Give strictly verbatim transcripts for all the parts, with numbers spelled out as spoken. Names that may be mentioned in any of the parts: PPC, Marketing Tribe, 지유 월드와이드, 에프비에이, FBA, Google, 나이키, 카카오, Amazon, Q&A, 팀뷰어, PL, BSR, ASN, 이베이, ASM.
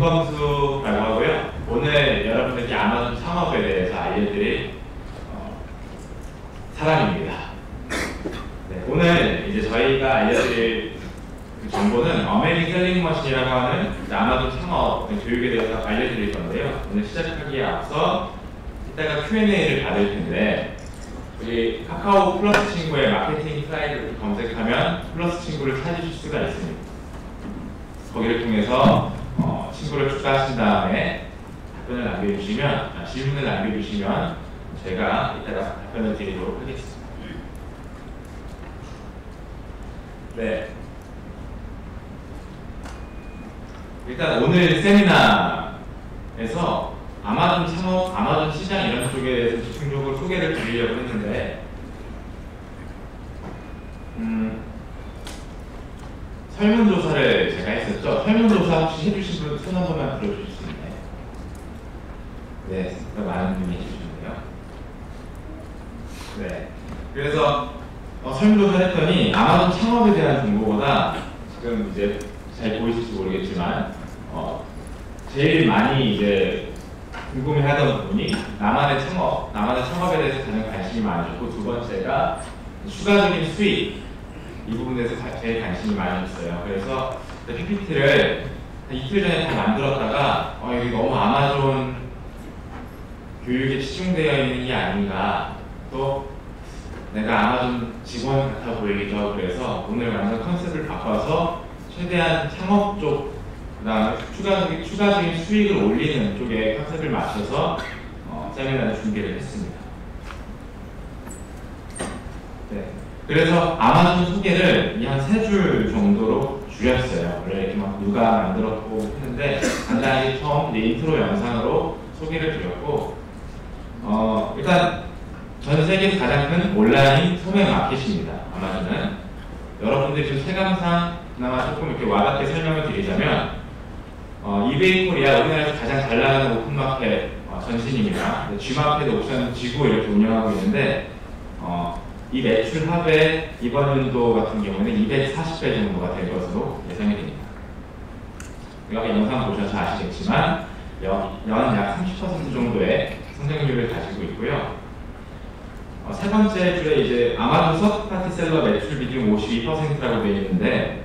김광수라고 하고요. 오늘 여러분들께 아마존 창업에 대해서 알려드릴 어, 사람입니다. 네, 오늘 이제 저희가 알려드릴 그 정보는 어메이징 셀링 머신이라고 하는 아마존 창업 교육에 대해서 알려드릴 건데요. 오늘 시작하기에 앞서 이따가 큐 앤 에이를 받을 텐데, 우리 카카오 플러스 친구의 마케팅 트라이브 검색하면 플러스 친구를 찾으실 수가 있습니다. 거기를 통해서 어, 친구를 추가하신 다음에 답변을 남겨주시면, 아, 질문을 남겨주시면 제가 이따가 답변을 드리도록 하겠습니다. 네. 일단 오늘 세미나에서 아마존 창업, 아마존 시장 이런 쪽에 대해서 집중적으로 소개를 드리려고 했는데, 음, 설문조사를 제가 했었죠. 설문조사 혹시 해주신 분 손 한 번만 들어주실 수 있나요? 네, 많은 분이 해주셨네요. 네, 그래서 어, 설문조사 했더니 아마존 창업에 대한 정보보다 지금 이제 잘 보이실지 모르겠지만 어, 제일 많이 이제 궁금해하던 부분이 나만의 창업, 나만의 창업에 대해서 가장 관심이 많으셨고, 두 번째가 추가적인 수익, 이 부분에서 제일 관심이 많으셨어요. 그래서 피피티를 이틀 전에 다 만들었다가 어, 여기 너무 아마존 교육에 치중되어 있는 게 아닌가, 또 내가 아마존 직원 같아 보이기도 하고, 그래서 오늘 완전 컨셉을 바꿔서 최대한 창업 쪽, 그 다음에 추가적인, 추가적인 수익을 올리는 쪽에 컨셉을 맞춰서 어, 세미나를 준비를 했습니다. 네. 그래서 아마존 소개를 한 세 줄 정도로 줄였어요. 원래 이렇게 막 누가 만들었고 했는데 간단히 처음 이제 인트로 영상으로 소개를 드렸고, 어, 일단 전 세계에서 가장 큰 온라인 소매 마켓입니다. 아마존은 여러분들이 지금 체감상 그나마 조금 이렇게 와닿게 설명을 드리자면, 어, 이베이 코리아, 우리나라에서 가장 잘 나가는 오픈마켓 어, 전신입니다. G마켓, 옵션, 지구 이렇게 운영하고 있는데, 어, 이 매출 합의 이번 연도 같은 경우는 이백사십 배 정도가 될 것으로 예상이 됩니다. 아까 영상 보셔서 아시겠지만 연 약 삼십 퍼센트 정도의 성장률을 가지고 있고요. 어, 세 번째 줄에 이제 아마존 서드파티 셀러 매출 비중 오십이 퍼센트라고 되어 있는데,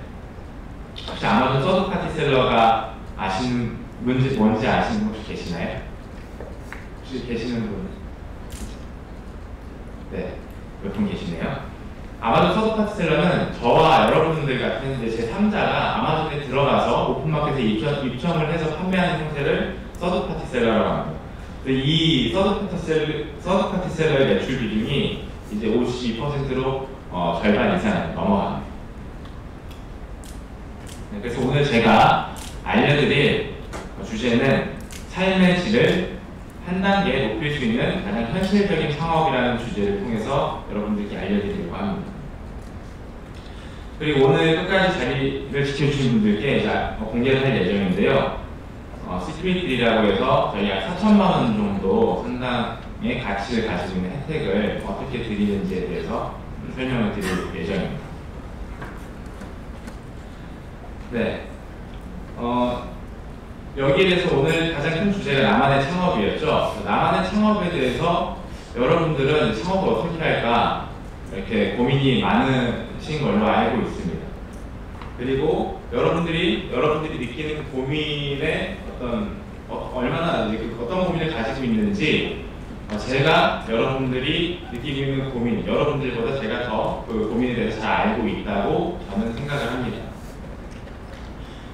혹시 아마존 서드파티 셀러가 아시는 뭔지, 뭔지 아시는 분 혹시 계시나요? 혹시 계시는 분? 네, 몇 분 계시네요. 아마존 서드파티 셀러는 저와 여러분들 같은 이제 제삼자가 아마존에 들어가서 오픈마켓에 입점, 입점을 해서 판매하는 형태를 서드파티 셀러라고 합니다. 이 서드파티 셀러의 매출 비중이 이제 오십이 퍼센트로 어, 절반 이상 넘어갑니다. 네, 그래서 오늘 제가 알려드릴 주제는 삶의 질을 한 단계 높일 수 있는 가장 현실적인 창업이라는 주제를 통해서 여러분들께 알려드리려고 합니다. 그리고 오늘 끝까지 자리를 지켜주신 분들께 이제 공개를 할 예정인데요. 어, 시크릿딜이라고 해서 저희가 사천만 원 정도 상당의 가치를 가지고 있는 혜택을 어떻게 드리는지에 대해서 설명을 드릴 예정입니다. 네. 어, 여기에 대해서 오늘 가장 큰 주제가 나만의 창업이었죠. 나만의 창업에 대해서 여러분들은 창업을 어떻게 할까 이렇게 고민이 많으신 걸로 알고 있습니다. 그리고 여러분들이 여러분들이 느끼는 고민에 어떤 어, 얼마나 어떤 고민을 가지고 있는지, 제가 여러분들이 느끼는 고민, 여러분들보다 제가 더 그 고민에 대해서 잘 알고 있다고 저는 생각을 합니다.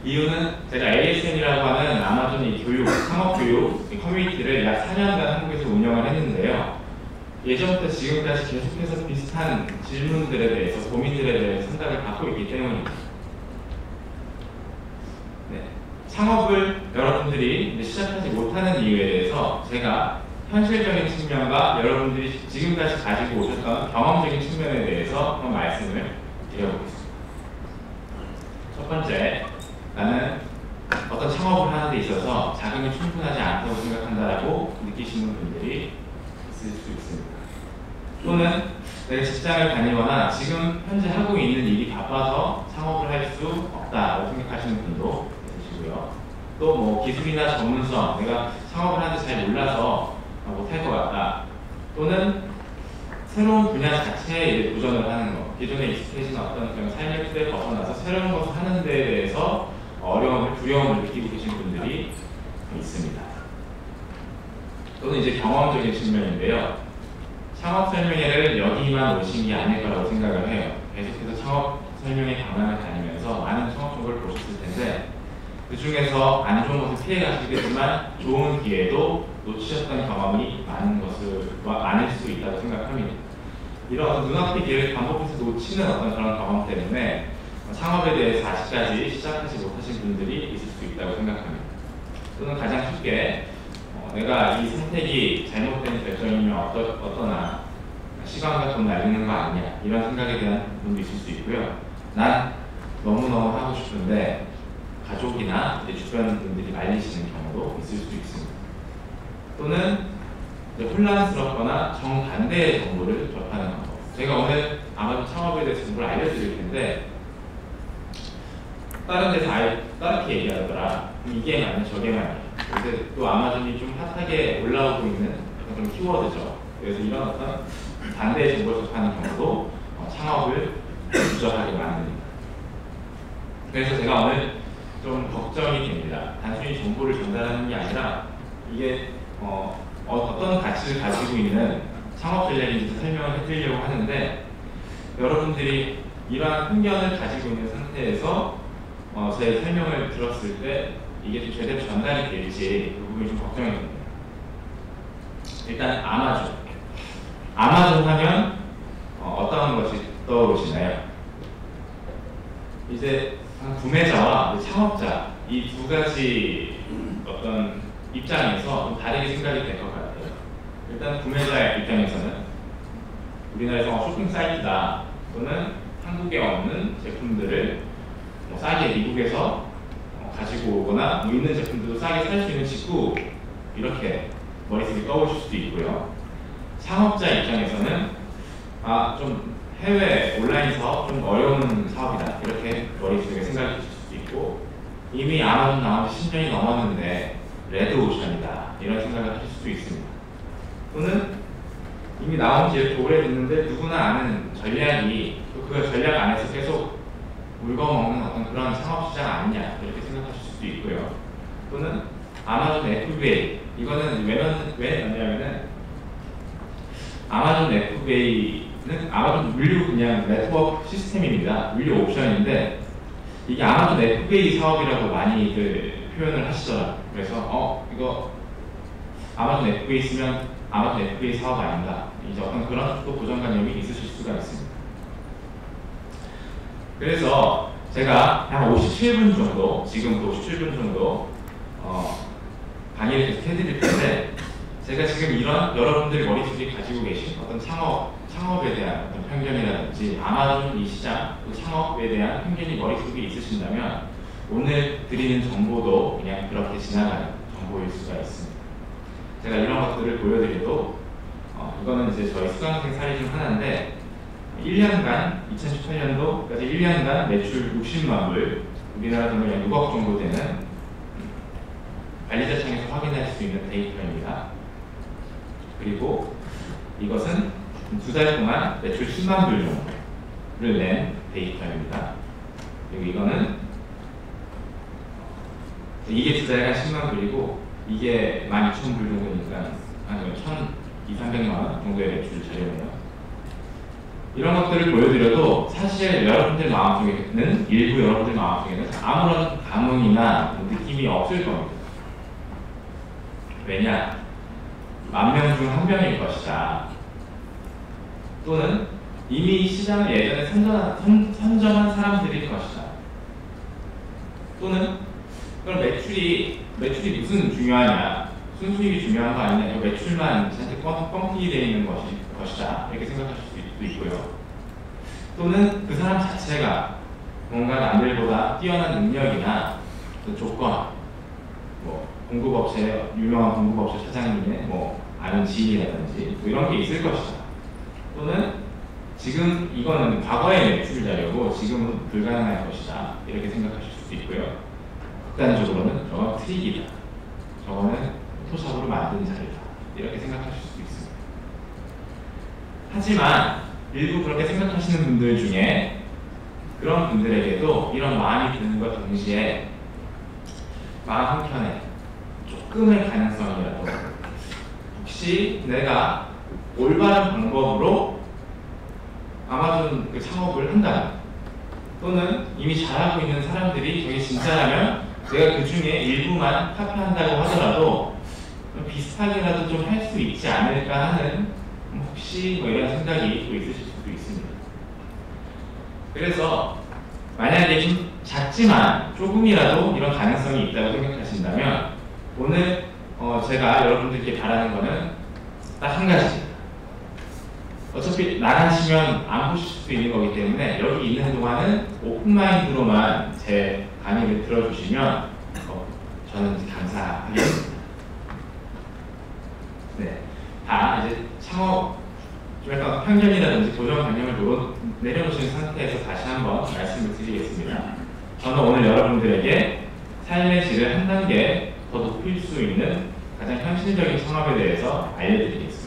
이유는 제가 에이 에스 엔이라고 하는 아마존의 교육, 창업교육 커뮤니티를 약 사 년간 한국에서 운영을 했는데요. 예전부터 지금까지 계속해서 비슷한 질문들에 대해서, 고민들에 대해서 생각을 갖고 있기 때문입니다. 네. 창업을 여러분들이 이제 시작하지 못하는 이유에 대해서 제가 현실적인 측면과 여러분들이 지금까지 가지고 오셨던 경험적인 측면에 대해서 한번 말씀을 드려보겠습니다. 첫 번째, 나는 어떤 창업을 하는 데 있어서 자금이 충분하지 않다고 생각한다라고 느끼시는 분들이 있을 수 있습니다. 또는 내가 직장을 다니거나 지금 현재 하고 있는 일이 바빠서 창업을 할 수 없다고 생각하시는 분도 계시고요. 또 뭐 기술이나 전문성, 내가 사업을 하는데 잘 몰라서 못할 것 같다. 또는 새로운 분야 자체에 도전을 하는 것, 기존에 익숙해진 어떤 그런 삶의 틀에 벗어나서 새로운 것을 하는 데에 대해서 어려움을, 두려움을 느끼고 계신 분들이 있습니다. 또는 이제 경험적인 측면인데요. 창업 설명회를 여기만 오신 게 아닐 거라고 생각을 해요. 계속해서 창업 설명회 강단을 다니면서 많은 창업 쪽을 보셨을 텐데, 그 중에서 안 좋은 것을 피해가시겠지만 좋은 기회도 놓치셨던 경험이 많은 것을 많을 수 있다고 생각합니다. 이런 어떤 눈앞의 기회를 반복해서 놓치는 어떤 그런 경험 때문에 창업에 대해서 아직까지 시작하지 못하신 분들이 있을 수 있다고 생각합니다. 또는 가장 쉽게 어, 내가 이 선택이 잘못된 결정이면 어떠, 어떠나 시간과 돈 날리는 거 아니야, 이런 생각에 대한 부분도 있을 수 있고요. 난 너무너무 하고 싶은데 가족이나 내 주변 분들이 말리시는 경우도 있을 수 있습니다. 또는 혼란스럽거나 정반대의 정보를 접하는 방법. 제가 오늘 아마존 창업에 대해서 정보를 알려드릴 텐데 다른 데서 아예 다르게 얘기하더라. 이게 맞네, 저게 맞네. 근데 또 아마존이 좀 핫하게 올라오고 있는 그런 키워드죠. 그래서 이런 어떤 반대의 정보를 접하는 경우도 창업을 부정하게 만듭니다. 그래서 제가 오늘 좀 걱정이 됩니다. 단순히 정보를 전달하는 게 아니라 이게 어, 어떤 가치를 가지고 있는 창업 전략인지 설명을 해드리려고 하는데, 여러분들이 이러한 편견을 가지고 있는 상태에서 어, 제 설명을 들었을 때 이게 좀 제대로 전달이 될지 그 부분이 좀 걱정이 됩니다. 일단 아마존. 아마존 하면 어, 어떤 것이 떠오르시나요? 이제 구매자와 창업자 이 두 가지 어떤 입장에서 좀 다르게 생각이 될 것 같아요. 일단 구매자의 입장에서는 우리나라에서 쇼핑 사이트다, 또는 한국에 없는 제품들을 뭐 싸게 미국에서 어, 가지고 오거나 뭐 있는 제품들도 싸게 살 수 있는 직구, 이렇게 머릿속에 떠오르실 수도 있고요. 창업자 입장에서는 아, 좀 해외 온라인 사업 좀 어려운 사업이다, 이렇게 머릿속에 생각이 드실 수도 있고, 이미 아마존 나온 지 십 년이 넘었는데 레드오션이다, 이런 생각을 하실 수도 있습니다. 또는 이미 나온 지 오래됐는데 누구나 아는 전략이 또 그 전략 안에서 계속 울거먹는 어떤 그런 창업시장 아니냐, 이렇게 생각하실 수도 있고요. 또는 아마존 에프비에이, 이거는 왜, 왜 그러냐면은 아마존 에프비에이는 아마존 물류 그냥 네트워크 시스템입니다. 물류 옵션인데 이게 아마존 에프비에이 사업이라고 많이들 표현을 하시더라. 그래서 어 이거 아마존 에프비에이 쓰면 아마존 에프비에이 사업 아닌가, 이제 어떤 그런 또 고정관념이 있으실 수가 있습니다. 그래서 제가 한 오십칠 분 정도, 지금부터 오십칠 분 정도 어, 강의를 계속 해드릴 텐데, 제가 지금 이런 여러분들이 머릿속에 가지고 계신 어떤 창업, 창업에 대한 어떤 편견이라든지 아마존 이 시장, 또 창업에 대한 편견이 머릿속에 있으신다면 오늘 드리는 정보도 그냥 그렇게 지나가는 정보일 수가 있습니다. 제가 이런 것들을 보여드려도 어, 이거는 이제 저희 수강생 사례 중 하나인데, 일 년간 이천십팔 년도까지 일 년간 매출 육십만 불, 우리나라 돈으로 약 육억 정도 되는 관리자 창에서 확인할 수 있는 데이터입니다. 그리고 이것은 두 달 동안 매출 십만 불 정도를 낸 데이터입니다. 그리고 이거는 이게 두 달간 십만 불이고 이게 만 이천 불 정도니까 한 천이백삼백만 원 정도의 매출을 자료해요. 이런 것들을 보여드려도 사실 여러분들 마음속에는, 일부 여러분들 마음속에는 아무런 감흥이나 느낌이 없을 겁니다. 왜냐? 만 명 중 한 명일 것이다. 또는 이미 시장을 예전에 선전한, 선, 선전한 사람들일 것이다. 또는 그럼 매출이, 매출이 무슨 중요하냐, 순수익이 중요한 거 아니냐, 매출만 사실 뻥튀기 되어 있는 것이, 것이다, 이렇게 생각하실 수도 있고요. 또는 그 사람 자체가 뭔가 남들보다 뛰어난 능력이나 그 조건, 뭐 공급업체, 유명한 공급업체 사장님의 뭐 아는 지인이라든지 뭐 이런 게 있을 것이다. 또는 지금 이거는 과거의 매출 자료고 지금은 불가능할 것이다, 이렇게 생각하실 수도 있고요. 일단은 저거는 영어 트릭이다. 저거는 포토샵으로 만든 자료다. 이렇게 생각하실 수도 있습니다. 하지만 일부 그렇게 생각하시는 분들 중에 그런 분들에게도 이런 마음이 드는과 동시에 마음 한편에 조금의 가능성이라도 혹시 내가 올바른 방법으로 아마존 그 창업을 한다면 또는 이미 잘하고 있는 사람들이 저게 진짜라면 내가 그 중에 일부만 카피한다고 하더라도 비슷하게라도 좀 할 수 있지 않을까 하는 혹시 뭐 이런 생각이 또 있으실 수도 있습니다. 그래서 만약에 좀 작지만 조금이라도 이런 가능성이 있다고 생각하신다면 오늘 어 제가 여러분들께 바라는 거는 딱 한 가지입니다. 어차피 나가시면 안 보실 수도 있는 거기 때문에 여기 있는 동안은 오픈마인드로만 제 강의를 들어주시면 어 저는 감사하겠습니다. 네, 다 이제 창업 좀 약간 편견이라든지 고정관념을 내려놓으신 상태에서 다시 한번 말씀을 드리겠습니다. 저는 오늘 여러분들에게 삶의 질을 한 단계 더 높일 수 있는 가장 현실적인 창업에 대해서 알려드리겠습니다.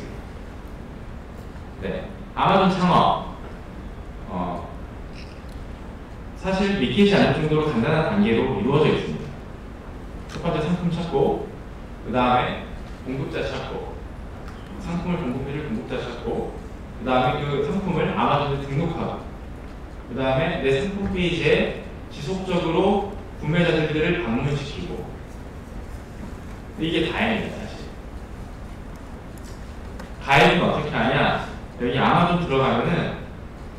네, 아마존 창업 어, 사실 믿기지 않을 정도로 간단한 단계로 이루어져 있습니다. 첫 번째 상품 찾고, 그 다음에 공급자 찾고, 상품을 공급해줄 공급자 찾고, 그 다음에 그 상품을 아마존에 등록하고, 그 다음에 내 상품 페이지에 지속적으로 구매자들을 방문시키고, 이게 다입니다. 사실 가입은 어떻게 하냐, 여기 아마존 들어가면은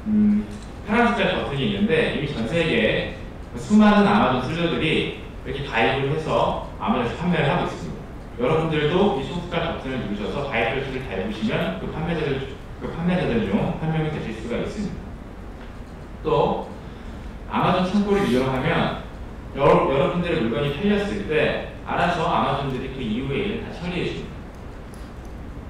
음, 파란색깔 버튼이 있는데 이미 전세계에 수많은 아마존 수저들이 이렇게 가입을 해서 아마존에서 판매를 하고 있습니다. 여러분들도 이 초록색깔 버튼을 누르셔서 가입 표시를 달구시면 그 판매자들, 그 판매자들 중 한 명이 되실 수가 있습니다. 또 아마존 창고를 이용하면 여러, 여러분들의 물건이 팔렸을 때 알아서 아마존들이 그 이후의 일을 다 처리해줍니다.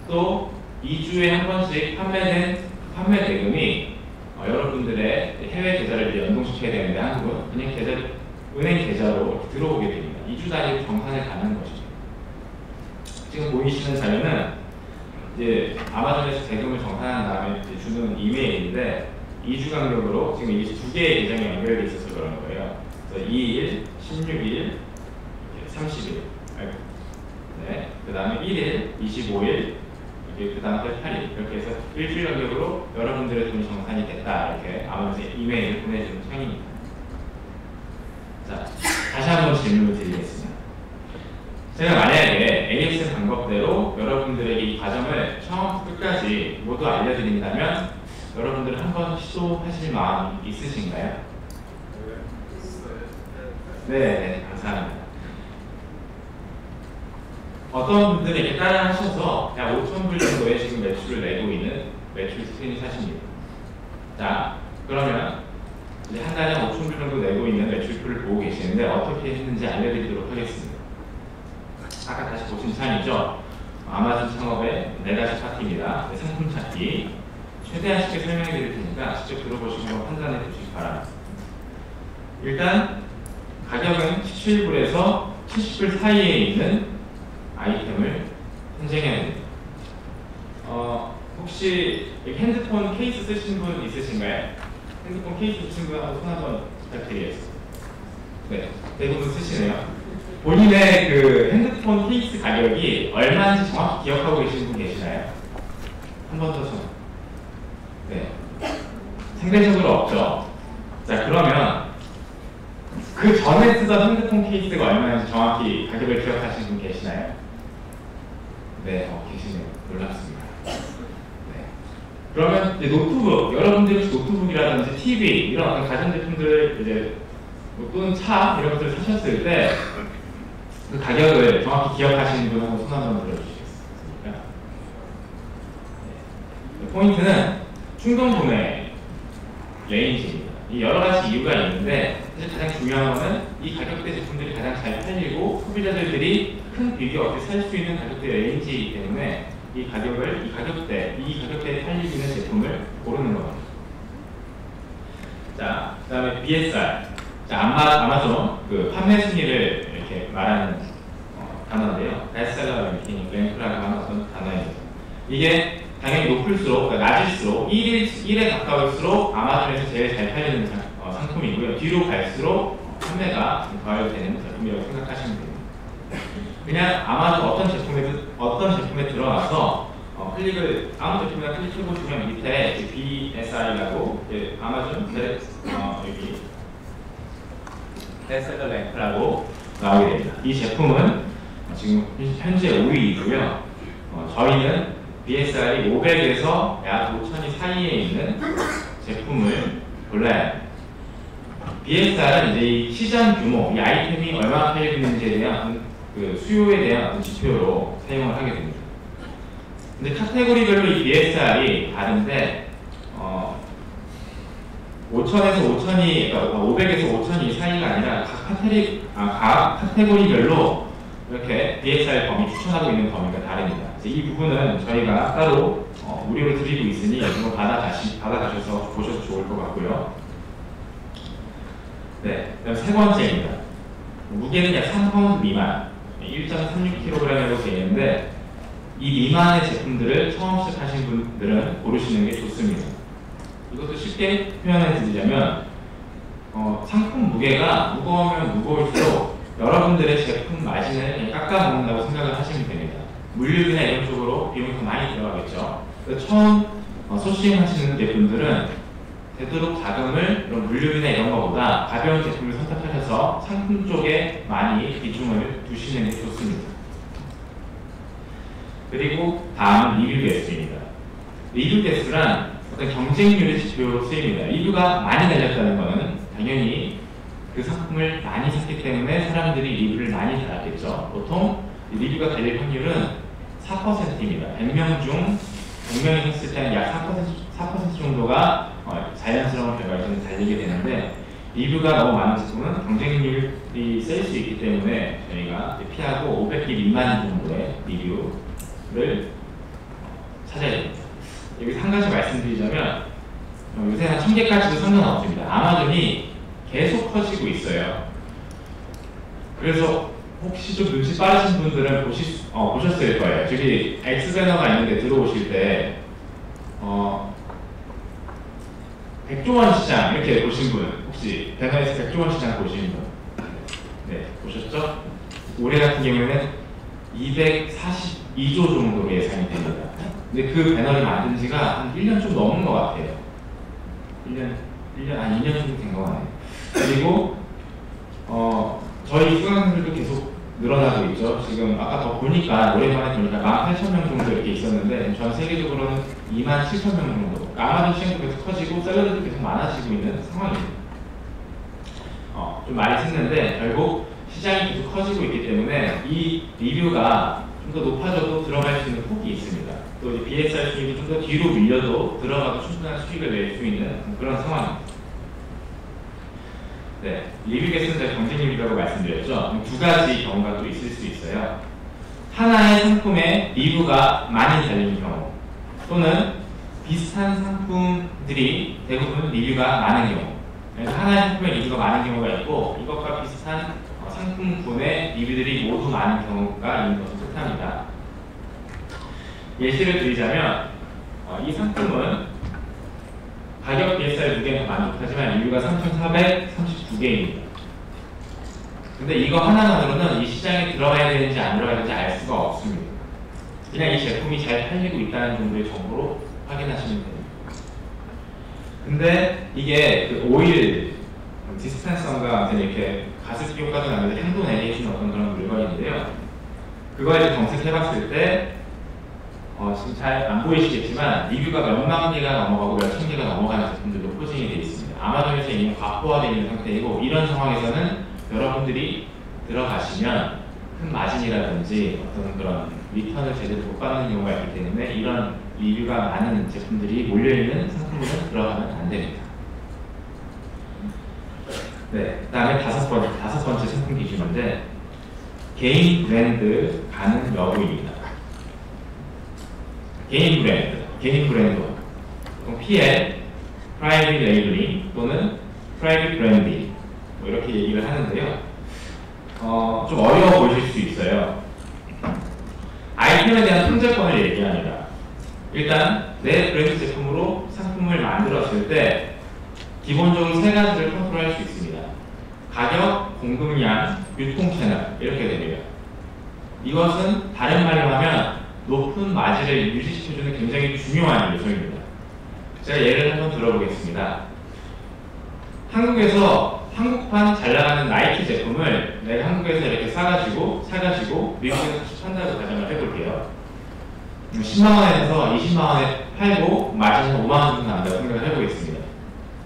또 이 주에 한 번씩 판매된 판매 대금이 어, 여러분들의 해외 계좌를 연동시켜야 되는데 한국은 그냥 계좌, 은행 계좌로 들어오게 됩니다. 이 주 단위로 정산을 가는 것이죠. 지금 보이시는 자료는 이제 아마존에서 대금을 정산한 다음에 이제 주는 이메일인데 이 주 간격으로 지금 이게 두 개의 계정이 연결되어 있어서 그런 거예요. 그래서 이일, 십육일, 삼십일, 네, 그 다음에 일일, 이십오일, 그 다음에 팔일, 이렇게 해서 일주일 간격으로 여러분들의 돈이 정산이 됐다, 이렇게 아마존에 이메일을 보내주는 창입니다. 자, 다시 한번 질문을 드리겠습니다. 제가 만약에 에이에스엠 방법대로 여러분들에게 이 과정을 처음부터 끝까지 모두 알려드린다면 여러분들은 한번 시도하실 마음이 있으신가요? 네, 감사합니다. 어떤 분들이 이렇게 따라 하셔서 약 오천 불 정도의 지금 매출을 내고 있는 매출 스크린이 사십니다. 자, 그러면 이제 한 달에 오천 불 정도 내고 있는 매출표를 보고 계시는데 어떻게 했는지 알려드리도록 하겠습니다. 아까 다시 보신 창이죠. 아마존 창업의 네 가지 파트입니다. 네, 상품 찾기. 최대한 쉽게 설명해 드릴 테니까 직접 들어보시고 판단해 보시기 바랍니다. 일단 가격은 십칠 불에서 칠십 불 사이에 있는 아이템을 선정해야 됩니다. 어, 혹시 핸드폰 케이스 쓰신 분 있으신가요? 핸드폰 케이스 쓰신 분하고 손 한번 부탁드리겠습니다. 네, 대부분 쓰시네요. 본인의 그 핸드폰 케이스 가격이 얼마인지 정확히 기억하고 계신 분 계시나요? 한 번 더 손. 네, 상대적으로 없죠. 자, 그러면 그 전에 쓰던 핸드폰 케이스가 얼마인지 정확히 가격을 기억하시는 분 계시나요? 네, 어, 계시네요. 놀랍습니다. 네. 그러면 이제 노트북, 여러분들이 노트북이라든지 티비 이런 어떤 가전제품들 이제 뭐 또는 차 이런 것들을 사셨을 때 그 가격을 정확히 기억하시는 분 한번 손 한번 들어주시겠습니까? 네. 포인트는 충동 구매 레인지입니다. 이 여러 가지 이유가 있는데 사실 가장 중요한 거는 이 가격대 제품들이 가장 잘 팔리고 소비자들이 큰 비교가 살 수 있는 가격대 레인지이기 때문에 이 가격을, 이 가격대, 이 가격대에 팔리는 제품을 고르는 겁니다. 자, 그 다음에 비에스알. 아마, 아마존 그 판매 순위를 이렇게 말하는 어, 단어인데요. 베스트셀러 랭킹, 랭크라고 하는 어떤 단어입니다. 이게 당연히 높을수록, 그러니까 낮을수록 일에 가까울수록 아마존에서 제일 잘 팔리는 장, 어, 상품이고요. 뒤로 갈수록 판매가 덜 되는 제품이라고 생각하시면 됩니다. 그냥 아마존 어떤 제품에 어떤 제품에 들어가서 어, 클릭을 아무 제품이나 클릭해 보시면 밑에 비에스알이라고 예, 아마존 네, 어, 여기 베스트셀러 랭크라고 나오게 됩니다. 이 제품은 지금 현재 오 위이고요. 어, 저희는 비에스알이 오백에서 약 오천이 사이에 있는 제품을 골라야 합니다. 비에스알은 이제 이 시장 규모, 이 아이템이 얼마나 팔리는지에 대한 그 수요에 대한 어떤 지표로 사용을 하게 됩니다. 근데 카테고리별로 이 비에스알이 다른데 어, 오천에서 오천이, 그러니까 오백에서 오천이 사이가 아니라 각, 카테리, 아, 각 카테고리별로 이렇게 비에스알 범위, 추천하고 있는 범위가 다릅니다. 이 부분은 저희가 따로 어, 무료로 드리고 있으니 이거 받아가시, 받아가셔서 보셔도 좋을 것 같고요. 네, 그다음 세 번째입니다. 무게는 약 삼 파운드 미만, 일 점 삼육 킬로그램이라고 되어 있는데 이 미만의 제품들을 처음 시작하신 분들은 고르시는 게 좋습니다. 이것도 쉽게 표현해 드리자면 어, 상품 무게가 무거우면 무거울수록 여러분들의 제품 마진을 깎아먹는다고 생각을 하시면 됩니다. 물류비나 이런 쪽으로 비용이 더 많이 들어가겠죠. 그래서 처음 어, 소싱하시는 제품들은 되도록 자금을 이런 물류비나 이런 것보다 가벼운 제품을 선택하셔서 상품 쪽에 많이 비중을 두시는 게 좋습니다. 그리고 다음 리뷰 개수입니다. 리뷰 개수란 어떤 경쟁률의 지표 수입니다. 리뷰가 많이 달렸다는 것은 당연히 그 상품을 많이 샀기 때문에 사람들이 리뷰를 많이 달았겠죠. 보통 리뷰가 달릴 확률은 사 퍼센트입니다. 백 명 중 백 명이 했을 때는 약 사 퍼센트, 사 퍼센트 정도가 어, 자연스러운 결과에 달리게 되는데 리뷰가 너무 많은 제품은 경쟁률이 셀 수 있기 때문에 저희가 피하고 오백 개 미만 정도의 리뷰를 찾아야 됩니다. 여기서 한 가지 말씀드리자면 요새 한 천 개까지도 상관없습니다. 아마존이 계속 커지고 있어요. 그래서 혹시 좀 눈치 빠르신 분들은 보시, 어, 보셨을 거예요. 저기 X배너가 있는데 들어오실 때 어, 백조원 시장 이렇게 보신 분 혹시 배너에서 백조원 시장 보신 분? 네, 보셨죠? 올해 같은 경우에는 이백사십이조 정도로 예상이 됩니다. 근데 그 배너를 만든 지가 한 일 년 좀 넘은 것 같아요. 일 년, 일 년, 아니 이 년 정도 된 것 같네요. 그리고 어, 저희 수강생들도 계속 늘어나고 있죠. 지금 아까 더 보니까 오랜만에 보니까 만 팔천 명 정도 이렇게 있었는데 전 세계적으로는 이만 칠천 명 정도. 아마존 시장도 계속 커지고 셀러들도 계속 많아지고 있는 상황입니다. 어, 좀 많이 샜는데 결국 시장이 계속 커지고 있기 때문에 이 리뷰가 좀 더 높아져도 들어갈 수 있는 폭이 있습니다. 또 이제 비에스알 수익이 좀 더 뒤로 밀려도 들어가도 충분한 수익을 낼 수 있는 그런 상황입니다. 네, 리뷰 개수는 경쟁률이라고 말씀드렸죠. 두 가지 경우가 또 있을 수 있어요. 하나의 상품에 리뷰가 많이 달린 경우 또는 비슷한 상품들이 대부분 리뷰가 많은 경우. 그래서 하나의 상품에 리뷰가 많은 경우가 있고 이것과 비슷한 상품군의 리뷰들이 모두 많은 경우가 있는 것을 뜻합니다. 예시를 드리자면 어, 이 상품은 가격 비에스알 무게는 만족하지만 리뷰가 삼천사백삼십구 개입니다. 근데 이거 하나만으로는 이 시장에 들어가야 되는지 안 들어가야 되는지 알 수가 없습니다. 그냥 이 제품이 잘 팔리고 있다는 정도의 정보로 확인하시면 됩니다. 근데 이게 그 오일, 디스탄스성과 이렇게 가습기 효과도 나면서 향도 내게 해주는 어떤 그런 물건인데요. 그거에 검색해봤을 때 어, 지금 잘 안 보이시겠지만 리뷰가 몇만 개가 넘어가고 몇천 개가 넘어가는 제품들도 포진이 되어 있습니다. 아마존에서 이미 과포화되어 있는 상태이고 이런 상황에서는 여러분들이 들어가시면 큰 마진이라든지 어떤 그런 리턴을 제대로 못 받는 경우가 있기 때문에 이런 리뷰가 많은 제품들이 몰려있는 상품으로 들어가면 안 됩니다. 네, 그 다음에 다섯 번째, 다섯 번째 상품 기준인데 개인 브랜드 가능 여부입니다. 개인 브랜드, 개인 브랜드, 피엘, 프라이빗 레이블링 또는 프라이빗 브랜딩 뭐 이렇게 얘기를 하는데요. 어, 좀 어려워 보이실 수 있어요. 아이피오에 대한 통제권을 얘기합니다. 일단 내 브랜드 제품으로 상품을 만들었을 때 기본적으로 세 가지를 컨트롤할 수 있습니다. 가격, 공급량, 유통채널 이렇게 됩니다. 이것은 다른 말로 하면 높은 마진을 유지시켜주는 굉장히 중요한 요소입니다. 제가 예를 한번 들어보겠습니다. 한국에서 한국판 잘나가는 나이키 제품을 내가 한국에서 이렇게 사가지고 사가지고 미국에서 다시 판다고 가정을 해볼게요. 십만 원에서 이십만 원에 팔고 마진은 오만 원 정도 나온다고 생각을 해보겠습니다.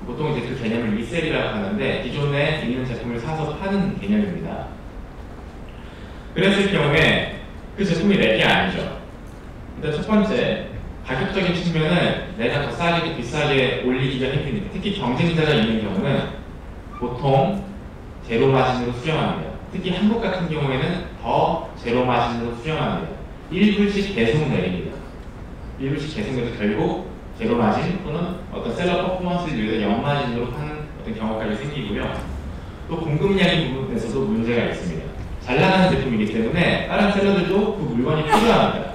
보통 이제 그 개념을 리셀이라고 하는데 기존에 있는 제품을 사서 파는 개념입니다. 그랬을 경우에 그 제품이 내게 아니죠. 일단 첫 번째, 가격적인 측면은 내가 더 싸게, 비싸게 올리기가 힘듭니다. 특히 경쟁자가 있는 경우는 보통 제로 마진으로 수령합니다. 특히 한국 같은 경우에는 더 제로 마진으로 수령합니다. 일 불씩 계속 내립니다. 일 불씩 계속 내서 결국 제로 마진 또는 어떤 셀러 퍼포먼스를 위해서 영 마진으로 파는 어떤 경우까지 생기고요. 또 공급량의 부분에서도 문제가 있습니다. 잘 나가는 제품이기 때문에 다른 셀러들도 그 물건이 필요합니다.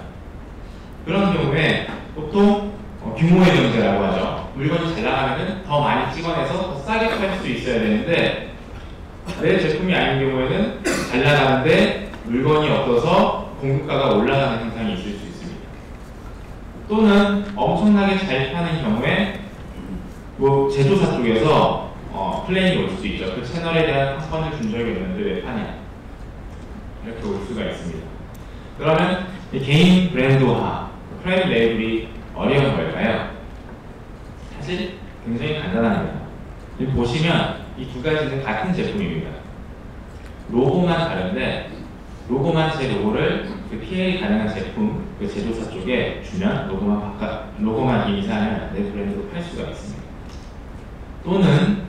그런 경우에 보통 어, 규모의 경제라고 하죠. 물건이 잘 나가면 더 많이 찍어내서 더 싸게 팔 수 있어야 되는데 내 제품이 아닌 경우에는 잘 나가는데 물건이 없어서 공급가가 올라가는 현상이 있을 수 있습니다. 또는 엄청나게 잘 파는 경우에 뭐 제조사 쪽에서 어, 플레인이 올 수 있죠. 그 채널에 대한 사건을 준 적이 없는데 왜 파냐 이렇게 올 수가 있습니다. 그러면 이 개인 브랜드화, 프라이빗 레이블이 어려운 걸까요? 사실 굉장히 간단합니다. 여기 보시면 이 두 가지는 같은 제품입니다. 로고만 다른데 로고만 제 로고를 그 피엘이 가능한 제품, 그 제조사 쪽에 주면 로고만 바꿔, 로고만 이사하면 내 브랜드로 팔 수가 있습니다. 또는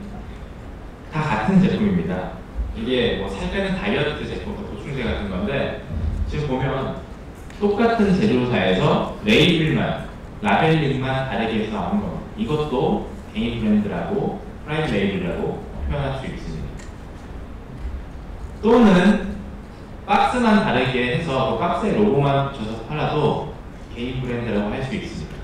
다 같은 제품입니다. 이게 뭐 살 빼는 다이어트 제품, 보충제 같은 건데 지금 보면 똑같은 제조사에서 레이블만, 라벨링만 다르게 해서 나온 것, 이것도 개인 브랜드라고, 프라이빗 레이블이라고 표현할 수 있습니다. 또는 박스만 다르게 해서 그 박스에 로고만 붙여서 팔아도 개인 브랜드라고 할 수 있습니다.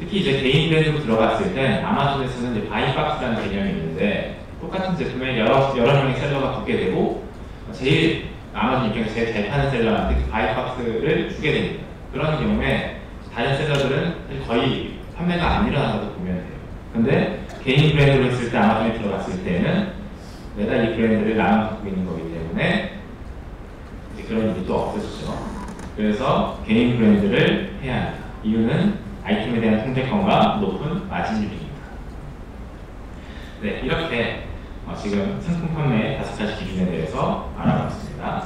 특히 이제 개인 브랜드로 들어갔을 때 아마존에서는 이제 바이박스라는 개념이 있는데 똑같은 제품에 여러, 여러 명의 셀러가 붙게 되고 제일 아마존 입장에서 제일 잘 파는 셀러한테 그 바이박스를 주게 됩니다. 그런 경우에 다른 셀러들은 거의 판매가 안 일어나다고 보면 돼요. 근데 개인 브랜드로 했을 때 아마존에 들어갔을 때는 내가 이 브랜드를 나눠 갖고 있는 거기 때문에 이제 그런 일도 없어지죠. 그래서 개인 브랜드를 해야 합니다. 이유는 아이템에 대한 통제권과 높은 마진율입니다. 네, 이렇게 어, 지금 상품 판매의 다섯 가지 기준에 대해서 알아봤습니다.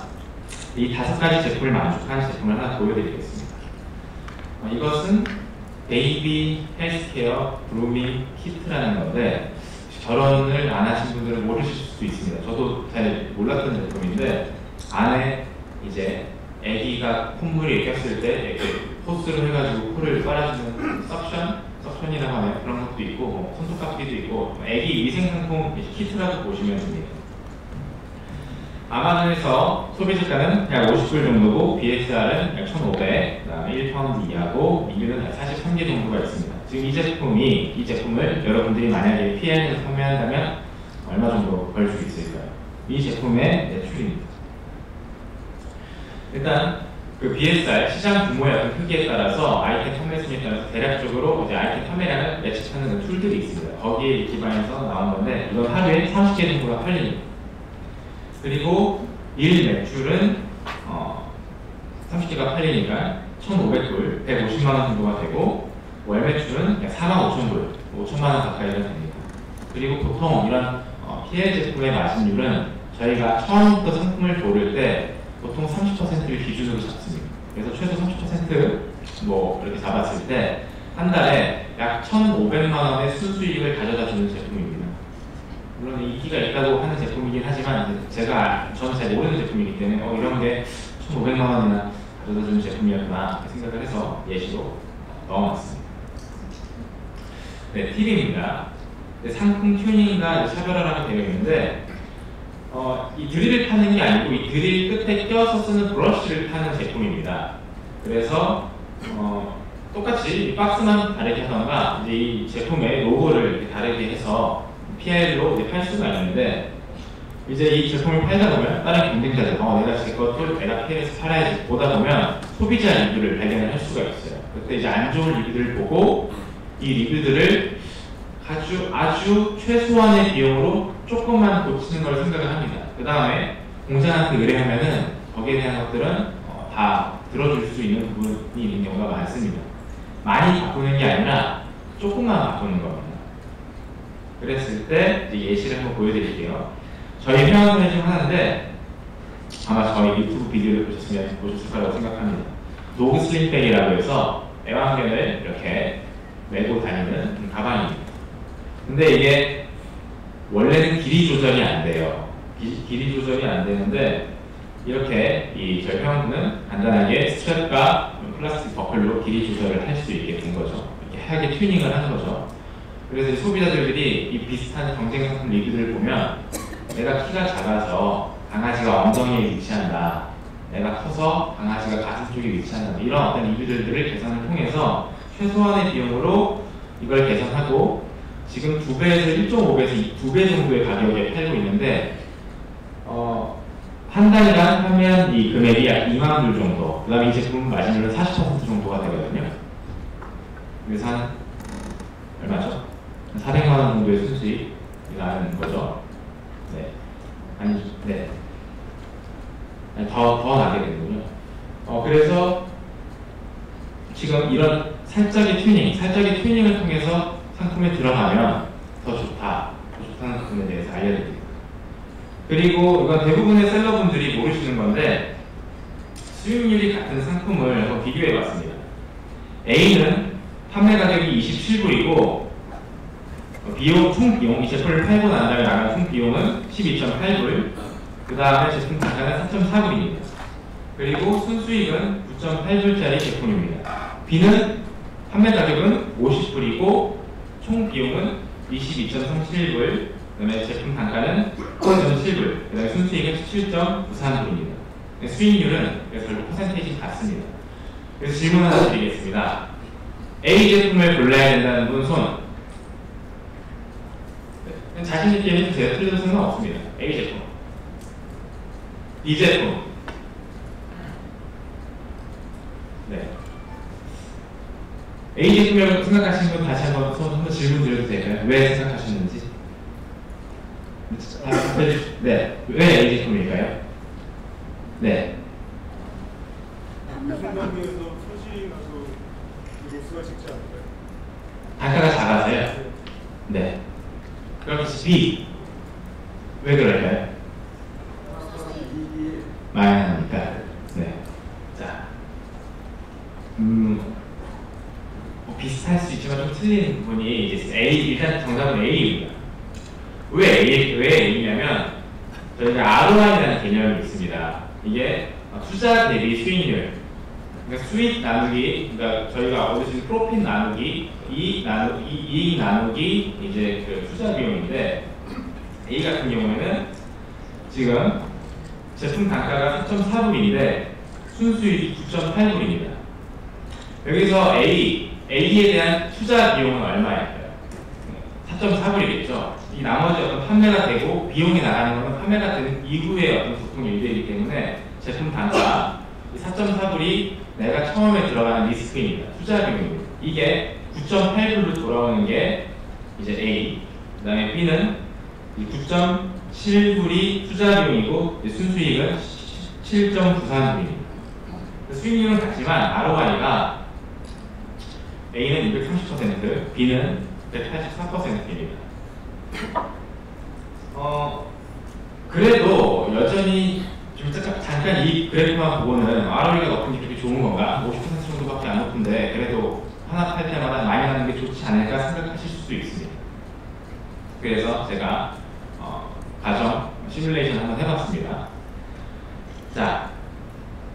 이 다섯 가지 제품을 만족하는 제품을 하나 보여드리겠습니다. 어, 이것은 베이비, 헬스케어, 브루밍, 키트라는 건데 결혼을 안 하신 분들은 모르실 수도 있습니다. 저도 잘 몰랐던 제품인데 안에 이제 아기가 콧물이 꼈을 때 이렇게 호스를 해가지고 코를 빨아주는 석션? 석션이라고 하는 그런 것도 있고 뭐 손톱깎이도 있고 아기 위생상품 키트라고 보시면 됩니다. 아마존에서 소비자가는 약 오십 불 정도고 비에스알은 약 천오백, 그 다음에 일 파운드 이하고 미국은 약 사십삼 개 정도가 있습니다. 지금 이 제품이 이 제품을 여러분들이 만약에 피엘에서 판매한다면 얼마 정도 벌 수 있을까요? 이 제품의 매출입니다. 일단 그 비에스알 시장 규모의 어떤 크기에 따라서 아이템 판매 순위에 따라서 대략적으로 이제 아이템 판매량을 예측하는 툴들이 있습니다. 거기에 기반해서 나온 건데 이건 하루에 삼십 개 정도가 팔립니다. 그리고 일 매출은 어, 삼십 개가 팔리니까 천오백 불, 백오십만 원 정도가 되고 월 매출은 약 사만 오천 불, 오천만 원 가까이가 됩니다. 그리고 보통 이런 어, 피엘 제품의 마진율은 저희가 처음부터 상품을 고를 때 보통 삼십 퍼센트를 기준으로 잡습니다. 그래서 최소 삼십 퍼센트 뭐 이렇게 잡았을 때 한 달에 약 천오백만 원의 순수익을 가져다주는 제품입니다. 물론 인기가 있다고 하는 제품이긴 하지만 제가 저는 잘 모르는 제품이기 때문에 어, 이런 게 천오백만 원이나 가져다주는 제품이었구나 생각을 해서 예시로 넣어놨습니다. 네, 팁입니다. 네, 상품 튜닝과 차별화라는 개념인데 어, 이 드릴을 파는 게 아니고 이 드릴 끝에 껴서 쓰는 브러쉬를 파는 제품입니다. 그래서 어, 똑같이 박스만 다르게 하던가 이제 이 제품의 로고를 이렇게 다르게 해서 피엘로 이제 팔 수가 있는데, 이제 이 제품을 팔다 보면 다른 경쟁자들, 어, 내가 제 것도 내가 피엘에서 팔아야지 보다 보면 소비자 리뷰를 발견을 할 수가 있어요. 그때 이제 안 좋은 리뷰들을 보고 이 리뷰들을 아주 아주 최소한의 비용으로 조금만 고치는 걸 생각을 합니다. 그 다음에 공장한테 의뢰하면은 거기에 대한 것들은 어, 다 들어줄 수 있는 부분이 있는 경우가 많습니다. 많이 바꾸는 게 아니라 조금만 바꾸는 겁니다. 그랬을 때 이제 예시를 한번 보여드릴게요. 저희 회원을 좀 하는데 아마 저희 유튜브 비디오를 보셨으면 보셨을 거라고 생각합니다. 노그 슬림백이라고 해서 애완견을 이렇게 메고 다니는 가방입니다. 근데 이게 원래는 길이 조절이 안 돼요. 기, 길이 조절이 안 되는데 이렇게 이 저희 회원분은 간단하게 스트랩과 플라스틱 버클로 길이 조절을 할 수 있게 된 거죠. 이렇게 하얗게 튜닝을 하는 거죠. 그래서 소비자들이 이 비슷한 경쟁 상품 리뷰들을 보면 내가 키가 작아서 강아지가 엉덩이에 위치한다, 내가 커서 강아지가 가슴 쪽에 위치한다, 이런 어떤 리뷰들을 계산을 통해서 최소한의 비용으로 이걸 계산하고 지금 두 배에서 일 점 오 배에서 두 배 정도의 가격에 팔고 있는데 어, 한 달간 하면 이 금액이 약 이만 불 정도, 그 다음에 이 제품 마진율은 사십 퍼센트 정도가 되거든요. 그래서 한 얼마죠? 한 사백만 원 정도의 수익이 나는 거죠. 네, 아니, 네, 아니, 더, 더 나게 되는군요. 어, 그래서 지금 이런 살짝의 튜닝, 살짝의 튜닝을 통해서 상품에 들어가면 더 좋다, 더 좋다는 부분에 대해서 알려드립니다. 그리고 이건 대부분의 셀러분들이 모르시는 건데 수익률이 같은 상품을 한번 비교해봤습니다. A는 판매 가격이 이십칠 불이고 비용, 총 비용, 이 제품을 팔고 난 다음에 나간 총 비용은 십이 점 팔 불, 그 다음에 제품 단가는 삼 점 사 불입니다. 그리고 순수익은 구 점 팔 불짜리 제품입니다. B는 판매 가격은 오십 불이고 총 비용은 이십이 점 삼칠 불, 그 다음에 제품 단가는 구 점 칠 불, 그 다음에 순수익은 십칠 점 구삼 불입니다. 수익률은 결국 퍼센테이지 같습니다. 그래서 질문 하나 드리겠습니다. A 제품을 골라야 된다는 분 손. 네, 자신있게 해주세요. 틀려도 상관없습니다. A 제품. B 제품. 네. A 제품이라고 생각하시는 분 다시 한번 한번 질문 드려도 될까요? 왜 생각하셨는지? 네, 왜 A 제품일까요? 네. 단가가 작아서요? 네. 그럼 B, 왜 그럴까요? 많으니까. 네. 자, 음. 비슷할 수 있지만 좀 틀리는 부분이 이제 A, 일단 정답은 A입니다. 왜, A, 왜 A냐면 저희가 알오아이라는 개념이 있습니다. 이게 투자 대비 수익률, 그러니까 수익 나누기, 그러니까 저희가 얻을 수 있는 프로핏 나누기, 이익 나누기, 이익 나누기 이제 그 투자 비용인데 A 같은 경우에는 지금 제품 단가가 사 점 사 불인데 순수익이 구 점 팔 불입니다. 여기서 A A에 대한 투자 비용은 얼마일까요? 사 점 사 불이겠죠. 이 나머지 어떤 판매가 되고 비용이 나가는 것은 판매가 되는 이후의 어떤 부품일들이기 때문에 제품 단가 사 점 사 불이 내가 처음에 들어가는 리스크입니다. 투자 비용입니다. 이게 구 점 팔 불로 돌아오는 게 이제 A. 그 다음에 B는 구 점 칠 불이 투자 비용이고 순수익은 칠 점 구삼 불입니다. 수익률은 같지만 알오아이가 A는 이백삼십 퍼센트, B는 백팔십사 퍼센트입니다. 어, 그래도 여전히 좀 잠깐 이 그래프만 보고는 알오아이가 높은 게 그렇게 좋은 건가? 오십 퍼센트 정도밖에 안 높은데 그래도 하나 팔 때마다 많이 하는 게 좋지 않을까 생각하실 수도 있습니다. 그래서 제가 어, 가정 시뮬레이션 한번 해봤습니다. 자,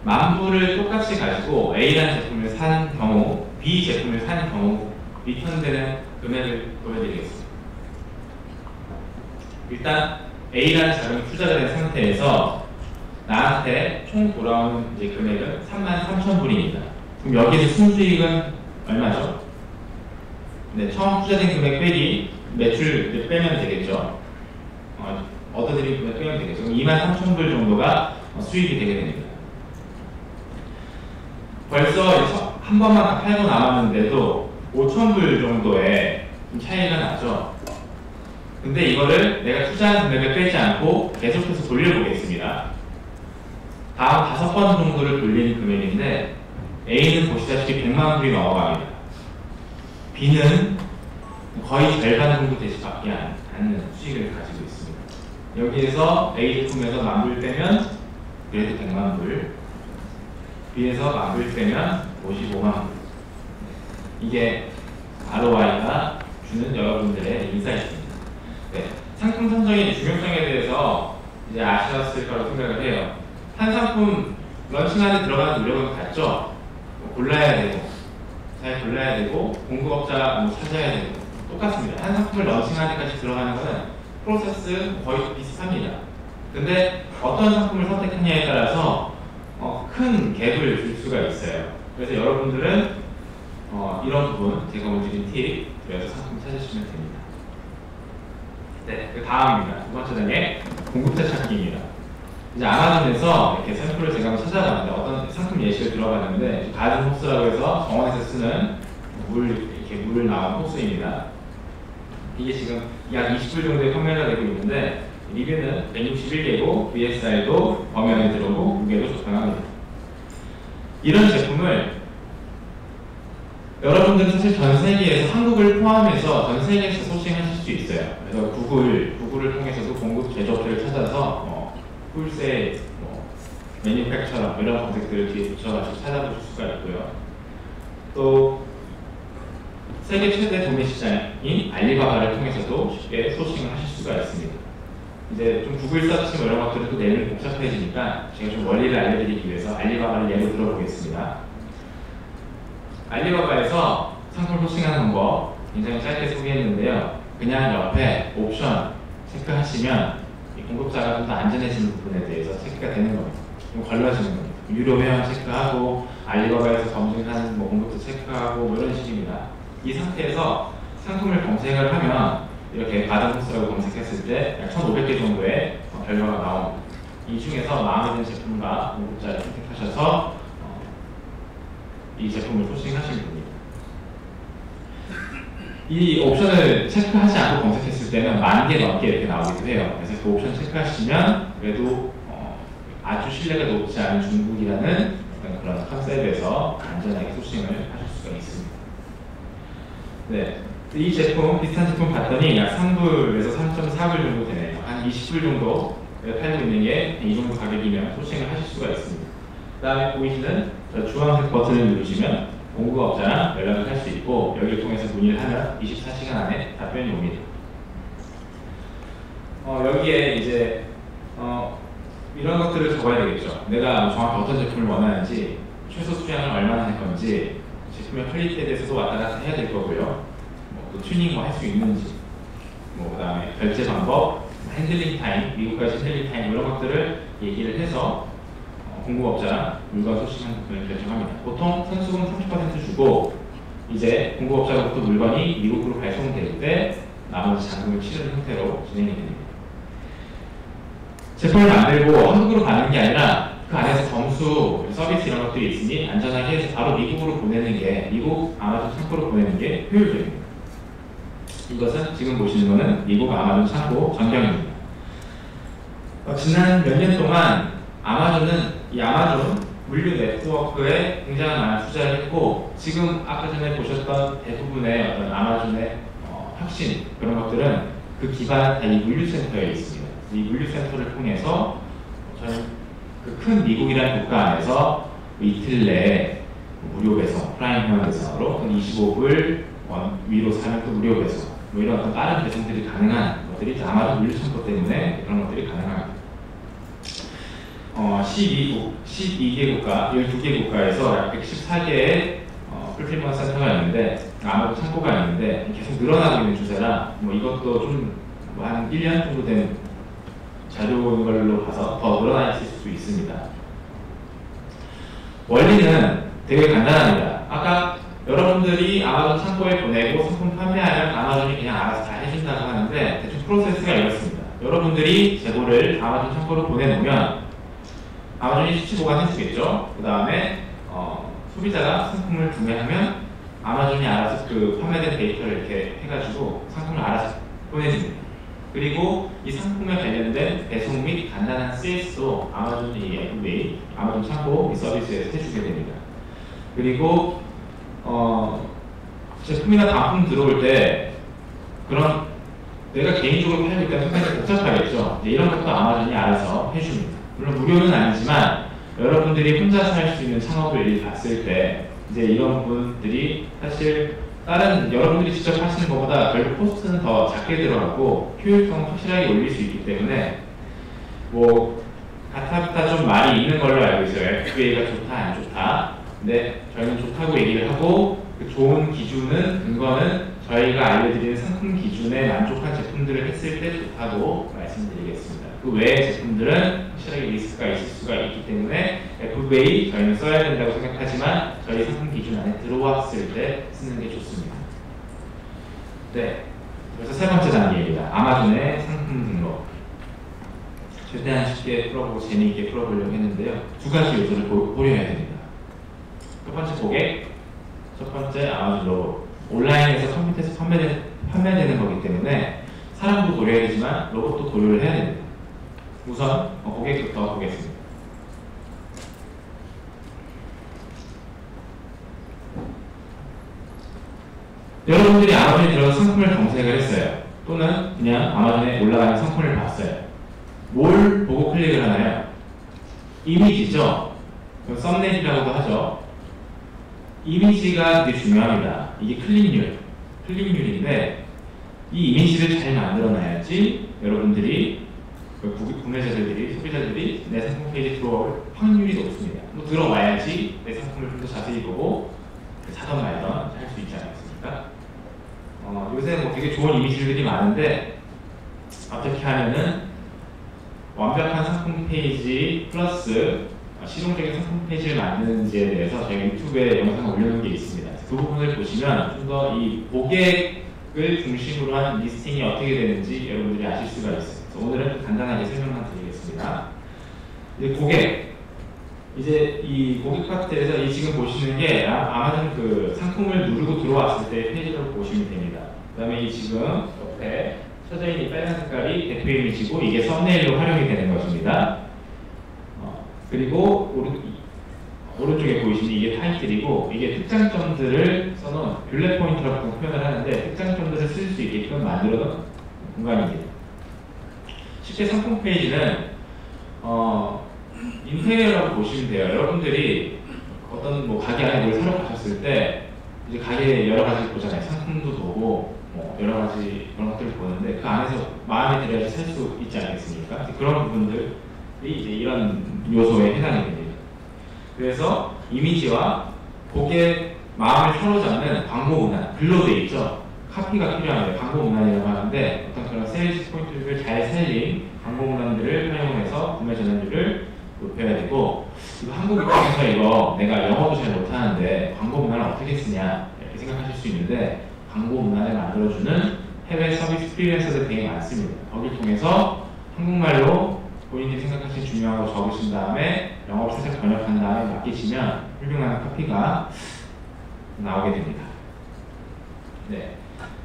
만불을 똑같이 가지고 A라는 제품을 산 경우, B 제품을 산 경우 리턴되는 금액을 보여드리겠습니다. 일단 A라는 자금이 투자가 된 상태에서 나한테 총 돌아온 이제 금액은 삼만 삼천 불입니다. 그럼 여기서 순수익은 얼마죠? 네, 처음 투자된 금액 빼기 매출 빼면 되겠죠. 어, 얻어들인 금액 빼면 되겠죠. 그럼 이만 삼천 불 정도가 수익이 되게 됩니다. 벌써 한 번만 팔고 남았는데도 오천 불 정도의 차이가 나죠. 근데 이거를 내가 투자한 금액을 빼지 않고 계속해서 돌려보겠습니다. 다음 다섯 번 정도를 돌리는 금액인데 A는 보시다시피 백만 불이 넘어갑니다. B는 거의 절반 정도 되지밖에 않는 수익을 가지고 있습니다. 여기에서 A 제품에서 만 불 빼면 그래도 백만 불, B에서 만 불 빼면 오십오만 불. 이게 알오아이가 주는 여러분들의 인사이트입니다. 네, 상품 선정의 중요성에 대해서 이제 아셨을 거라고 생각을 해요. 한 상품 런칭하는 들어가는 노력은 같죠. 뭐 골라야 되고, 잘 골라야 되고, 공급업자 뭐 찾아야 되고, 똑같습니다. 한 상품을 런칭하는 데까지 들어가는 거는 프로세스 거의 비슷합니다. 근데 어떤 상품을 선택했냐에 따라서 어, 큰 갭을 줄 수가 있어요. 그래서 여러분들은 어, 이런 부분 제가 오늘 드린 팁 여기서 상품 찾으시면 됩니다. 네, 그 다음입니다. 두 번째 단계 공급자 찾기입니다. 이제 아마존에서 이렇게 샘플을 제가 한번 찾아봤는데 어떤 상품 예시를 들어봤는데 가든 호스라고 해서 정원에서 쓰는 물 이렇게 물 나온 호스입니다. 이게 지금 약 이십 불 정도의 판매가 되고 있는데 리뷰는 백육십일 개고 비에스알도 범위안에 들어오고 무게도 적당합니다. 이런 제품을 여러분들은 사실 전 세계에서 한국을 포함해서 전 세계에서 소싱하실 수 있어요. 그래서 구글, 구글을 통해서도 공급 제조업체를 찾아서 뭐 홀세일, 뭐 매니팩처럼 이런 검색들을 뒤에 붙여가지고 찾아보실 수가 있고요. 또 세계 최대 도매 시장인 알리바바를 통해서도 쉽게 소싱을 하실 수가 있습니다. 이제 좀 구글 서치 뭐 이런 것들은 또 내용이 복잡해지니까 제가 좀 원리를 알려드리기 위해서 알리바바를 예로 들어보겠습니다. 알리바바에서 상품 소싱하는 방법 굉장히 짧게 소개했는데요. 그냥 옆에 옵션 체크하시면 이 공급자가 좀 더 안전해지는 부분에 대해서 체크가 되는 겁니다. 좀 걸러지는 겁니다. 유료 회원 체크하고 알리바바에서 검증하는 뭐 공급도 체크하고 뭐 이런 식입니다. 이 상태에서 상품을 검색을 하면 이렇게 가든 호스라고 검색했을 때 약 천오백 개 정도의 결과가 나옵니다. 이 중에서 마음에 드는 제품과 공급자를 선택하셔서 이 제품을 소싱하시면 됩니다. 이 옵션을 체크하지 않고 검색했을 때는 만 개 넘게 이렇게 나오기도 해요. 그래서 그 옵션 체크하시면 그래도 어, 아주 신뢰가 높지 않은 중국이라는 그런 컨셉에서 안전하게 소싱을 하실 수가 있습니다. 네, 이 제품, 비슷한 제품 봤더니 약 삼 불에서 삼 점 사 불 정도 되네요. 한 이십 불 정도 팔고 있는 게 이 정도 가격이면 소싱을 하실 수가 있습니다. 그 다음에 보이시는 주황색 버튼을 누르시면 공급업자랑 연락을 할 수 있고 여기를 통해서 문의를 하면 이십사 시간 안에 답변이 옵니다. 어, 여기에 이제 어, 이런 것들을 적어야 되겠죠. 내가 정확히 어떤 제품을 원하는지, 최소 수량을 얼마나 할 건지, 제품의 퀄리티에 대해서도 왔다 갔다 해야 될 거고요. 뭐, 또 튜닝 뭐 할 수 있는지, 뭐 그 다음에 결제 방법, 핸들링 타임, 미국까지 핸들링 타임 이런 것들을 얘기를 해서 공급업자랑 물건 소싱하는 부분을 결정합니다. 보통 선수금 삼십 퍼센트 주고 이제 공급업자로부터 물건이 미국으로 발송될 때 나머지 잔금을 치르는 형태로 진행이 됩니다. 제품을 만들고 한국으로 가는 게 아니라 그 안에서 점수, 서비스 이런 것들이 있으니 안전하게 해서 바로 미국으로 보내는 게, 미국 아마존 창고로 보내는 게 효율적입니다. 이것은 지금 보시는 거는 미국 아마존 창고 전경입니다. 어, 지난 몇 년 동안 아마존은 이 아마존 물류 네트워크에 굉장히 많은 투자를 했고, 지금 아까 전에 보셨던 대부분의 어떤 아마존의 어, 혁신 그런 것들은 그 기반 이 물류센터에 있습니다. 이 물류센터를 통해서 저는 그 큰 미국이라는 국가 안에서 이틀 내에 무료 배송, 프라임 회원 배송으로 이십오 불 원 위로 사면 또 무료 배송, 뭐 이런 어떤 다른 배송들이 가능한 것들이 아마존 물류센터 때문에 그런 것들이 가능합니다. 어, 십이 개국가, 십이 개 국가에서 약 백십사 개의 어, 풀필먼트 센터가 있는데, 아마존 창고가 있는데 계속 늘어나고 있는 주제라 뭐 이것도 좀 한 일 년 정도 된 자료별로 봐서 더 늘어나 있을 수 있습니다. 원리는 되게 간단합니다. 아까 여러분들이 아마존 창고에 보내고 상품 판매하면 아마존이 그냥 알아서 다 해준다고 하는데 대충 프로세스가 이렇습니다. 여러분들이 재고를 아마존 창고로 보내놓으면 아마존이 수치 보관해주겠죠. 그 다음에 어, 소비자가 상품을 구매하면 아마존이 알아서 그 판매된 데이터를 이렇게 해가지고 상품을 알아서 보내줍니다. 그리고 이 상품에 관련된 배송 및 간단한 서비스도 아마존 에프비에이, 아마존 창고 이 서비스에서 해주게 됩니다. 그리고 어, 제품이나 단품 들어올 때 그런 내가 개인적으로 팔니까 상당히 복잡하겠죠. 이런 것도 아마존이 알아서 해줍니다. 물론 무료는 아니지만 여러분들이 혼자서 할 수 있는 창업을 일일 봤을 때 이제 이런 부분들이 사실 다른 여러분들이 직접 하시는 것보다 결국 코스트는 더 작게 들어가고 효율성을 확실하게 올릴 수 있기 때문에 뭐 가타부타 좀 말이 있는 걸로 알고 있어요. 에프비에이가 좋다 안 좋다. 근데 저희는 좋다고 얘기를 하고 그 좋은 기준은 근거는 저희가 알려드리는 상품 기준에 만족한 제품들을 했을 때 좋다고 말씀드리겠습니다. 그 외의 제품들은 확실하게 리스크가 있을 수가 있기 때문에 에프비에이 저희는 써야 된다고 생각하지만 저희 상품 기준 안에 들어왔을 때 쓰는 게 좋습니다. 네, 그래서 세 번째 단계입니다. 아마존의 상품 등록. 최대한 쉽게 풀어보고 재미있게 풀어보려고 했는데요. 두 가지 요소를 고려해야 됩니다. 첫 번째 고객, 첫 번째 아마존 로봇. 온라인에서 컴퓨터에서 판매되, 판매되는 거기 때문에 사람도 고려해야 되지만 로봇도 고려를 해야 됩니다. 우선 고객부터 보겠습니다. 여러분들이 아마존에 들어가서 상품을 검색을 했어요. 또는 그냥 아마존에 올라가는 상품을 봤어요. 뭘 보고 클릭을 하나요? 이미지죠? 그럼 썸네일이라고도 하죠. 이미지가 되게 중요합니다. 이게 클릭률, 클릭률인데 이 이미지를 잘 만들어놔야지 여러분들이 구매자들이, 소비자들이 내 상품 페이지에 들어올 확률이 높습니다. 또 들어와야지 내 상품을 좀 더 자세히 보고 사던 말던 할 수 있지 않겠습니까? 어, 요새 뭐 되게 좋은 이미지들이 많은데 어떻게 하면은 완벽한 상품 페이지 플러스 실용적인 상품 페이지를 만드는지에 대해서 저희 유튜브에 영상을 올려놓은 게 있습니다. 그 부분을 보시면 좀 더 이 고객을 중심으로 한 리스팅이 어떻게 되는지 여러분들이 아실 수가 있습니다. 오늘은 간단하게 설명만 드리겠습니다. 이제 고객, 이제 이 고객 파트에서 이 지금 보시는 게 아마존 그 상품을 누르고 들어왔을 때 페이지로 보시면 됩니다. 그 다음에 이 지금 옆에 쳐져있는 이 빨간 색깔이 대표 이미지고 이게 썸네일로 활용이 되는 것입니다. 어, 그리고 오른, 오른쪽에 보이시는 이게 타이틀이고 이게 특장점들을 써놓은 뷰렛 포인트라고 표현을 하는데 특장점들을 쓸 수 있게끔 만들어놓은 공간입니다. 실제 상품 페이지는 어, 인테리어라고 보시면 돼요. 여러분들이 어떤 뭐 가게 안에 뭘 사러 가셨을 때 이제 가게 여러 가지 보잖아요. 상품도 보고 뭐 여러 가지 그런 것들을 보는데 그 안에서 마음에 들어야 살 수 있지 않겠습니까? 그런 부분들이 이제 이런 요소에 해당이 됩니다. 그래서 이미지와 고객 마음을 사로잡는 광고 문화, 글로 되어 있죠. 카피가 필요합니다. 광고 문안이라고 하는데 어떤 그런 세일즈 포인트를 잘 살린 광고 문안들을 활용해서 구매 전환율을 높여야 되고 이거 한국 입장에서 이거 내가 영어도 잘 못하는데 광고 문안을 어떻게 쓰냐 이렇게 생각하실 수 있는데 광고 문안을 만들어주는 해외 서비스 프리랜서들 되게 많습니다. 거기를 통해서 한국말로 본인들이 생각하시는 중요한 거 적으신 다음에 영어로 살짝 번역한 다음에 맡기시면 훌륭한 카피가 나오게 됩니다. 네.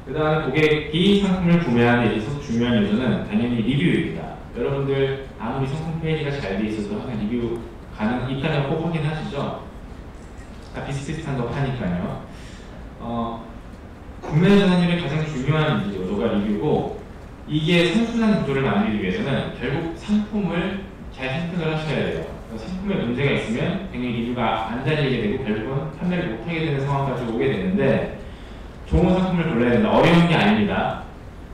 그 다음에 고객이 상품을 구매하는 데 있어서 중요한 요소는 당연히 리뷰입니다. 여러분들 아무리 상품 페이지가 잘 되어 있어도 항상 리뷰 가능 있다면 꼭 확인하시죠. 다 비슷비슷한 거 파니까요. 어, 구매 전환율의 가장 중요한 요소가 리뷰고 이게 선순환 구조를 만들기 위해서는 결국 상품을 잘 선택을 하셔야 돼요. 상품에 문제가 있으면 당연히 리뷰가 안 달리게 되고 결국은 판매를 못하게 되는 상황까지 오게 되는데 좋은 상품을 골라야 된다. 어려운 게 아닙니다.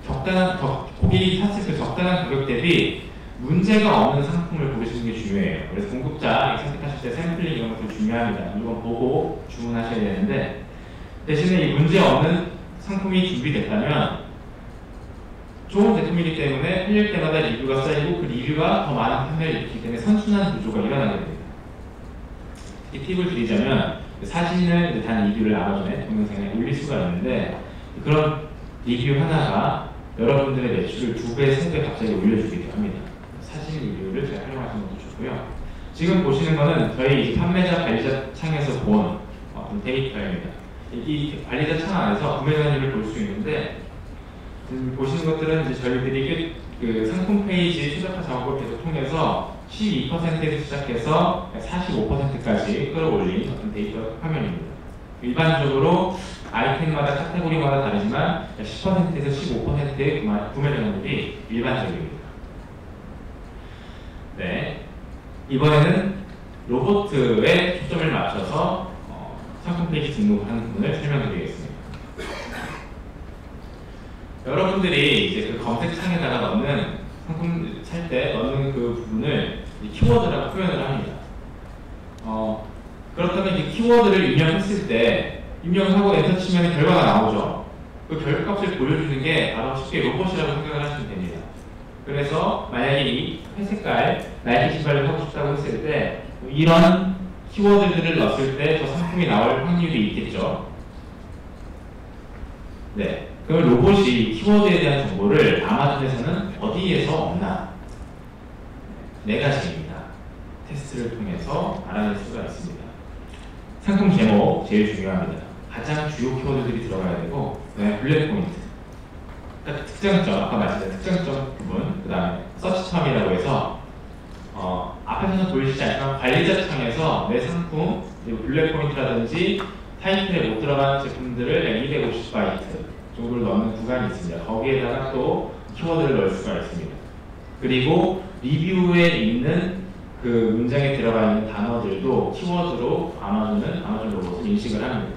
적당한, 적, 고객이 샀을 때 적당한 가격 대비 문제가 없는 상품을 고르시는 게 중요해요. 그래서 공급자 선택하실 때 샘플링 이런 것도 중요합니다. 이건 보고 주문하셔야 되는데 대신에 이 문제 없는 상품이 준비됐다면 좋은 제품이기 때문에 흘릴 때마다 리뷰가 쌓이고 그 리뷰가 더 많은 판매를 일으키기 때문에 선순환 구조가 일어나게 됩니다. 이 팁을 드리자면 사진을 단 리뷰를 알아보네 동영상에 올릴 수가 있는데 그런 리뷰 하나가 여러분들의 매출을 두 배, 세 배 갑자기 올려주기도 합니다. 사진 리뷰를 잘 활용하시는 것도 좋고요. 지금 보시는 거는 저희 판매자 관리자 창에서 본 어떤 데이터입니다. 이 관리자 창 안에서 구매 단위를 볼 수 있는데 음, 보시는 것들은 이제 저희들이 그 상품 페이지 최적화 작업을 계속 통해서 십이 퍼센트에서 시작해서 사십오 퍼센트까지 끌어올린 어떤 데이터 화면입니다. 일반적으로 아이템마다 카테고리마다 다르지만 십 퍼센트에서 십오 퍼센트의 구매 전환율이 일반적입니다. 네, 이번에는 로봇에 초점을 맞춰서 어, 상품 페이지 등록하는 부분을 설명드리겠습니다. 여러분들이 이제 그 검색창에다가 넣는 상품 살 때 넣는 그 부분을 키워드라고 표현을 합니다. 어, 그렇다면 이 키워드를 입력했을 때 입력하고 엔터 치면 결과가 나오죠. 그 결과값을 보여주는 게 바로 쉽게 로봇이라고 생각을 하시면 됩니다. 그래서 만약에 이 회색깔 나이키 신발을 사고 싶다고 했을 때 이런 키워드들을 넣었을 때 저 상품이 나올 확률이 있겠죠. 네. 그럼 로봇이 키워드에 대한 정보를 아마존에서는 어디에서 얻나? 네 가지입니다. 테스트를 통해서 알아낼 수가 있습니다. 상품 제목 제일 중요합니다. 가장 주요 키워드들이 들어가야 되고, 네, 블랙 포인트, 그러니까 특장점, 아까 말씀드린 특장점 부분, 그 다음에 서치텀이라고 해서 어, 앞에서는 보이시지 않지만 관리자 창에서 내 상품, 그리고 블랙 포인트라든지 타이틀에 못 들어간 제품들을 이백오십 바이트 쪽을 넣는 구간이 있습니다. 거기에다가 또 키워드를 넣을 수가 있습니다. 그리고 리뷰에 있는 그 문장에 들어가 있는 단어들도 키워드로 아마존은 아마존 로봇을 인식을 합니다.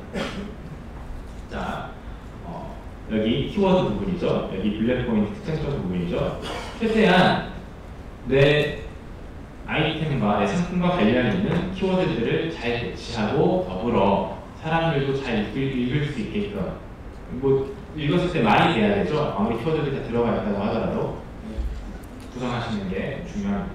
자, 어, 여기 키워드 부분이죠. 여기 블랙 포인트 특징적 부분이죠. 최대한 내 아이템과 내 상품과 관련 있는 키워드들을 잘 배치하고 더불어 사람들도 잘 읽을, 읽을 수 있게끔 뭐 읽었을 때 많이 돼야 되죠. 아무리 키워드들이 다 들어가 있다고 하더라도 구성하시는 게 중요합니다.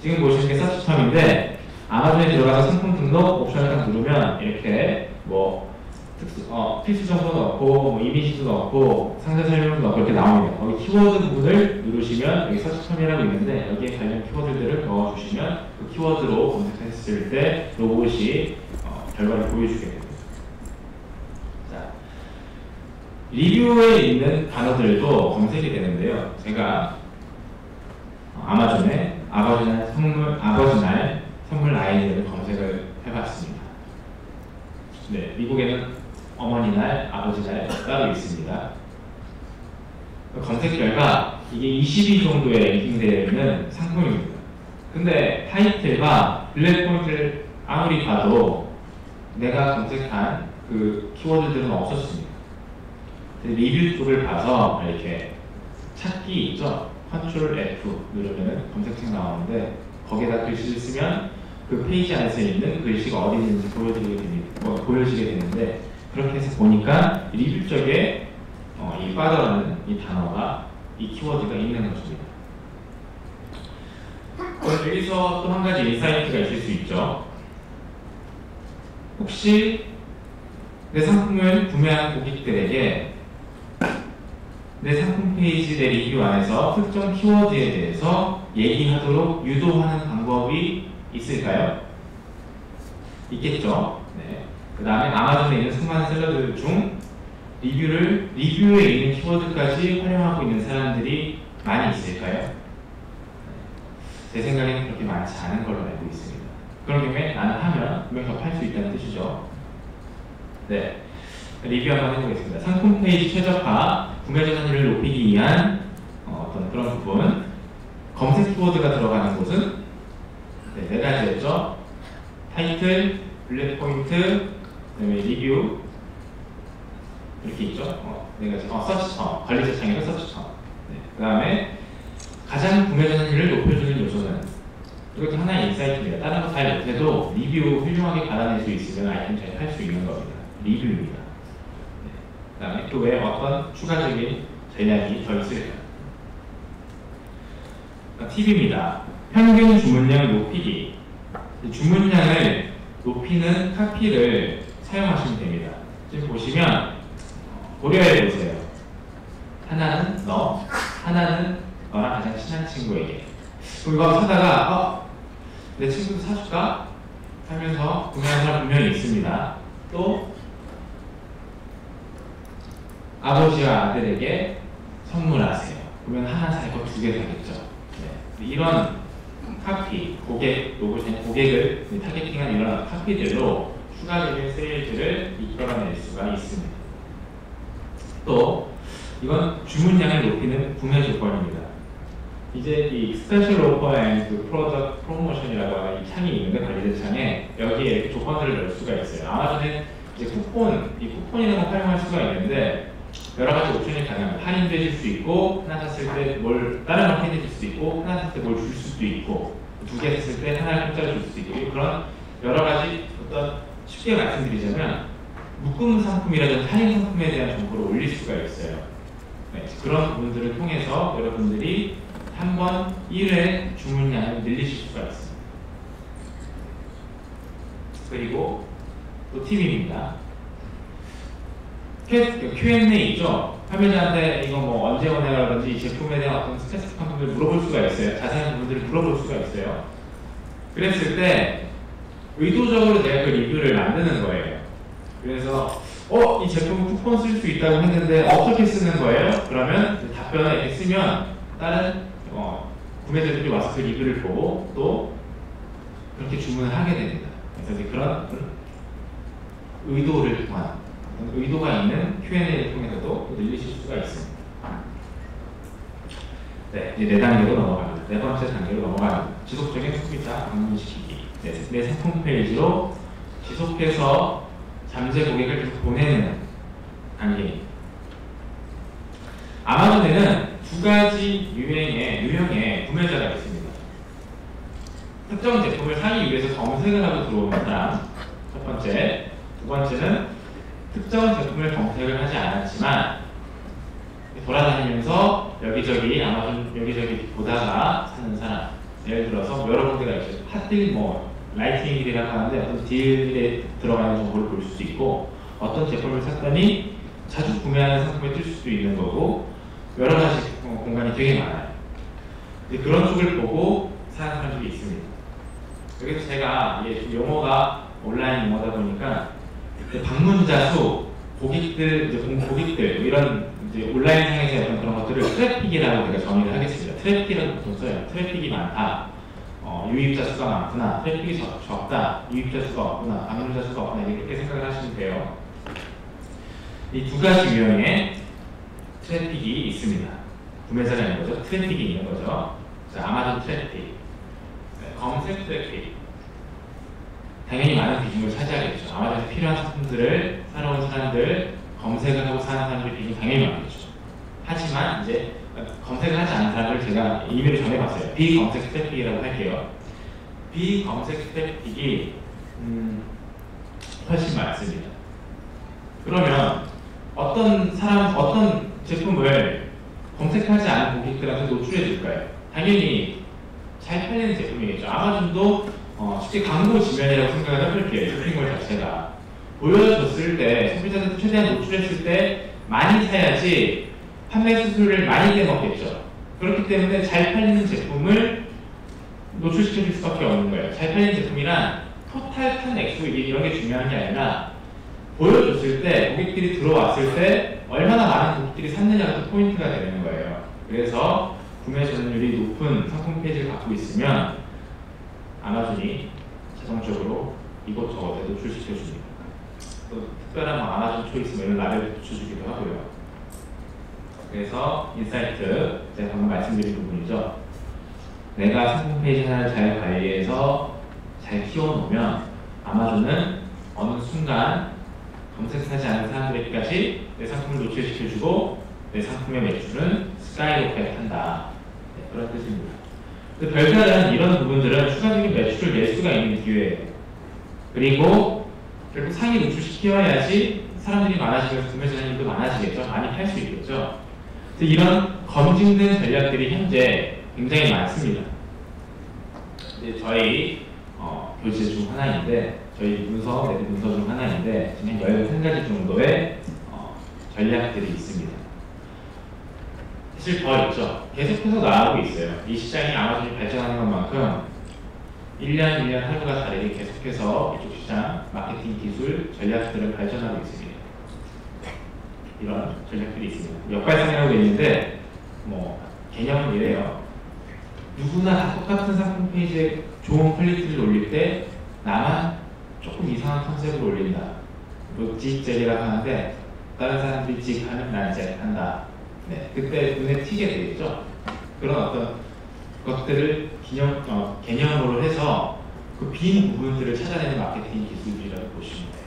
지금 보시는 게 서치텀인데 아마존에 들어가서 상품 등록 옵션을 딱 누르면 이렇게 뭐 특수, 어, 필수 정보도 넣고 뭐 이미지도 넣고 상세 설명도 넣고 이렇게 나옵니다. 거기 키워드 부분을 누르시면 여기 서치텀이라고 있는데 여기에 관련 키워드들을 넣어주시면 그 키워드로 검색했을 때 로봇이 어, 결과를 보여주게 됩니다. 리뷰에 있는 단어들도 검색이 되는데요. 제가 아마존에 아버지날 선물, 아버지날 선물 라인을 검색을 해봤습니다. 네, 미국에는 어머니날, 아버지날 따로 있습니다. 검색 결과 이게 이십 위 정도에 랭킹되어 있는 상품입니다. 근데 타이틀과 블랙 포인트를 아무리 봐도 내가 검색한 그 키워드들은 없었습니다. 리뷰 쪽을 봐서 이렇게 찾기 있죠? 컨트롤 F 누르면 검색창 나오는데 거기에다 글씨를 쓰면 그 페이지 안에서 있는 글씨가 어디 있는지 보여지게 됩니다. 뭐, 보여지게 되는데 그렇게 해서 보니까 리뷰 쪽에 어, 이 빠져라는 이 단어가 이 키워드가 있는 것입니다. 여기서 또 한 가지 인사이트가 있을 수 있죠. 혹시 내 상품을 구매한 고객들에게 내 상품 페이지 내 리뷰 안에서 특정 키워드에 대해서 얘기하도록 유도하는 방법이 있을까요? 있겠죠. 네. 그 다음에 아마존에 있는 수많은 셀러들 중 리뷰를 리뷰에 있는 키워드까지 활용하고 있는 사람들이 많이 있을까요? 제 생각에는 그렇게 많지 않은 걸로 알고 있습니다. 그런 경우에 나는 하면 분명 더 팔 수 있다는 뜻이죠. 네. 리뷰 한번 해보겠습니다. 상품 페이지 최적화, 구매 전환율을 높이기 위한 어떤 그런 부분, 검색 키워드가 들어가는 곳은 네, 네 가지였죠. 타이틀, 블랙 포인트, 그다음에 리뷰 이렇게 있죠. 어, 네 가지. 어, 서치창, 관리자 창에서 서치창. 네. 그다음에 가장 구매 전환율을 높여주는 요소는 이것도 하나의 인사이트입니다. 다른 거 잘 못해도 리뷰 훌륭하게 받아낼 수 있으면 아이템 잘 팔 수 있는 겁니다. 리뷰입니다. 그 다음에 또 왜 어떤 추가적인 전략이 더 있을까요? 팁입니다. 평균 주문량을 높이기. 주문량을 높이는 카피를 사용하시면 됩니다. 지금 보시면 고려해 보세요. 하나는 너, 하나는 너랑 가장 친한 친구에게. 이거 사다가 어? 내 친구도 사줄까? 하면서 구매하는 사람 분명히 있습니다. 또 아버지와 아들에게 선물하세요. 그러면 하나 살고 두 개 사겠죠. 네. 이런 카피, 고객, 로봇인 고객을 타겟팅한 이런 카피들로 추가적인 세일즈를 이끌어낼 수가 있습니다. 또 이건 주문량을 높이는 구매 조건입니다. 이제 이 스페셜 오퍼 앤 그 프로덕트 프로모션이라고 하는 이 창이 있는데, 관리자 창에 여기에 이렇게 조건들을 넣을 수가 있어요. 아마존에 이제 쿠폰, 이 쿠폰이라는 걸 사용할 수가 있는데 여러 가지 옵션이 가능합니다. 할인도 해줄 수 있고, 하나 샀을 때 뭘 다른 걸 할인해 줄 수도 있고, 하나 샀을 때 뭘 줄 수도 있고, 두 개 샀을 때 하나를 공짜로 줄 수도 있고, 그런 여러 가지 어떤 쉽게 말씀드리자면 묶음 상품이라든지 할인 상품에 대한 정보를 올릴 수가 있어요. 네, 그런 부분들을 통해서 여러분들이 한번 일 회 주문량을 늘리실 수가 있습니다. 그리고 또 팁입니다. 큐 앤 에이죠. 판매자한테 이거 뭐 언제 오냐라든지 이 제품에 대한 어떤 스페시픽한 부분을 물어볼 수가 있어요. 자세한 부분들을 물어볼 수가 있어요. 그랬을 때 의도적으로 내가 그 리뷰를 만드는 거예요. 그래서 어? 이 제품은 쿠폰 쓸 수 있다고 했는데 어떻게 쓰는 거예요? 그러면 답변을 이렇게 쓰면 다른 어, 구매자들이 와서 그 리뷰를 보고 또 그렇게 주문을 하게 됩니다. 그래서 이제 그런 의도를 통한, 의도가 있는 큐 앤 에이를 통해서도 늘리실 수가 있습니다. 네, 이제 네 단계로 넘어갑니다. 네 번째 단계로 넘어갑니다. 지속적인 소비자 방문시키기. 네, 내 상품 페이지로 지속해서 잠재 고객을 계속 보내는 단계입니다. 아마존에는 두 가지 유형의, 유형의 구매자가 있습니다. 특정 제품을 사기 위해서 검색을 하고 들어오는 사람, 첫 번째. 두 번째는 특정 제품을 검색을 하지 않았지만 돌아다니면서 여기저기 아마존 여기저기 보다가 사는 사람. 예를 들어서 뭐 여러 군데가 있어요. 핫딜, 뭐 라이팅 딜이라고 하는데 어떤 딜에 들어가는 정보를 볼 수도 있고, 어떤 제품을 샀더니 자주 구매하는 상품에 뜰 수도 있는 거고, 여러 가지 공간이 되게 많아요. 이제 그런 쪽을 보고 사는 사람들이 있습니다. 여기서 제가 이게 용어가 온라인 용어다 보니까 이제 방문자 수, 고객들, 이제 고객들 이런 이제 온라인상에서 어떤 그런 것들을 트래픽이라고 제가 정의를 하겠습니다. 트래픽이라고 보통 써요. 트래픽이 많다, 어, 유입자 수가 많구나, 트래픽이 적, 적다, 유입자 수가 없구나, 방문자 수가 없구나, 이렇게 생각을 하시면 돼요. 이 두 가지 유형의 트래픽이 있습니다. 구매자가 있는 거죠. 트래픽이 있는 거죠. 자, 아마존 트래픽, 네, 검색 트래픽. 당연히 많은 비중을 차지하겠죠. 아마존에서 필요한 상품들을 사러 온 사람들, 검색을 하고 사는 사람들의 비중이 당연히 많겠죠. 하지만 이제 검색을 하지 않은 사람을 제가 이미를 정해봤어요. 비검색 트래픽이라고 할게요. 비검색 트래픽이 음, 훨씬 많습니다. 그러면 어떤 사람, 어떤 제품을 검색하지 않은 고객들한테 노출해줄까요? 당연히 잘 팔리는 제품이겠죠. 아마존도 어, 쉽게 광고 지면이라고 생각을 해볼게요. 쇼핑몰 자체가 보여줬을 때, 소비자한테 최대한 노출했을 때 많이 사야지 판매 수수료를 많이 떼먹겠죠. 그렇기 때문에 잘 팔리는 제품을 노출시켜줄 수밖에 없는 거예요. 잘 팔리는 제품이란 토탈 판 액수, 이런 게 중요한 게 아니라 보여줬을 때, 고객들이 들어왔을 때 얼마나 많은 고객들이 샀느냐가 포인트가 되는 거예요. 그래서 구매 전환율이 높은 상품 페이지를 갖고 있으면 아마존이 자동적으로 이곳저곳에 노출시켜줍니다. 또 특별한 뭐 아마존 초이스 이런 라벨을 붙여주기도 하고요. 그래서 인사이트, 제가 방금 말씀드린 부분이죠. 내가 상품 페이지 하나를 잘 관리해서 잘 키워놓으면 아마존은 어느 순간 검색하지 않은 사람들에게까지 내 상품을 노출시켜주고 내 상품의 매출은 스카이로켓 한다. 네, 그런 뜻입니다. 별다른 이런 부분들은 추가적인 매출을 낼 수가 있는 기회예요. 그리고 결국 상위 노출시켜야지 사람들이 많아지면서 구매 전환율도 많아지겠죠. 많이 팔 수 있겠죠. 이런 검증된 전략들이 현재 굉장히 많습니다. 근데 저희 어, 교실 중 하나인데, 저희 문서, 내부 문서 중 하나인데, 지금 열한 가지 정도의 어, 전략들이 있습니다. 사실 더 있죠. 계속해서 나오고 있어요. 이 시장이 아마존이 발전하는 것만큼 일 년 일 년 하루가 다르게 계속해서 이쪽 시장, 마케팅 기술, 전략들을 발전하고 있습니다. 이런 전략들이 있습니다. 역발상이라고 되어 있는데, 뭐, 개념은 이래요. 누구나 다 똑같은 상품 페이지에 좋은 퀄리티를 올릴 때 나만 조금 이상한 컨셉으로 올린다. 찌익젤이라고 하는데 다른 사람들이 찌익하면 난 찌익한다. 네, 그때 눈에 튀게 되겠죠. 그런 어떤 것들을 기념, 어, 개념으로 해서 그 빈 부분들을 찾아내는 마케팅 기술이라고 보시면 돼요.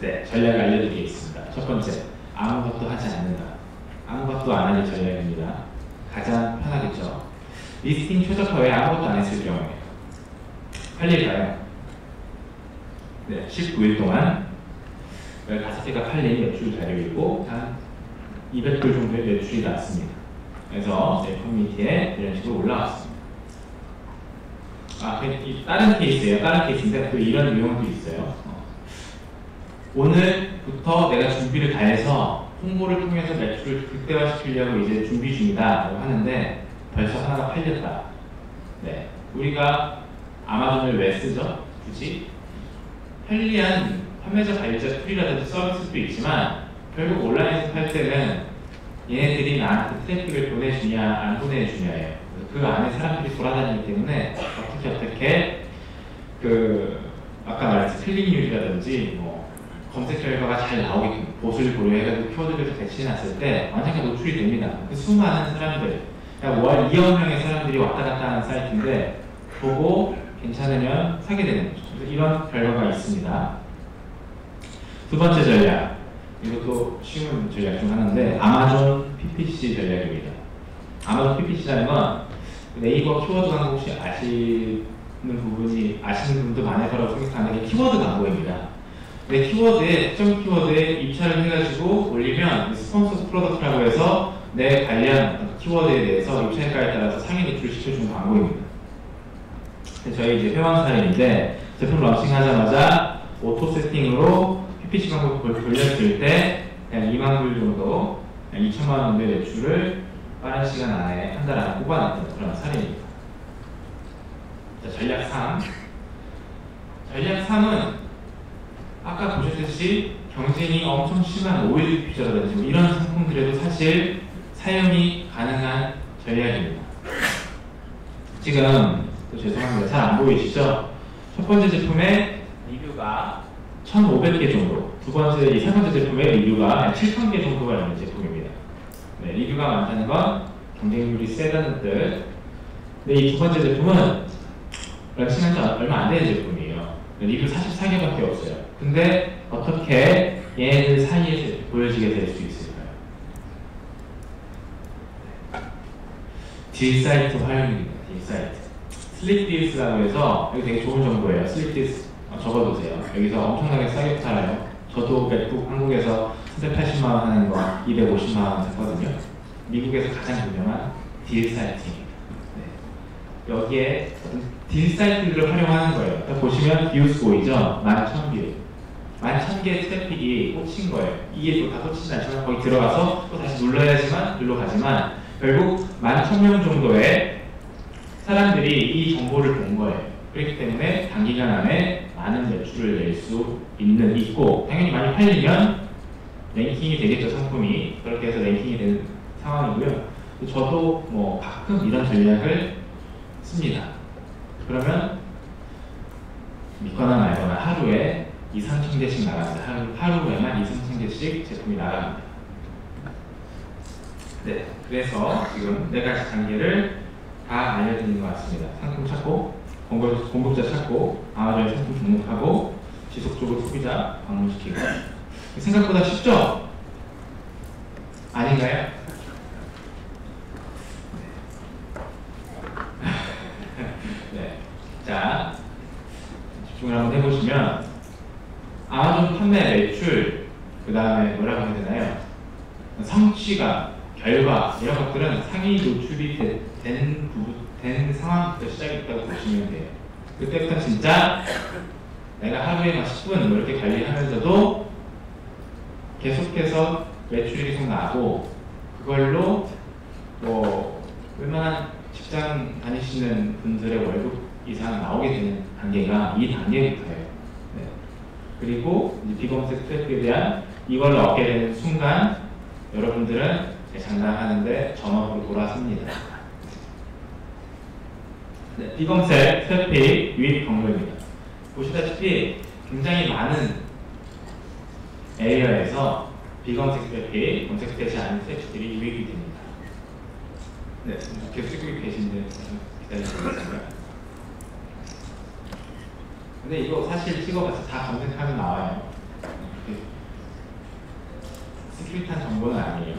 네, 전략을 알려드릴 게 있습니다. 첫 번째, 아무것도 하지 않는다. 아무것도 안 하는 전략입니다. 가장 편하겠죠. 리스팅 최적화 외에 아무것도 안 했을 경우에 할 일가요? 네, 십구 일 동안 열다섯 개가 팔린 매출 자료이고 한 이백 불 정도의 매출이 났습니다. 그래서 제 커뮤니티에 이런 식으로 올라왔습니다. 아, 그, 다른 케이스예요. 다른 케이스인데 또 이런 유형도 있어요. 어. 오늘부터 내가 준비를 다해서 홍보를 통해서 매출을 극대화시키려고 이제 준비 중이다 라고 하는데 벌써 하나가 팔렸다. 네, 우리가 아마존을 왜 쓰죠? 굳이? 편리한 판매자 관리자 툴이라든지 서비스도 있지만 결국 온라인에서 팔 때는 얘네들이 나한테 트래픽을 보내주냐 안 보내주냐예요. 그 안에 사람들이 돌아다니기 때문에 어떻게 어떻게 그 아까 말했듯이 클릭률이라든지 뭐 검색 결과가 잘 나오게끔 보수를 고려해가지고 키워드를 배치해놨을 때 완전히 노출이 됩니다. 그 수많은 사람들, 오 억 명의 사람들이 왔다 갔다 하는 사이트인데 보고 괜찮으면 사게 되는 거죠. 이런 결과가 있습니다. 두 번째 전략, 이것도 쉬운 전략 중 하나인데 아마존 피피씨 전략입니다. 아마존 피피씨라는 건 네이버 키워드 광고 혹시 아시는 부분이 아시는 분도 많을 거라고 생각하는 게 키워드 광고입니다. 내 키워드에, 특정 키워드에 입찰을 해가지고 올리면 스폰서 프로덕트라고 해서 내 관련 키워드에 대해서 입찰가에 따라서 상위 매출을 시켜주는 광고입니다. 저희 이제 회원 사례인데 제품 런칭하자마자 오토 세팅으로 피피씨 광고 돌렸을 때 그냥 이만 불 정도, 그냥 이천만 원대 매출을 빠른 시간 안에 한 달 안에 뽑아놨던 그런 사례입니다. 자, 전략 삼. 전략 삼은 아까 보셨듯이 경쟁이 엄청 심한 오일 피자라든지 뭐 이런 상품들에도 사실 사용이 가능한 전략입니다. 지금 또 죄송합니다. 잘 안 보이시죠? 첫 번째 제품의 리뷰가 천오백 개 정도, 두 번째, 이 세 번째 제품의 리뷰가 칠천 개 정도가 있는 제품입니다. 네, 리뷰가 많다는 건 경쟁률이 세다는 뜻. 근데 이 두 번째 제품은 런칭한 지 얼마 안 되는 제품이에요. 리뷰 사십사 개밖에 없어요. 근데 어떻게 얘네들 사이에서 보여지게 될 수 있을까요? 딜 사이트 활용입니다. 딜 사이트. 슬립 딜스라고 해서 여기 되게 좋은 정보예요. 슬립 딜스 어, 적어두세요. 여기서 엄청나게 싸게 팔아요. 저도 맥북 한국에서 삼백팔십만 원 하는 거 이백오십만 원 샀거든요. 미국에서 가장 유명한 딜 사이트입니다. 네. 여기에 딜 사이트를 활용하는 거예요. 보시면 뷰스 보이죠? 만 천 뷰. 만 천 개의 트래픽이 꽂힌 거예요. 이게 또 다 꽂히지 않지만 거기 들어가서 또 다시 눌러야지만 눌러가지만 결국 만 천 명 정도의 사람들이 이 정보를 본 거예요. 그렇기 때문에 단기간 안에 많은 매출을 낼 수 있는, 있고 당연히 많이 팔리면 랭킹이 되겠죠, 상품이. 그렇게 해서 랭킹이 되는 상황이고요. 저도 뭐 가끔 이런 전략을 씁니다. 그러면 믿거나 말거나 하루에 이삼천 개씩 나갑니다. 하루, 하루에만 이삼천 개씩 제품이 나갑니다. 네, 그래서 지금 네 가지 단계를 다 알려드린 것 같습니다. 상품 찾고, 공급, 공급자 찾고, 아마존 상품 등록하고, 지속적으로 소비자 방문시키고. 생각보다 쉽죠? 아닌가요? 네, 자, 집중을 한번 해보시면 아마존 판매 매출, 그 다음에 뭐라고 해야 되나요? 성취감, 알바 이런 것들은 상위 노출이 되, 되는, 부분, 되는 상황부터 시작했다고 보시면 돼요. 그때부터 진짜 내가 하루에 막 십 분 이렇게 관리하면서도 계속해서 매출이 계속 나고 그걸로 뭐 웬만한 직장 다니시는 분들의 월급 이상 나오게 되는 단계가 이 단계부터예요. 네. 그리고 이제 비검색 트래픽에 대한 이걸 얻게 되는 순간 여러분들은 장담하는데 전업으로 돌아섭니다. 네, 비검색 트래픽 유입 경로입니다. 보시다시피 굉장히 많은 에이어에서 비검색 트래픽, 검색되지 않은 트래픽들이 유입이 됩니다. 네, 계속 쓰고 계신데 기다리시겠습니다. 근데 이거 사실 찍어봐서 다 검색하면 나와요. 스크립트한 정보는 아니에요.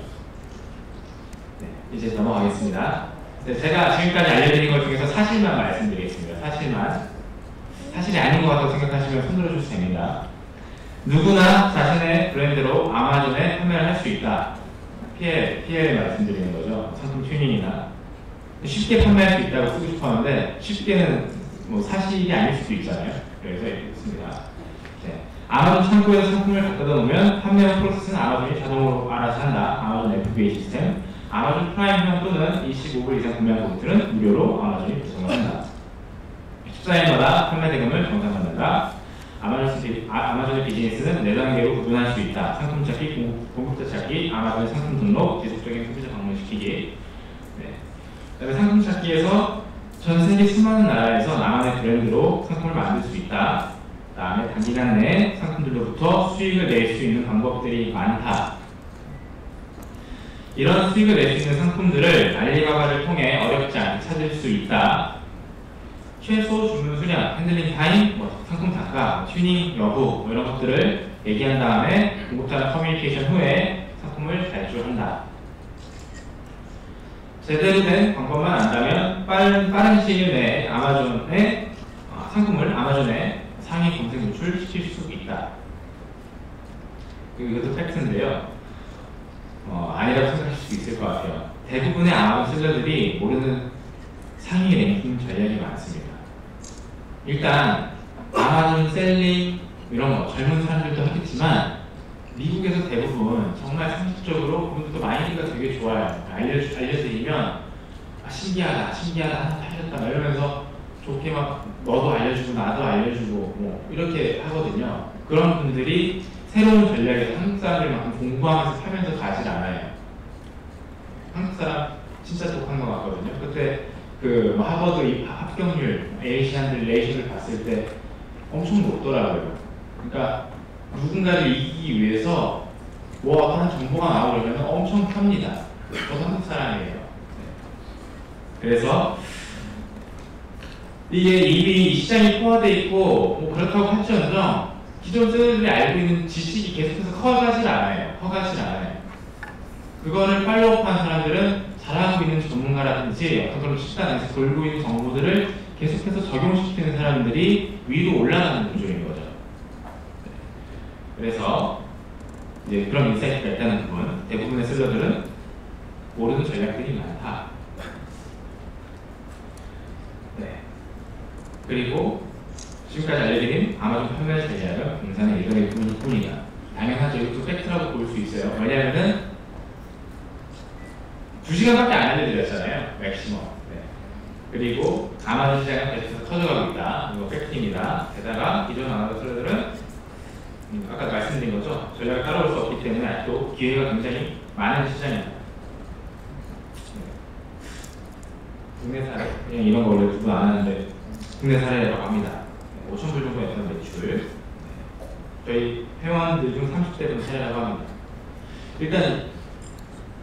네, 이제 넘어가겠습니다. 네, 제가 지금까지 알려드린 것 중에서 사실만 말씀드리겠습니다. 사실만. 사실이 아닌 것 같다고 생각하시면 손들어 주셔도 됩니다. 누구나 자신의 브랜드로 아마존에 판매를 할 수 있다. 피엘, 피엘 말씀드리는 거죠. 상품 튜닝이나. 쉽게 판매할 수 있다고 쓰고 싶어 하는데 쉽게는 뭐 사실이 아닐 수도 있잖아요. 그래서 이렇게 씁니다. 네. 아마존 창고에 상품을 갖다 놓으면 판매형 프로세스는 아마존이 자동으로 알아서 한다. 아마존 에프비에이 시스템. 아마존 프라임형 또는 이십오 불 이상 구매한 것들은 무료로 아마존이 배송을 한다. 십사 일마다 판매 대금을 정산받는다. 아마존, 아, 아마존의 비즈니스는 네 단계로 구분할 수 있다. 상품 찾기, 공급, 공급자 찾기, 아마존의 상품 등록, 지속적인 소비자 방문시키기. 네. 그다음에 상품 찾기에서 전 세계 수많은 나라에서 나만의 브랜드로 상품을 만들 수 있다. 그 다음에 단기간 내에 상품들로부터 수익을 낼 수 있는 방법들이 많다. 이런 수익을 낼 수 있는 상품들을 알리바바를 통해 어렵지 않게 찾을 수 있다. 최소 주문 수량, 핸들링 타임, 뭐 상품 단가, 튜닝 여부 뭐 이런 것들을 얘기한 다음에 공급자나 커뮤니케이션 후에 상품을 발주한다. 제대로 된 방법만 안다면 빠른, 빠른 시일 내에 아마존에 어, 상품을 아마존에 상위 검색 노출시킬 수 있다. 그리고 이것도 팩트인데요. 어, 아니라고 생각할 수 있을 것 같아요. 대부분의 아마존 셀러들이 모르는 상위 랭킹 전략이 많습니다. 일단 아마존 셀링 이런 거 젊은 사람들도 하겠지만 미국에서 대부분 정말 상식적으로 그분들도 마인드가 되게 좋아요. 알려주, 알려드리면 아, 신기하다 신기하다 하나 하셨다 이러면서 좋게 막 너도 알려주고 나도 알려주고 뭐 이렇게 하거든요. 그런 분들이 새로운 전략에서 한국 사람들만큼 공부하면서 사면서 가지 않아요. 한국 사람 진짜 독한 것 같거든요. 그때 그 뭐 하버드 합격률, 에이시안들 레이션을 봤을 때 엄청 높더라고요. 그러니까 누군가를 이기기 위해서 뭐 하는 정보가 나오려면 엄청 탑니다. 저도 한국 사람이에요. 네. 그래서 이게 이미 이 시장이 포화되어 있고 뭐 그렇다고 할지언정 기존 셀러들이 알고 있는 지식이 계속해서 커가질 않아요. 커가질 않아요. 그거를 팔로우업한 사람들은 잘하고 있는 전문가라든지 어떤 그런 식단에서 돌고 있는 정보들을 계속해서 적용시키는 사람들이 위로 올라가는 구조인 거죠. 그래서 이제 그런 인사이트가 있다는 부분, 대부분의 셀러들은 모르는 전략들이 많다. 네. 그리고 지금까지 알려드린 아마존 판매 전략은 공산의 일각의 부분이다. 당연하죠. 이것도 팩트라고 볼 수 있어요. 왜냐하면은 두 시간밖에 안 알려드렸잖아요. 맥시멈. 네. 그리고 아마존 시장은 계속해서 커져가고 있다. 이거 팩트입니다. 게다가 기존 아마존 셀러들은 음, 아까 말씀드린 거죠. 전략을 따라올 수 없기 때문에 아직도 기회가 굉장히 많은 시장입니다. 네. 국내 사례, 그냥 이런 거 원래 구분 안 하는데 국내 사례라고 합니다. 네. 오천 불 정도 했던 매출. 네. 저희 회원들 중 삼십 대 분 사례라고 합니다. 일단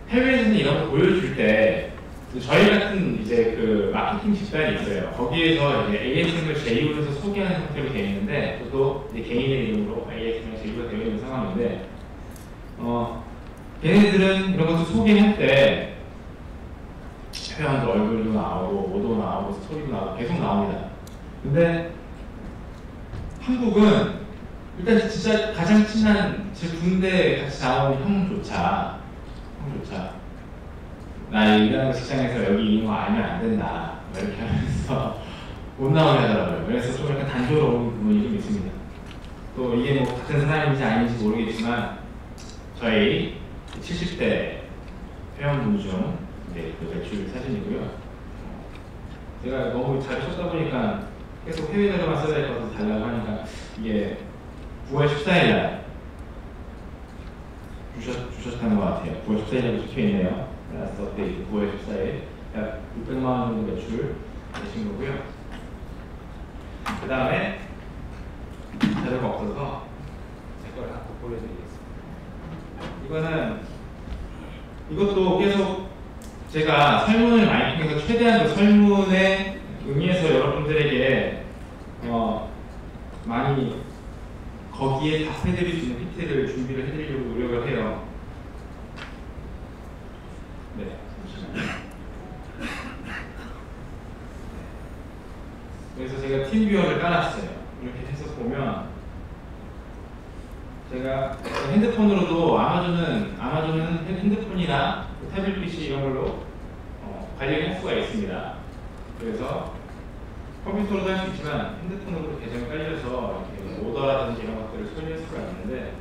해외에서는 이런 걸 보여줄 때 저희 같은 이제 그 마케팅 집단이 있어요. 거기에서 이제 에이에스엠을 제휴로 해서 소개하는 형태로 되어 있는데 저도 이제 개인의 이름으로 에이에스엠을 제휴가 되어 있는 상황인데 어 걔네들은 이런 것도 소개할 때 회원들 얼굴도 나오고 모도 나오고 스토리도 나오고 계속 나옵니다. 근데 한국은 일단 진짜 가장 친한 제 군대에 같이 나온 형조차 조차 나 일하는 직장에서 여기 있는 거 알면 안 된다. 이렇게 하면서 못 나오게 하더라고요. 그래서 좀 약간 단조로운 부분이 좀 있습니다. 또 이게 뭐 같은 사람인지 아닌지 모르겠지만 저희 칠십 대 회원분 중 네, 그 매출 사진이고요. 제가 너무 잘 쳤다 보니까 계속 해외 자료만 써야 될 것 같아서 달라고 하니까 이게 구월 십사일날 주셨, 주셨다는 것 같아요. 구월 십사일에 적혀있네요. 라스트 업데이트 구월 십사일 약 육백만 원 정도 매출 되신 거고요. 그 다음에 자료가 없어서 제 걸 갖고 보여드리겠습니다. 이거는 이것도 계속 제가 설문을 많이 통해서 최대한 그 설문에 응해서 여러분들에게 어 많이 거기에 답해드릴 수 있는 피트를 준비를 해드리려고 노력을 해요. 네, 잠시만요. 그래서 제가 팀뷰어를 깔았어요. 이렇게 해서 보면 제가 핸드폰으로도 아마존은 아마존은 핸드폰이나 태블릿 피씨 이런 걸로 어, 관련이 할 수가 있습니다. 그래서 컴퓨터로도 할 수 있지만 핸드폰으로도 계정이 깔려서 이렇게 오더라든지 이런 것들을 처리할 수가 있는데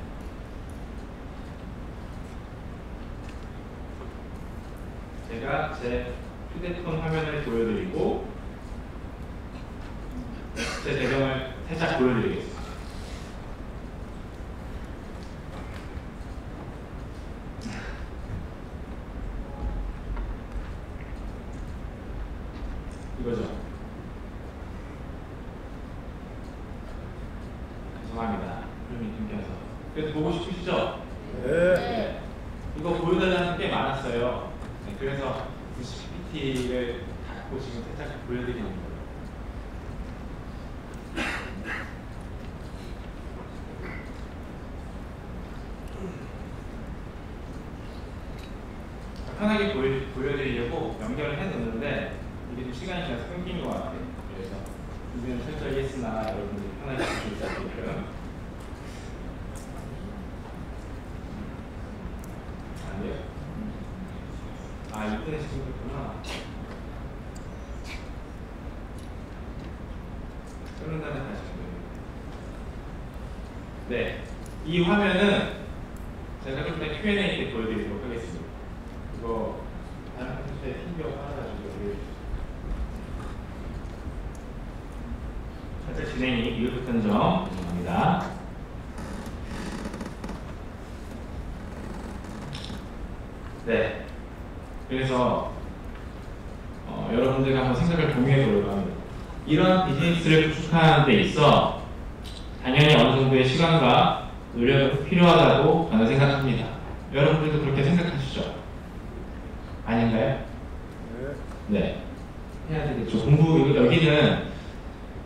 제가 제 휴대폰 화면을 보여드리고 제 계정을 살짝 보여드리겠습니다. 이거죠. 죄송합니다. 흐름이 끊겨서. 그래도 보고 싶으시죠? 네. 네. 이거 보여달라는 게 많았어요. 네, 그래서 피피티를 갖고 지금 살짝 보여드리는 거예요. 편하게 보여, 보여드리려고 연결을 해놓는데 이게 좀 시간이 지나서 끊긴 것 같아요. 그래서 이제는 철저히 했으나 여러분들이 편하게 보실 수 있게끔 안 돼요? 아 인터넷이 생겼구나. 끊은 다음에 다시 보여드릴게요. 네, 이 화면은 제가 좀 이따 큐 앤 에이 때 보여드리도록 하겠습니다. 이거 다른 컴퓨터에 핀벽 하나 가지고 살짝 진행이 미흡했던 점 죄송합니다. 네, 그래서 어, 여러분들과 한번 생각을 공유해 보려고 합니다. 이런 비즈니스를 구축하는 데 있어 당연히 어느 정도의 시간과 노력이 필요하다고 저는 생각합니다. 여러분들도 그렇게 생각하시죠? 아닌가요? 네. 네. 해야 되겠죠. 공부, 여기는,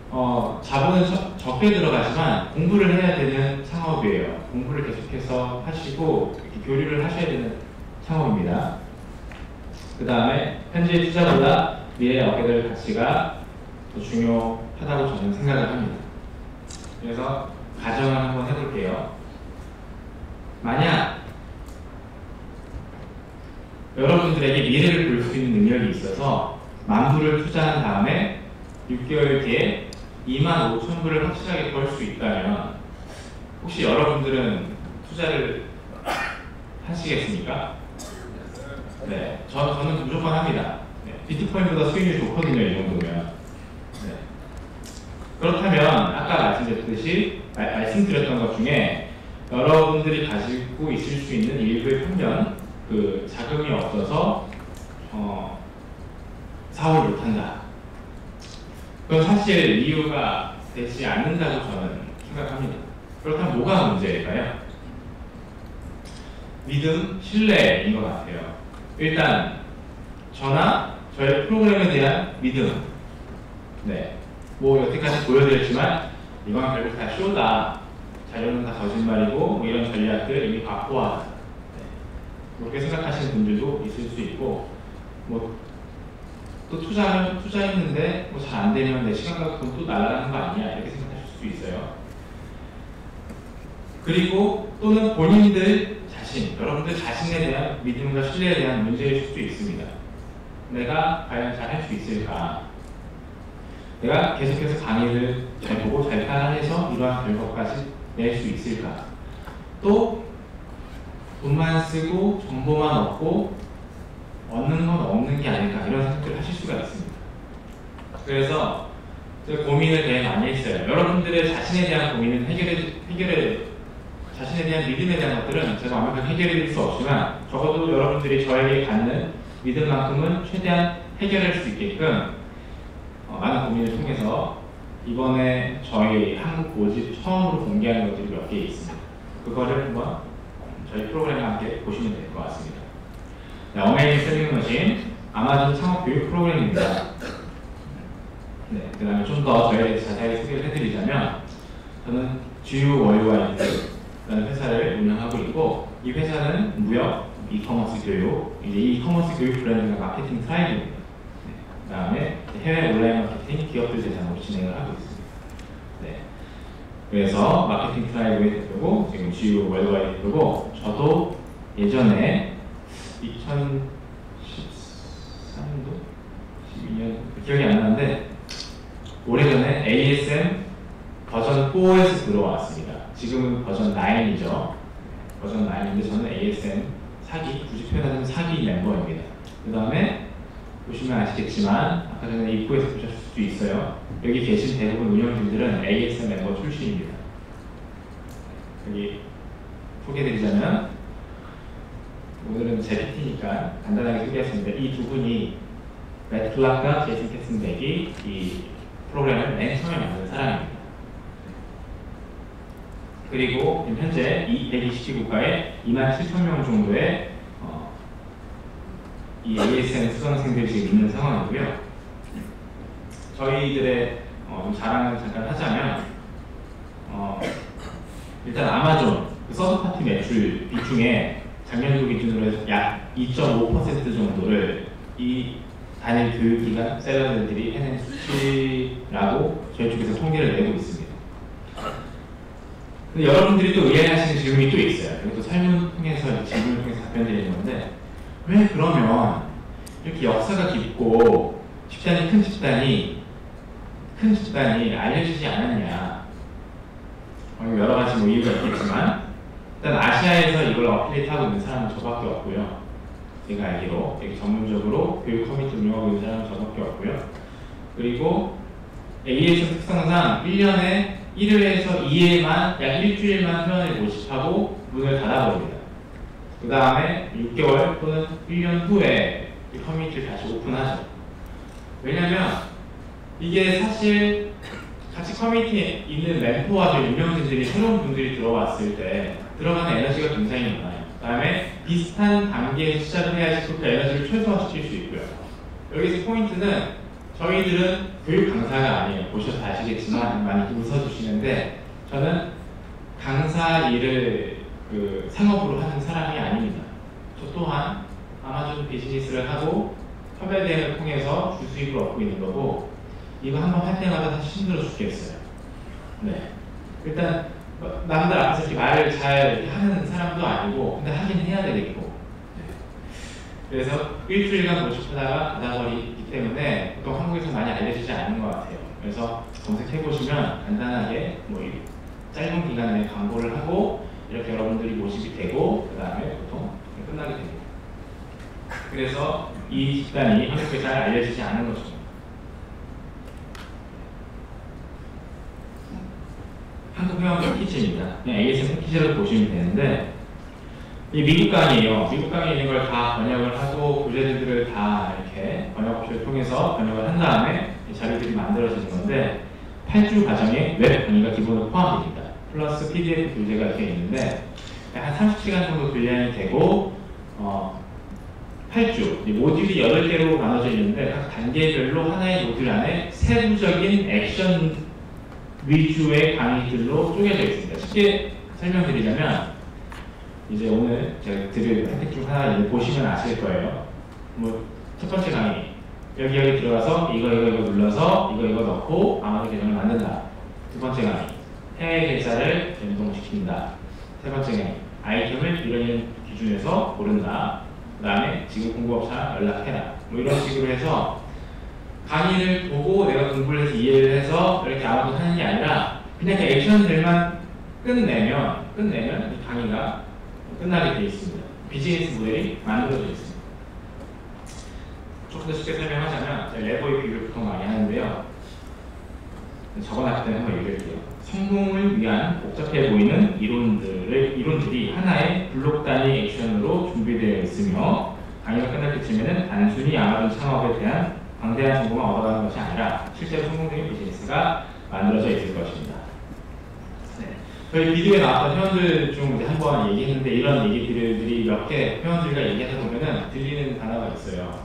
어, 자본은 적, 적게 들어가지만 공부를 해야 되는 창업이에요. 공부를 계속해서 하시고, 이렇게 교류를 하셔야 되는 창업입니다. 그 다음에, 현재의 투자보다 미래에 얻게 될 가치가 더 중요하다고 저는 생각을 합니다. 그래서, 가정을 한번 해볼게요. 만약, 여러분들에게 미래를 볼 수 있는 능력이 있어서 만 불을 투자한 다음에 육 개월 뒤에 이만 오천 불을 확실하게 벌 수 있다면 혹시 여러분들은 투자를 하시겠습니까? 네, 저, 저는 무조건 합니다. 네, 비트코인보다 수익률이 좋거든요, 이 정도면. 네. 그렇다면 아까 말씀드렸듯이 마, 말씀드렸던 것 중에 여러분들이 가지고 있을 수 있는 일부의 평면 그 자금이 없어서 어, 사업을 못한다. 그건 사실 이유가 되지 않는다고 저는 생각합니다. 그렇다면 뭐가 문제일까요? 믿음, 신뢰인 것 같아요. 일단 저나 저의 프로그램에 대한 믿음. 네, 뭐 여태까지 보여드렸지만 이건 결국 다 쇼다. 자료는 다 거짓말이고 뭐 이런 전략들 이미 바꿔왔다. 그렇게 생각하시는 분들도 있을 수 있고, 뭐, 또 투자하면 투자했는데, 뭐 잘 안 되면 내 시간과 돈 또 날아가는 거 아니야? 이렇게 생각하실 수 있어요. 그리고 또는 본인들 자신 자신, 여러분들 자신에 대한 믿음과 신뢰에 대한 문제일 수도 있습니다. 내가 과연 잘 할 수 있을까? 내가 계속해서 강의를 잘 보고 잘 따라해서 이러한 결과까지 낼 수 있을까? 또 돈만 쓰고 정보만 얻고 얻는 건 없는 게 아닐까, 이런 생각들을 하실 수가 있습니다. 그래서 고민에 대해 많이 했어요. 여러분들의 자신에 대한 고민은 해결해, 해결해, 자신에 대한 믿음에 대한 것들은 제가 완벽하게 해결해 드릴 수 없지만, 적어도 여러분들이 저에게 갖는 믿음만큼은 최대한 해결할 수 있게끔 어, 많은 고민을 통해서 이번에 저희 한국 모집 처음으로 공개하는 것들이 몇 개 있습니다. 그거를 한번 저희 프로그램과 함께 보시면 될 것 같습니다. 네, 어메이징 셀링 머신, 아마존 창업 교육 프로그램입니다. 네, 그 다음에 좀 더 저희에 대해서 자세하게 소개를 해드리자면, 저는 지유 월드와이드라는 회사를 운영하고 있고, 이 회사는 무역, 이커머스 교육, 이제 이커머스 교육 브랜드가 마케팅 트라이브입니다. 네, 그 다음에 해외 온라인 마케팅 기업들 대상으로 진행을 하고 있습니다. 네, 그래서 마케팅 트라이브의 대표고, 지금 지유 월드와이드 대표고, 저도 예전에 이천십삼 년도? 십이 년? 기억이 안 나는데, 오래전에 에이에스엠 버전 사에서 들어왔습니다. 지금은 버전 구이죠. 버전 구인데 저는 에이에스엠 사기, 굳이 표현하자면 사기 멤버입니다. 그 다음에 보시면 아시겠지만 아까 전에 입구에서 보셨을 수도 있어요. 여기 계신 대부분 운영진들은 에이에스엠 멤버 출신입니다. 여기 소개드리자면, 오늘은 제 피티니까 간단하게 소개했습니다. 이 두 분이 맷 클락과 제이슨 캐슨백이 이 프로그램을 맨 처음에 만든 사람입니다. 그리고 지금 현재 백이십 개 국가에 이만 칠천 명 정도의 어, 이 에이에스엔 수강생들이 지금 있는 상황이고요. 저희들의 어, 자랑을 잠깐 하자면, 어, 일단 아마존 그 서드파티 매출 비중에 작년도 기준으로 해서 약 이 점 오 퍼센트 정도를 이 단일 교육기관 셀러들이 해낸 수치라고 저희 쪽에서 통계를 내고 있습니다. 근데 여러분들이 또 의아해하시는 질문이 또 있어요. 이것도 설명을 통해서, 질문을 통해서 답변드리는 건데, 왜 그러면 이렇게 역사가 깊고 집단이 큰 집단이 큰 집단이 알려지지 않았냐? 여러 가지 뭐 이유가 있겠지만, 일단 아시아에서 이걸 어필하고 있는 사람은 저밖에 없고요. 제가 알기로 되게 전문적으로 교육 커뮤니티 운영하고 있는 사람은 저밖에 없고요. 그리고 에이에스엠 특성상 일 년에 일 회에서 이 회만, 약 일주일만 회원을 모집하고 문을 닫아버립니다. 그 다음에 육 개월 또는 일 년 후에 이 커뮤니티를 다시 오픈하죠. 왜냐면 이게 사실 같이 커뮤니티에 있는 멘토와 저 유명진들이, 새로운 분들이 들어왔을 때 들어가는 에너지가 굉장히 많아요. 그 다음에 비슷한 단계에 시작을 해야지 그 에너지를 최소화시킬 수 있고요. 여기서 포인트는, 저희들은 교육 강사가 아니에요. 보셔서 아시겠지만 많이 웃어주시는데, 저는 강사 일을 그 상업으로 하는 사람이 아닙니다. 저 또한 아마존 비즈니스를 하고 협회 대행을 통해서 주수익을 얻고 있는 거고, 이거 한번 할 때마다 사실 힘들어 죽겠어요. 네, 일단 남들 앞에서 이렇게 말을 잘 하는 사람도 아니고, 근데 하긴 해야 되겠고. 네. 그래서 일주일간 모집하다가 닫아버리기 때문에 보통 한국에서 많이 알려지지 않는 것 같아요. 그래서 검색해보시면 간단하게 뭐 짧은 기간에 광고를 하고 이렇게 여러분들이 모집이 되고, 그 다음에 보통 끝나게 됩니다. 그래서 이 집단이 한국에 잘 알려지지 않은 거죠. 한국 회원 패키지입니다. 그냥 에이에스엠 패키지로 보시면 되는데, 이 미국 강의에요. 미국 강의에 있는 걸 다 번역을 하고 교재들을 다 이렇게 번역업체를 통해서 번역을 한 다음에 이 자료들이 만들어지는 건데, 팔 주 과정에 웹 강의가 기본으로 포함됩니다. 플러스 피디에프 교재가 이렇게 있는데 한 삼십 시간 정도 분량이 되고, 어, 팔 주, 이 모듈이 여덟 개로 나눠져 있는데 각 단계별로 하나의 모듈 안에 세부적인 액션 위주의 강의들로 쪼개져 있습니다. 쉽게 설명드리자면, 이제 오늘 제가 드릴 혜택 중 하나 보시면 아실 거예요. 뭐 첫 번째 강의, 여기 여기 들어가서 이거 이거 이거 눌러서 이거 이거 넣고 아마존 계정을 만든다. 두 번째 강의, 해외 계좌를 연동시킨다. 세 번째 강의, 아이템을 이런 기준에서 고른다. 그 다음에 지금 공급업체랑 연락해라. 뭐 이런 식으로 해서 강의를 보고 내가 공부를 해서 이해를 해서 이렇게 아무것도 하는 게 아니라 그냥 이렇게 액션들만 끝내면 끝내면 이 강의가 끝나게 되어 있습니다. 비즈니스 모델이 만들어져 있습니다. 조금 더 쉽게 설명하자면 제가 레버의 비교를 보통 많이 하는데요. 적어놨기 때문에 한번 읽을게요. 성공을 위한 복잡해 보이는 이론들을, 이론들이 하나의 블록 단위 액션으로 준비되어 있으며 강의가 끝날 때쯤에는 단순히 아마존 창업에 대한 방대한 정보만 얻어가는 것이 아니라 실제로 성공적인 비즈니스가 만들어져 있을 것입니다. 네. 저희 비디오에 나왔던 회원들 중 한번 얘기했는데 이런 얘기들이 몇 개 회원들과 얘기하다 보면 들리는 단어가 있어요.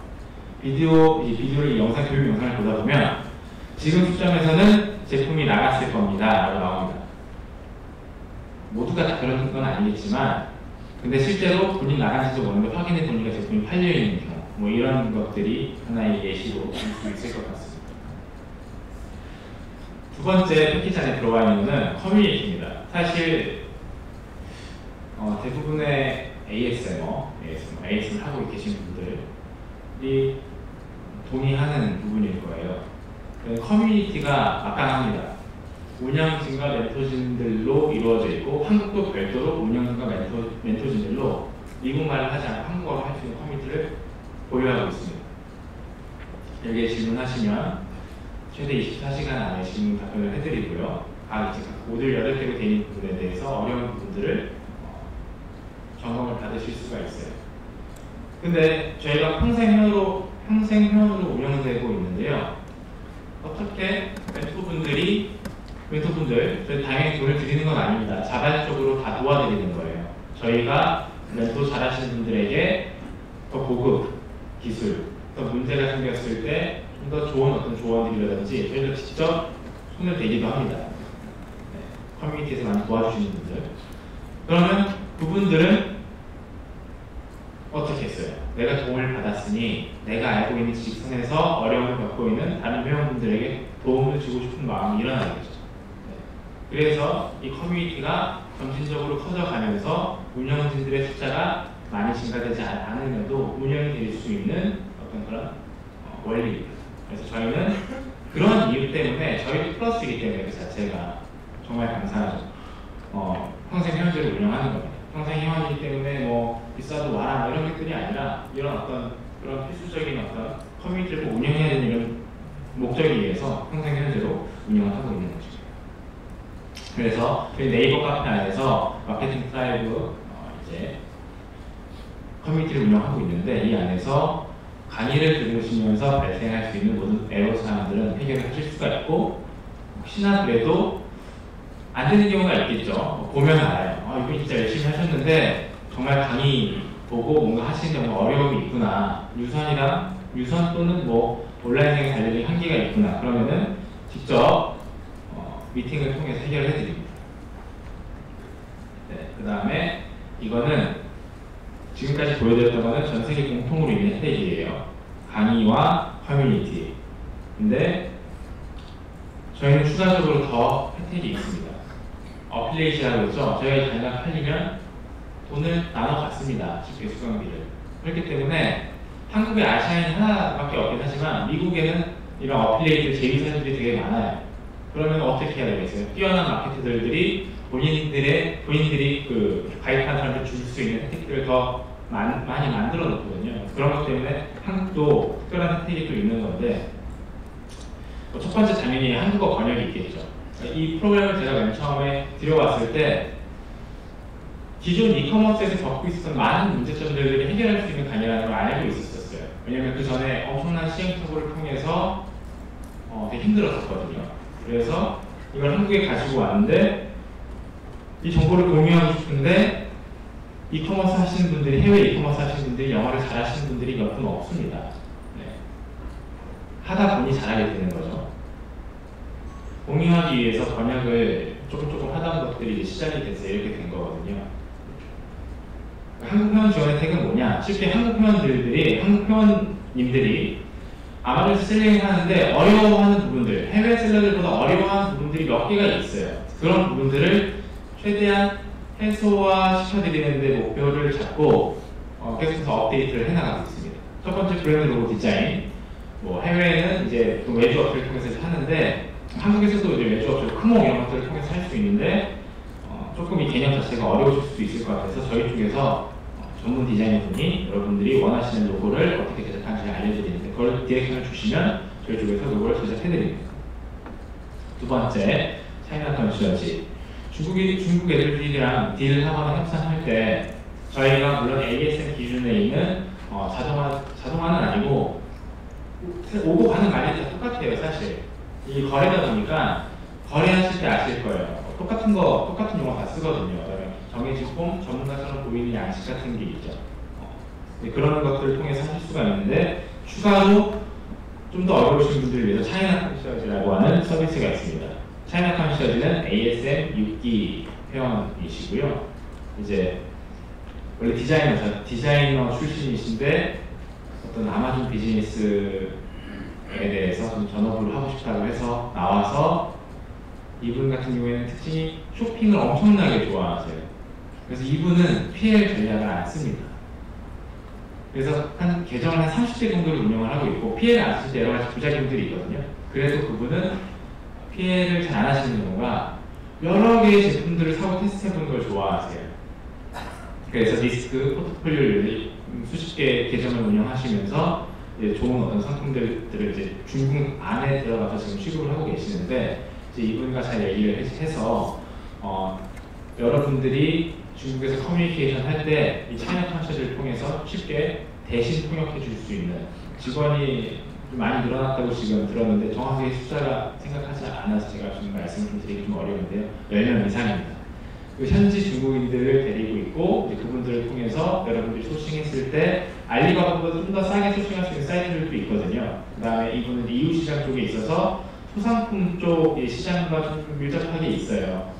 비디오, 이 비디오를 영상 교육 영상을 보다 보면 지금 시점에서는 제품이 나갔을 겁니다 라고 나옵니다. 모두가 다 그런 건 아니겠지만 근데 실제로 본인 나간지도 모르는데 확인해 보니까 제품이 팔려있는 경우 뭐 이런 것들이 하나의 예시로 볼 수 있을 것 같습니다. 두 번째 패키지 안에 들어와 있는 것은 커뮤니티입니다. 사실 어, 대부분의 에이에스엠 에이에스엠 하고 계신 분들이 동의하는 부분일 거예요. 커뮤니티가 막강합니다. 운영진과 멘토진들로 이루어져 있고 한국도 별도로 운영진과 멘토, 멘토진들로 미국말을 하지 않고 한국어로 할 수 있는 커뮤니티를 보유하고 있습니다. 여기에 질문하시면 최대 이십사 시간 안에 질문 답변을 해드리고요. 각 모듈 여덟 개로 되어 있는 부분에 대해서 어려운 부분들을 점검을 받으실 수가 있어요. 근데 저희가 평생 회원으로, 평생 회원으로 운영되고 있는데요. 어떻게 멘토분들이, 멘토분들, 저희 당연히 돈을 드리는 건 아닙니다. 자발적으로 다 도와드리는 거예요. 저희가 멘토 잘하시는 분들에게 더 고급 기술, 더 문제가 생겼을 때 좀 더 좋은 어떤 조언들이라든지 저희가 직접 손을 대기도 합니다. 네, 커뮤니티에서 많이 도와주시는 분들. 그러면 그분들은 어떻게 했어요? 내가 도움을 받았으니 내가 알고 있는 지식선에서 어려움을 겪고 있는 다른 회원분들에게 도움을 주고 싶은 마음이 일어나겠죠. 네. 그래서 이 커뮤니티가 점진적으로 커져가면서 운영진들의 숫자가 많이 증가되지 않으면도 운영이 될 수 있는 어떤 그런 원리입니다. 그래서 저희는 그런 이유 때문에 저희도 플러스이기 때문에 그 자체가 정말 감사하죠. 어, 평생 회원제를 운영하는 겁니다. 평생 회원이기 때문에 뭐 비싸도 와라 이런 것들이 아니라 이런 어떤 그런 필수적인 어떤 커뮤니티를 운영해야 되는 이런 목적에 의해서 평생 현재로 운영을 하고 있는 것입니다. 그래서 저희 네이버 카페 안에서 마케팅 트라이브 어 이제 커뮤니티를 운영하고 있는데 이 안에서 강의를 들으시면서 발생할 수 있는 모든 에러 사항들은 해결을 하실 수가 있고 혹시나 그래도 안 되는 경우가 있겠죠. 보면 알아요. 아 이거 진짜 열심히 하셨는데 정말 강의 보고 뭔가 하시는 경우가 어려움이 있구나. 유선이랑 유선 또는 뭐 온라인상의 달리기 한계가 있구나. 그러면은 직접 어, 미팅을 통해서 해결을 해드립니다. 네, 그 다음에 이거는 지금까지 보여드렸던 거는 전 세계 공통으로 있는 혜택이에요. 강의와 커뮤니티. 근데 저희는 추가적으로 더 혜택이 있습니다. 어플레이시라고 했죠. 저희가 강의가 팔리면 돈을 나눠 갔습니다. 집계 수강비를. 그렇기 때문에 한국에 아시아인 하나밖에 없긴 하지만 미국에는 이런 어플레이트 재미 사진들이 되게 많아요. 그러면 어떻게 해야 되겠어요? 뛰어난 마케터들이 본인들의 본인들이 그 가입한 사람들 줄 수 있는 혜택들을 더 많, 많이 만들어 놓거든요. 그런 것 때문에 한국도 특별한 혜택이 또 있는 건데 첫 번째 장면이 한국어 번역이 있겠죠. 이 프로그램을 제가 맨 처음에 들여왔을 때. 기존 이커머스에서 겪고 있었던 많은 문제점들을 해결할 수 있는 강의라는 걸 알고 있었어요. 왜냐면 그 전에 엄청난 시행착오를 통해서 어, 되게 힘들었었거든요. 그래서 이걸 한국에 가지고 왔는데 이 정보를 공유하고 싶은데 이커머스 하시는 분들이, 해외 이커머스 하시는 분들이, 영어를 잘 하시는 분들이 몇 분 없습니다. 네. 하다 보니 잘하게 되는 거죠. 공유하기 위해서 번역을 조금 조금 하던 것들이 이제 시작이 돼서 이렇게 된 거거든요. 한국 회원 지원 혜택은 뭐냐? 쉽게 한국 회원들이, 한국 회원님들이 아마존 셀링을 하는데 어려워하는 부분들, 해외 셀러들보다 어려워하는 부분들이 몇 개가 있어요. 그런 부분들을 최대한 해소화시켜드리는데 목표를 잡고 어, 계속해서 업데이트를 해나가고 있습니다. 첫 번째 브랜드 로고 디자인. 뭐 해외에는 이제 그 외주 업체를 통해서 하는데 한국에서도 이제 외주 업체 크몽 이런 것들을 통해서 할 수 있는데 어, 조금 이 개념 자체가 어려우실 수 있을 것 같아서 저희 쪽에서 어, 전문 디자이너 분이 여러분들이 원하시는 로고를 어떻게 제작하는지 알려드리는데 그걸 디렉션을 주시면 저희 쪽에서 로고를 제작해드립니다. 두 번째, 차이나 컨슈런지. 중국이 중국 애들이랑 딜하거나 협상할 때 저희가 물론 에이에스엠 기준에 있는 어, 자동화, 자동화는 아니고 오고 가는 말이 다 똑같아요. 사실 이 거래다 보니까 거래하실 때 아실 거예요. 똑같은 거 똑같은 용어 다 쓰거든요. 정해진 폼, 전문가처럼 보이는 양식 같은 게 있죠. 어, 그런 것들을 통해서 할 수가 있는데 추가로 좀 더 어려우신 분들을 위해서 차이나 컨시어지라고 하는 서비스가 있습니다. 차이나 컨시어지는 에이에스엠 육 기 회원이시고요. 이제 원래 디자이너죠. 디자이너 출신이신데 어떤 아마존 비즈니스에 대해서 좀 전업을 하고 싶다고 해서 나와서 이분 같은 경우에는 특징이 쇼핑을 엄청나게 좋아하세요. 그래서 이분은 피엘 전략을 안 씁니다. 그래서 한 계정을 한 삼십 대 정도를 운영을 하고 있고 피엘 안 쓰실 때 여러 가지 부작용들이 있거든요. 그래서 그분은 피엘을 잘 안 하시는 경우가 여러 개의 제품들을 사고 테스트해보는 걸 좋아하세요. 그래서 디스크, 포트폴리오를 수십 개의 계정을 운영하시면서 이제 좋은 어떤 상품들을 이제 중국 안에 들어가서 지금 취급을 하고 계시는데 이제 이분과 잘 얘기를 해서 어, 여러분들이 중국에서 커뮤니케이션 할 때 이 차이나 컨시어지를 통해서 쉽게 대신 통역해 줄 수 있는 직원이 좀 많이 늘어났다고 지금 들었는데 정확하게 숫자가 생각하지 않아서 제가 지금 말씀을 드리기 좀 어려운데요. 열 명 이상입니다. 현지 중국인들을 데리고 있고 이제 그분들을 통해서 여러분들이 소싱했을 때 알리바바보다 좀 더 싸게 소싱할 수 있는 사이트들도 있거든요. 그 다음에 이분은 이유 시장 쪽에 있어서 소상품 쪽의 시장과 좀 밀접하게 있어요.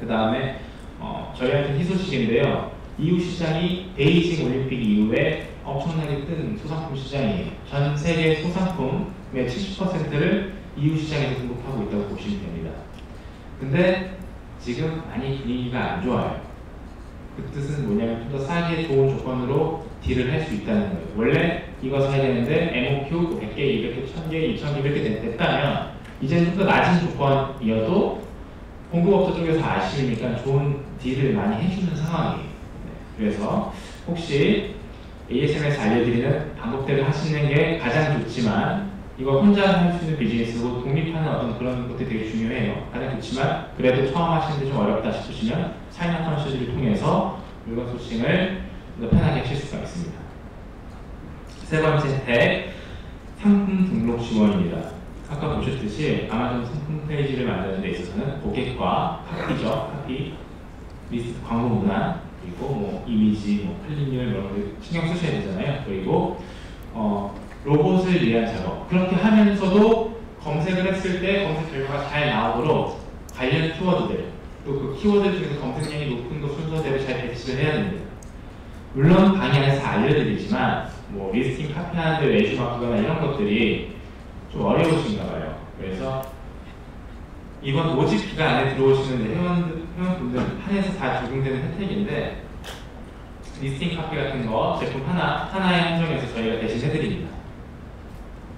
그 다음에 어, 저희한테 희소식인데요. 이유 시장이 베이징 올림픽 이후에 엄청나게 뜬 소상품 시장이에요. 전 세계 소상품의 칠십 퍼센트를 이유 시장에서 공급하고 있다고 보시면 됩니다. 근데 지금 많이 분위기가 안 좋아요. 그 뜻은 뭐냐면 좀 더 싸게 좋은 조건으로 딜을 할 수 있다는 거예요. 원래 이거 사야 되는데 엠오큐 백 개, 이백 개, 천 개, 이천 개, 이백 개 됐다면 이제는 좀 더 낮은 조건이어도 공급업자 쪽에서 아시니까 좋은 딜을 많이 해주는 상황이에요. 그래서 혹시 에이에스엠에서 알려드리는 방법대로 하시는 게 가장 좋지만 이거 혼자 할 수 있는 비즈니스고 독립하는 어떤 그런 것들이 되게 중요해요. 가장 좋지만 그래도 처음 하시는데 좀 어렵다 싶으시면 차이나 컨시어지를 통해서 물건 소싱을 더 편하게 하실 수가 있습니다. 세 번째 탭, 상품 등록 지원입니다. 아까 보셨듯이 아마존 상품 페이지를 만드는 데 있어서는 고객과 카피죠. 카피, 리스트 광고 문화, 그리고 뭐 이미지, 뭐 클릭률 이런 것들 신경 쓰셔야 되잖아요. 그리고 어, 로봇을 위한 작업. 그렇게 하면서도 검색을 했을 때 검색 결과가 잘 나오도록 관련 키워드들, 또 그 키워드 중에서 검색량이 높은 것 순서대로 잘 배치를 해야 됩니다. 물론 강의 안에서 알려드리지만 뭐 리스팅 카피하는데 외주 바꾸거나 이런 것들이 좀 어려우신가 봐요. 그래서 이번 오지피가 안에 들어오시는 회원, 회원분들 한해서 다 적용되는 혜택인데 리스팅 카피 같은 거 제품 하나, 하나의 한정에서 저희가 대신 해드립니다.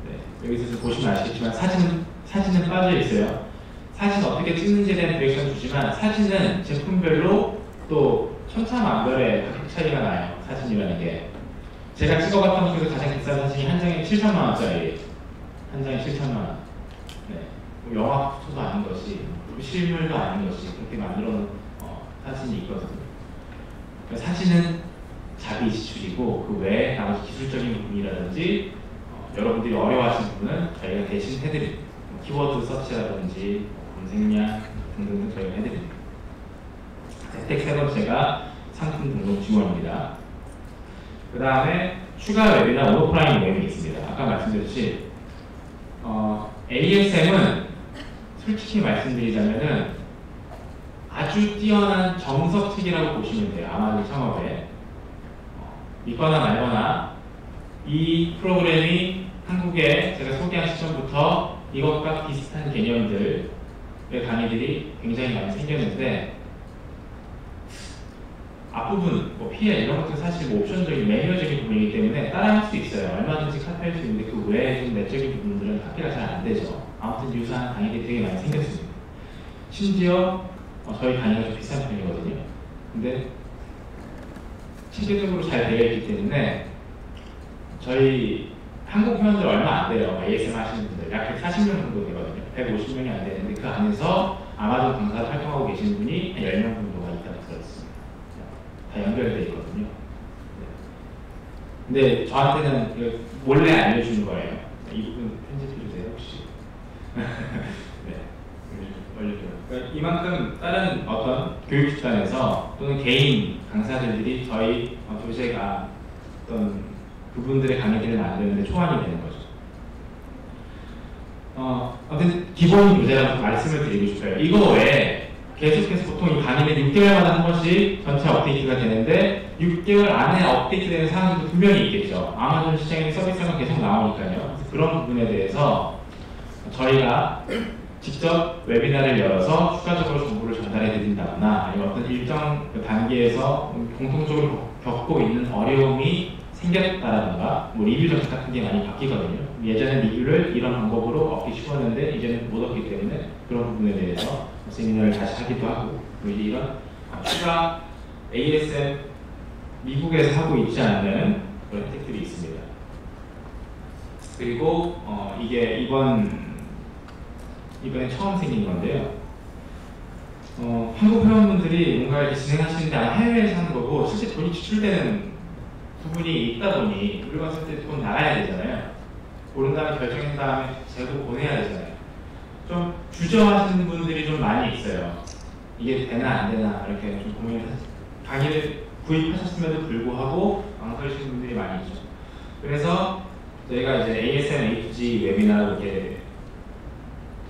네, 여기서 보시면 아시겠지만 사진, 사진은 빠져있어요. 사진 어떻게 찍는지에 대한 디렉션 주지만 사진은 제품별로 또 천차만별의 가격 차이가 나요. 사진이라는 게 제가 찍어봤던 것 중에서 가장 비싼 사진이 한 장에 칠천만 원짜리 한 장에 칠천만 원. 네. 영화 소도 아닌 것이, 실물도 아닌 것이 그렇게 만들어 놓은 어, 사진이 있거든요. 그러니까 사진은 자기 지출이고 그 외에 나머지 기술적인 부분이라든지 어, 여러분들이 어려워하시는 부분은 저희가 대신 해드립니다. 뭐, 키워드 서치라든지 검색량 등등 저희가 해드립니다. 혜택 세 번째가 상품 등록 지원입니다. 그 다음에 추가 웹이나 오프라인 모임이 있습니다. 아까 말씀드렸듯이 어, 에이에스엠은 솔직히 말씀드리자면은 아주 뛰어난 정석특이라고 보시면 돼요. 아마존 창업에 어, 믿거나 말거나 이 프로그램이 한국에 제가 소개한 시점부터 이것과 비슷한 개념들의 강의들이 굉장히 많이 생겼는데 앞부분, 뭐 피엘 이런 것들 사실 뭐 옵션적인 매뉴얼적인 부분이기 때문에 따라할 수 있어요. 얼마든지 카피할 수 있는데 그 외에 좀 내적인 부분들은 카피가 잘 안 되죠. 아무튼 유사한 강의들이 되게 많이 생겼습니다. 심지어 어, 저희 강의가 좀 비싼 편이거든요. 근데 체계적으로 잘 되어 있기 때문에 저희 한국 회원들 얼마 안 돼요. 에이에스엠 하시는 분들 약 백사십 명 정도 되거든요. 백오십 명이 안 되는데 그 안에서 아마존 강사를 활동하고 계신 분이 한 열 명 정도가 있다고 들었습니다. 다 연결되어 있거든요. 근데 저한테는 몰래 알려주는 거예요. 이 부분 편집해주세요 혹시. 네, 알려줘요. 그러니까 이만큼 다른 어떤 교육집단에서 또는 개인 강사들이 저희 교재가 어떤 그분들의 강의들을 만드는데 초안이 되는 거죠. 어, 아무튼 기본 교재라고 말씀을 드리고 싶어요. 이거 외에 계속해서 보통 이 강의는 육 개월마다 한 번씩 전체 업데이트가 되는데 육 개월 안에 업데이트되는 사항들도 분명히 있겠죠. 아마존 시장에 서비스가 계속 나오니까요. 그런 부분에 대해서 저희가 직접 웨비나를 열어서 추가적으로 정보를 전달해 드린다거나 아니면 어떤 일정 단계에서 공통적으로 겪고 있는 어려움이 생겼다라든가 뭐 리뷰 정책 같은 게 많이 바뀌거든요. 예전에 리뷰를 이런 방법으로 얻기 쉬웠는데 이제는 못 얻기 때문에 그런 부분에 대해서 세미나를 다시 하기도 하고 뭐 이런 추가 에이에스엠 미국에서 하고 있지 않는 그런 혜택들이 있습니다. 그리고 어, 이게 이번 이번에 처음 생긴 건데요. 어, 한국 회원분들이 뭔가 이렇게 진행하시는데 해외에서 하는 거고 실제 돈이 지출되는 부분이 있다 보니 우리가 쓸 때 돈 나가야 되잖아요. 오른 다음에 결정한 다음에 재고 보내야 되잖아요. 좀 주저하시는 분들이 좀 많이 있어요. 이게 되나 안 되나 이렇게 좀 고민을 강의를 구입하셨음에도 불구하고 망설이시는 분들이 많이 있죠. 그래서 저희가 이제 에이에스엠 에이 투 지 웨비나로 이렇게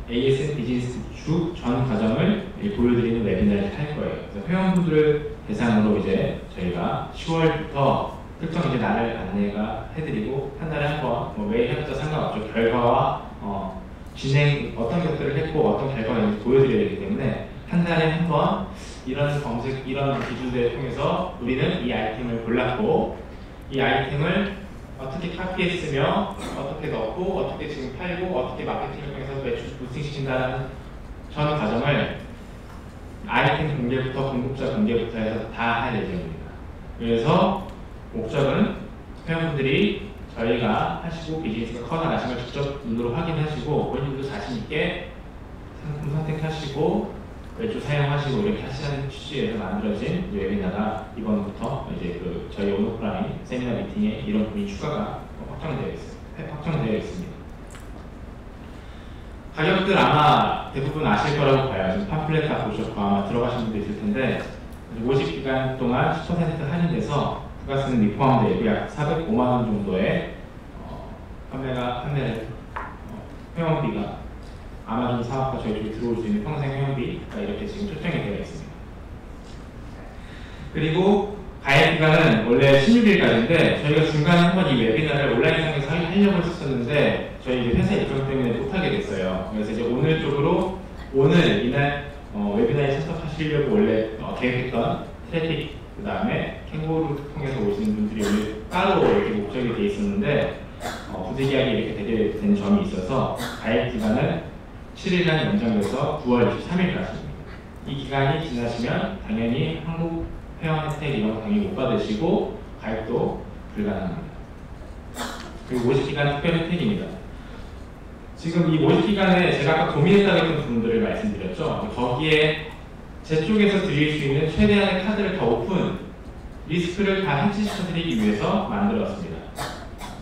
에이에스엠 비즈니스 주 전 과정을 보여드리는 웨비나를 할 거예요. 그래서 회원분들을 대상으로 이제 저희가 시월부터 특정 이제 날을 안내가 해드리고 한 달에 한 번 뭐 매일 해도 상관없죠. 결과와 어, 진행 어떤 것들을 했고 어떤 결과가 있는지 보여드려야 되기 때문에 한 달에 한 번 이런 검색 이런 기준들을 통해서 우리는 이 아이템을 골랐고 이 아이템을 어떻게 카피했으며 어떻게 넣고 어떻게 지금 팔고 어떻게 마케팅을 통해서 매출 부팅시킨다는 전 과정을 아이템 공개부터 공급자 공개부터 해서 다 할 예정입니다. 그래서 목적은 회원분들이 저희가 하시고 비즈니스가 커나가시면 직접 눈으로 확인하시고 본인도 자신있게 상품 선택하시고 매출 사용하시고 이렇게 하시는 취지에서 만들어진 웨비나가 이번부터 이제 그 저희 온오프라인 세미나 미팅에 이런 부분이 추가가 확정되어 있습니다. 확정되어 있습니다. 가격들 아마 대부분 아실 거라고 봐요. 지금 팜플렛 다 보셨고 아마 들어가신 분도 있을 텐데 모집기간 동안 십 퍼센트 할인돼서 부가세는 미포함되어 있고 약 사백오만 원 정도의 어, 판매가 판매 어, 회원비가 아마존 사업과 저희 쪽에 들어올 수 있는 평생 회원비가 이렇게 지금 초점이 되어 있습니다. 그리고 가입 기간은 원래 십육 일까지인데 저희가 중간에 한번 이 웨비나를 온라인상에서 하려고 했었는데 저희 이제 회사 일정 때문에 못하게 됐어요. 그래서 이제 오늘 쪽으로 오늘 이날 어, 웨비나에 참석하시려고 원래 어, 계획했던 트래픽 그 다음에 캥거루를 통해서 오시는 분들이 오늘 따로 이렇게 목적이 돼 있었는데 어, 부득이하게 이렇게 되게 된 점이 있어서 가입 기간은 칠 일간 연장돼서 구월 이십삼일까지입니다. 이 기간이 지나시면 당연히 한국 회원 혜택 이런 거 당연히 못 받으시고 가입도 불가능합니다. 그리고 모집기간 특별 혜택입니다. 지금 이 모집기간에 제가 아까 고민했다고 했던 부분들을 말씀드렸죠. 거기에 제 쪽에서 드릴 수 있는 최대한의 카드를 더 오픈 리스크를 다 해치시켜드리기 위해서 만들었습니다.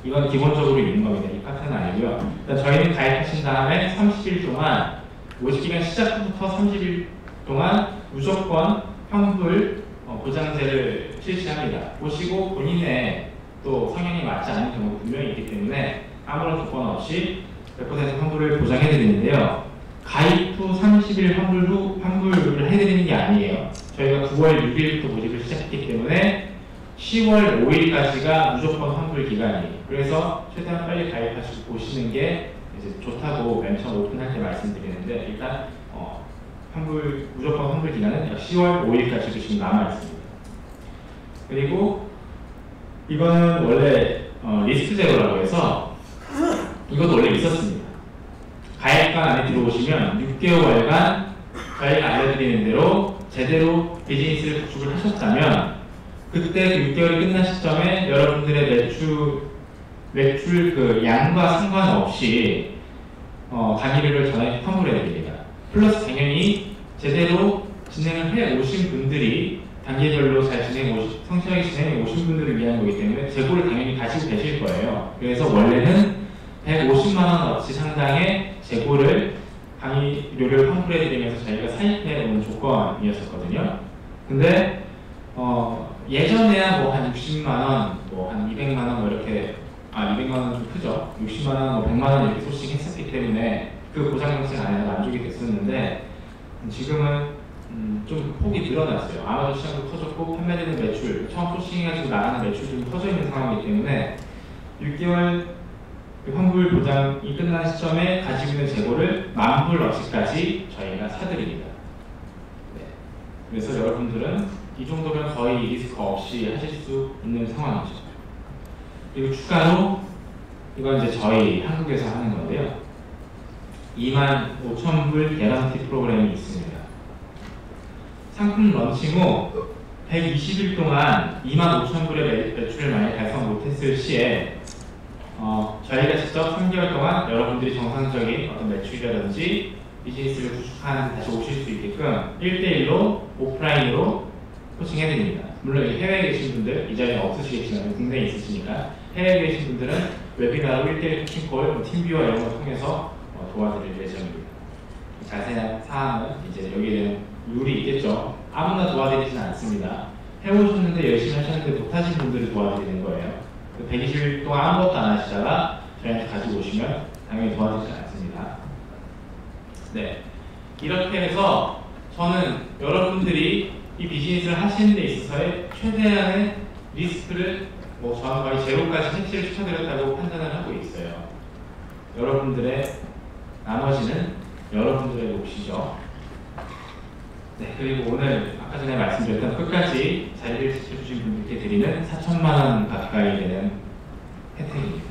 이건 기본적으로 있는 겁니다. 이 카트는 아니고요. 일단 저희는 가입하신 다음에 삼십 일 동안 모집기간 시작부터 삼십 일 동안 무조건 환불 어, 보장제를 실시합니다. 보시고 본인의 또 성향이 맞지 않는 경우가 분명히 있기 때문에 아무런 조건 없이 백 퍼센트 환불을 보장해드리는데요. 가입 후 삼십 일 환불 후 환불을 해드리는 게 아니에요. 저희가 구월 육일부터 모집을 시작했기 때문에 시월 오일까지가 무조건 환불 기간이에요. 그래서 최대한 빨리 가입하시고 보시는 게 이제 좋다고 맨 처음 오픈할 때 말씀드리는데 일단 어, 환불 무조건 환불 기간은 시월 오일까지도 지금 남아 있습니다. 그리고 이거는 원래 어, 리스트 제거라고 해서 이것도 원래 있었습니다. 가입관 안에 들어오시면 육 개월간 저희가 알려드리는 대로 제대로 비즈니스를 구축을 하셨다면 그때 육 개월이 끝난 시점에 여러분들의 매출, 매출 그 양과 상관없이 어, 강의료를 전액 환불해드립니다. 플러스 당연히 제대로 진행을 해 오신 분들이 단계별로 잘 진행 오시, 성실하게 진행해 오신 분들을 위한 거기 때문에 재고를 당연히 가지고 계실 거예요. 그래서 원래는 백오십만 원어치 상당의 재고를 강의료를 환불해드리면서 저희가 사입해 온 조건이었었거든요. 근데 어, 예전에야 뭐 한 육십만 원, 뭐 한 이백만 원 뭐 이렇게, 아 이백만 원 좀 크죠. 육십만 원, 뭐 백만 원 이렇게 소씩 했었기 때문에 그 보상정책 안에서 만족이 됐었는데 지금은 음, 좀 폭이 늘어났어요. 아마존 시장도 커졌고 판매되는 매출, 처음 소싱해가지고 나가는 매출도 커져 있는 상황이기 때문에 육 개월 환불 보장이 끝난 시점에 가지고 있는 재고를 만 불어치까지 저희가 사드립니다. 네. 그래서 여러분들은 이 정도면 거의 리스크 없이 하실 수 있는 상황이죠. 그리고 추가로 이건 이제 저희 한국에서 하는 건데요. 이만 오천 불 개런티 프로그램이 있습니다. 상품 런칭 후 백이십 일 동안 이만 오천 불의 매출을 만약 달성 못했을 시에 어, 저희가 직접 삼 개월 동안 여러분들이 정상적인 어떤 매출이라든지 비즈니스를 구축한 다시 오실 수 있게끔 일 대 일로 오프라인으로 코칭해드립니다. 물론 해외에 계신 분들, 이 자리에 없으시겠지만 국내에 있으시니까 해외에 계신 분들은 웨비나로 일 대 일 코칭콜, 팀뷰어 이런 걸 통해서 어, 도와드릴 예정입니다. 자세한 사항은 이제 여기에 룰이 있겠죠. 아무나 도와드리진 않습니다. 해오셨는데 열심히 하셨는데 못하신 분들을 도와드리는 거예요. 그 백이십 일 동안 아무것도 안 하시다가 저희한테 가지고 오시면 당연히 도와드리지 않습니다. 네, 이렇게 해서 저는 여러분들이 이 비즈니스를 하시는 데 있어서의 최대한의 리스크를 뭐 저는 거의 제로까지 해치를 추천드렸다고 판단을 하고 있어요. 여러분들의 나머지는 여러분들의 몫이죠. 네, 그리고 오늘 아까 전에 말씀드렸던 끝까지 자리를 지켜주신 분들께 드리는 사천만 원 가까이 되는 혜택입니다.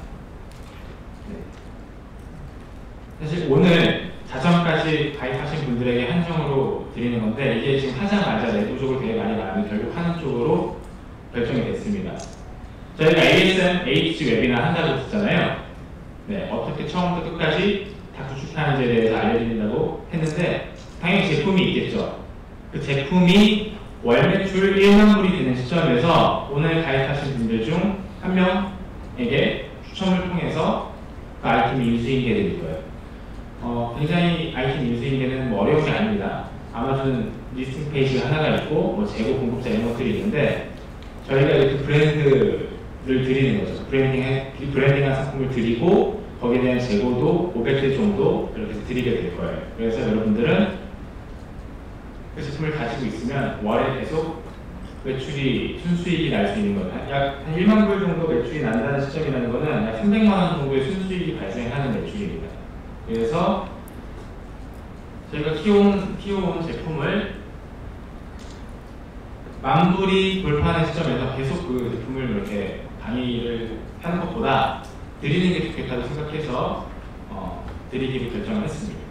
네. 사실 오늘 자정까지 가입하신 분들에게 한정으로 드리는 건데 이게 지금 하자마자 내부적으로 되게 많이 나오면 결국 하는 쪽으로 결정이 됐습니다. 저희가 에이에스엠, 에이치 웨비나 한다고 했잖아요. 네, 어떻게 처음부터 끝까지 다 구축하는지에 대해서 알려드린다고 했는데 당연히 제품이 있겠죠. 그 제품이 월 매출 일만 불이 되는 시점에서 오늘 가입하신 분들 중 한 명에게 추첨을 통해서 그 아이템이 인수인계 드릴 거예요. 어, 굉장히 아이템 인수인계는 뭐 어려운 게 아닙니다. 아마존 리스팅 페이지가 하나가 있고 뭐 재고 공급자 이런 것들이 있는데 저희가 이렇게 브랜드를 드리는 거죠. 브랜딩에, 브랜딩한 상품을 드리고 거기에 대한 재고도 오백 개 정도 이렇게 드리게 될 거예요. 그래서 여러분들은 그 제품을 가지고 있으면 월에 계속 매출이, 순수익이 날 수 있는 거예요. 약 한 일만 불 정도 매출이 난다는 시점이라는 거는 약 삼백만 원 정도의 순수익이 발생하는 매출입니다. 그래서 저희가 키워온, 키워온 제품을 만불이 돌파하는 시점에서 계속 그 제품을 이렇게 강의를 하는 것보다 드리는 게 좋겠다고 생각해서 어, 드리기로 결정을 했습니다.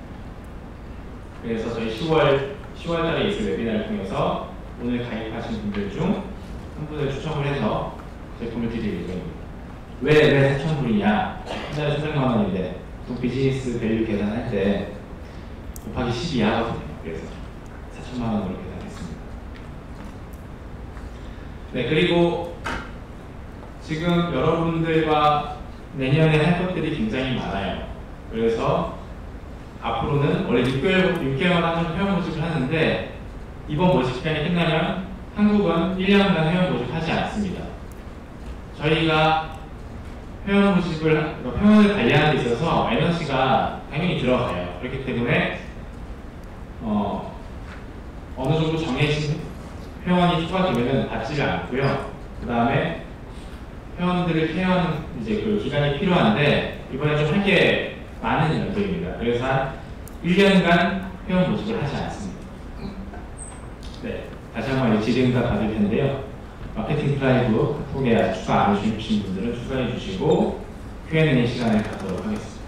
그래서 저희 시월 달에 있을 웨비나를 통해서 오늘 가입하신 분들 중 한 분을 추첨을 해서 제품을 드릴 예정입니다. 왜, 왜 사천 불이냐? 한 달에 삼백만 원인데 보통 비즈니스 밸류 계산할 때 곱하기 십이 하거든요. 그래서 사천만 원으로 계산했습니다. 네, 그리고 지금 여러분들과 내년에 할 것들이 굉장히 많아요. 그래서 앞으로는 원래 육 개월 한 회원 모집을 하는데 이번 모집 기간이 끝나면 한국은 일 년간 회원 모집하지 않습니다. 저희가 회원 모집을, 회원을 관리하는 데 있어서 에너지가 당연히 들어가요. 그렇기 때문에 어, 어느 정도 정해진 회원이 추가되면 받지를 않고요. 그 다음에 회원들을 케어하는 이제 그 기간이 필요한데 이번에 좀 할 게 많은 연도입니다. 그래서 한 일 년간 회원 모집을 하지 않습니다. 네, 다시 한번 질의응답 받을 텐데요. 마케팅 트라이브 카톡에 아직 추가 안 해주신 분들은 추가해 주시고 큐 앤 에이 시간을 갖도록 하겠습니다.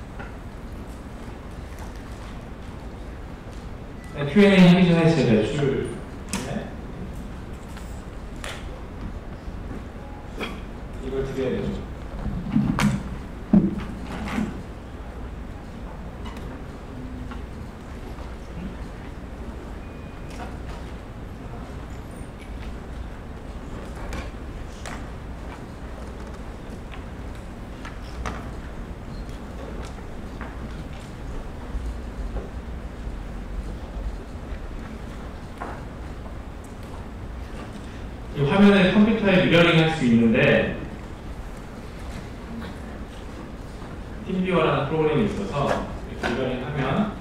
네, 큐 앤 에이 하기 전에 제 매출 네. 이걸 드려야 되죠. 화면에 컴퓨터에 미러링 할 수 있는데 팀뷰어라는 프로그램이 있어서 이렇게 미러링 하면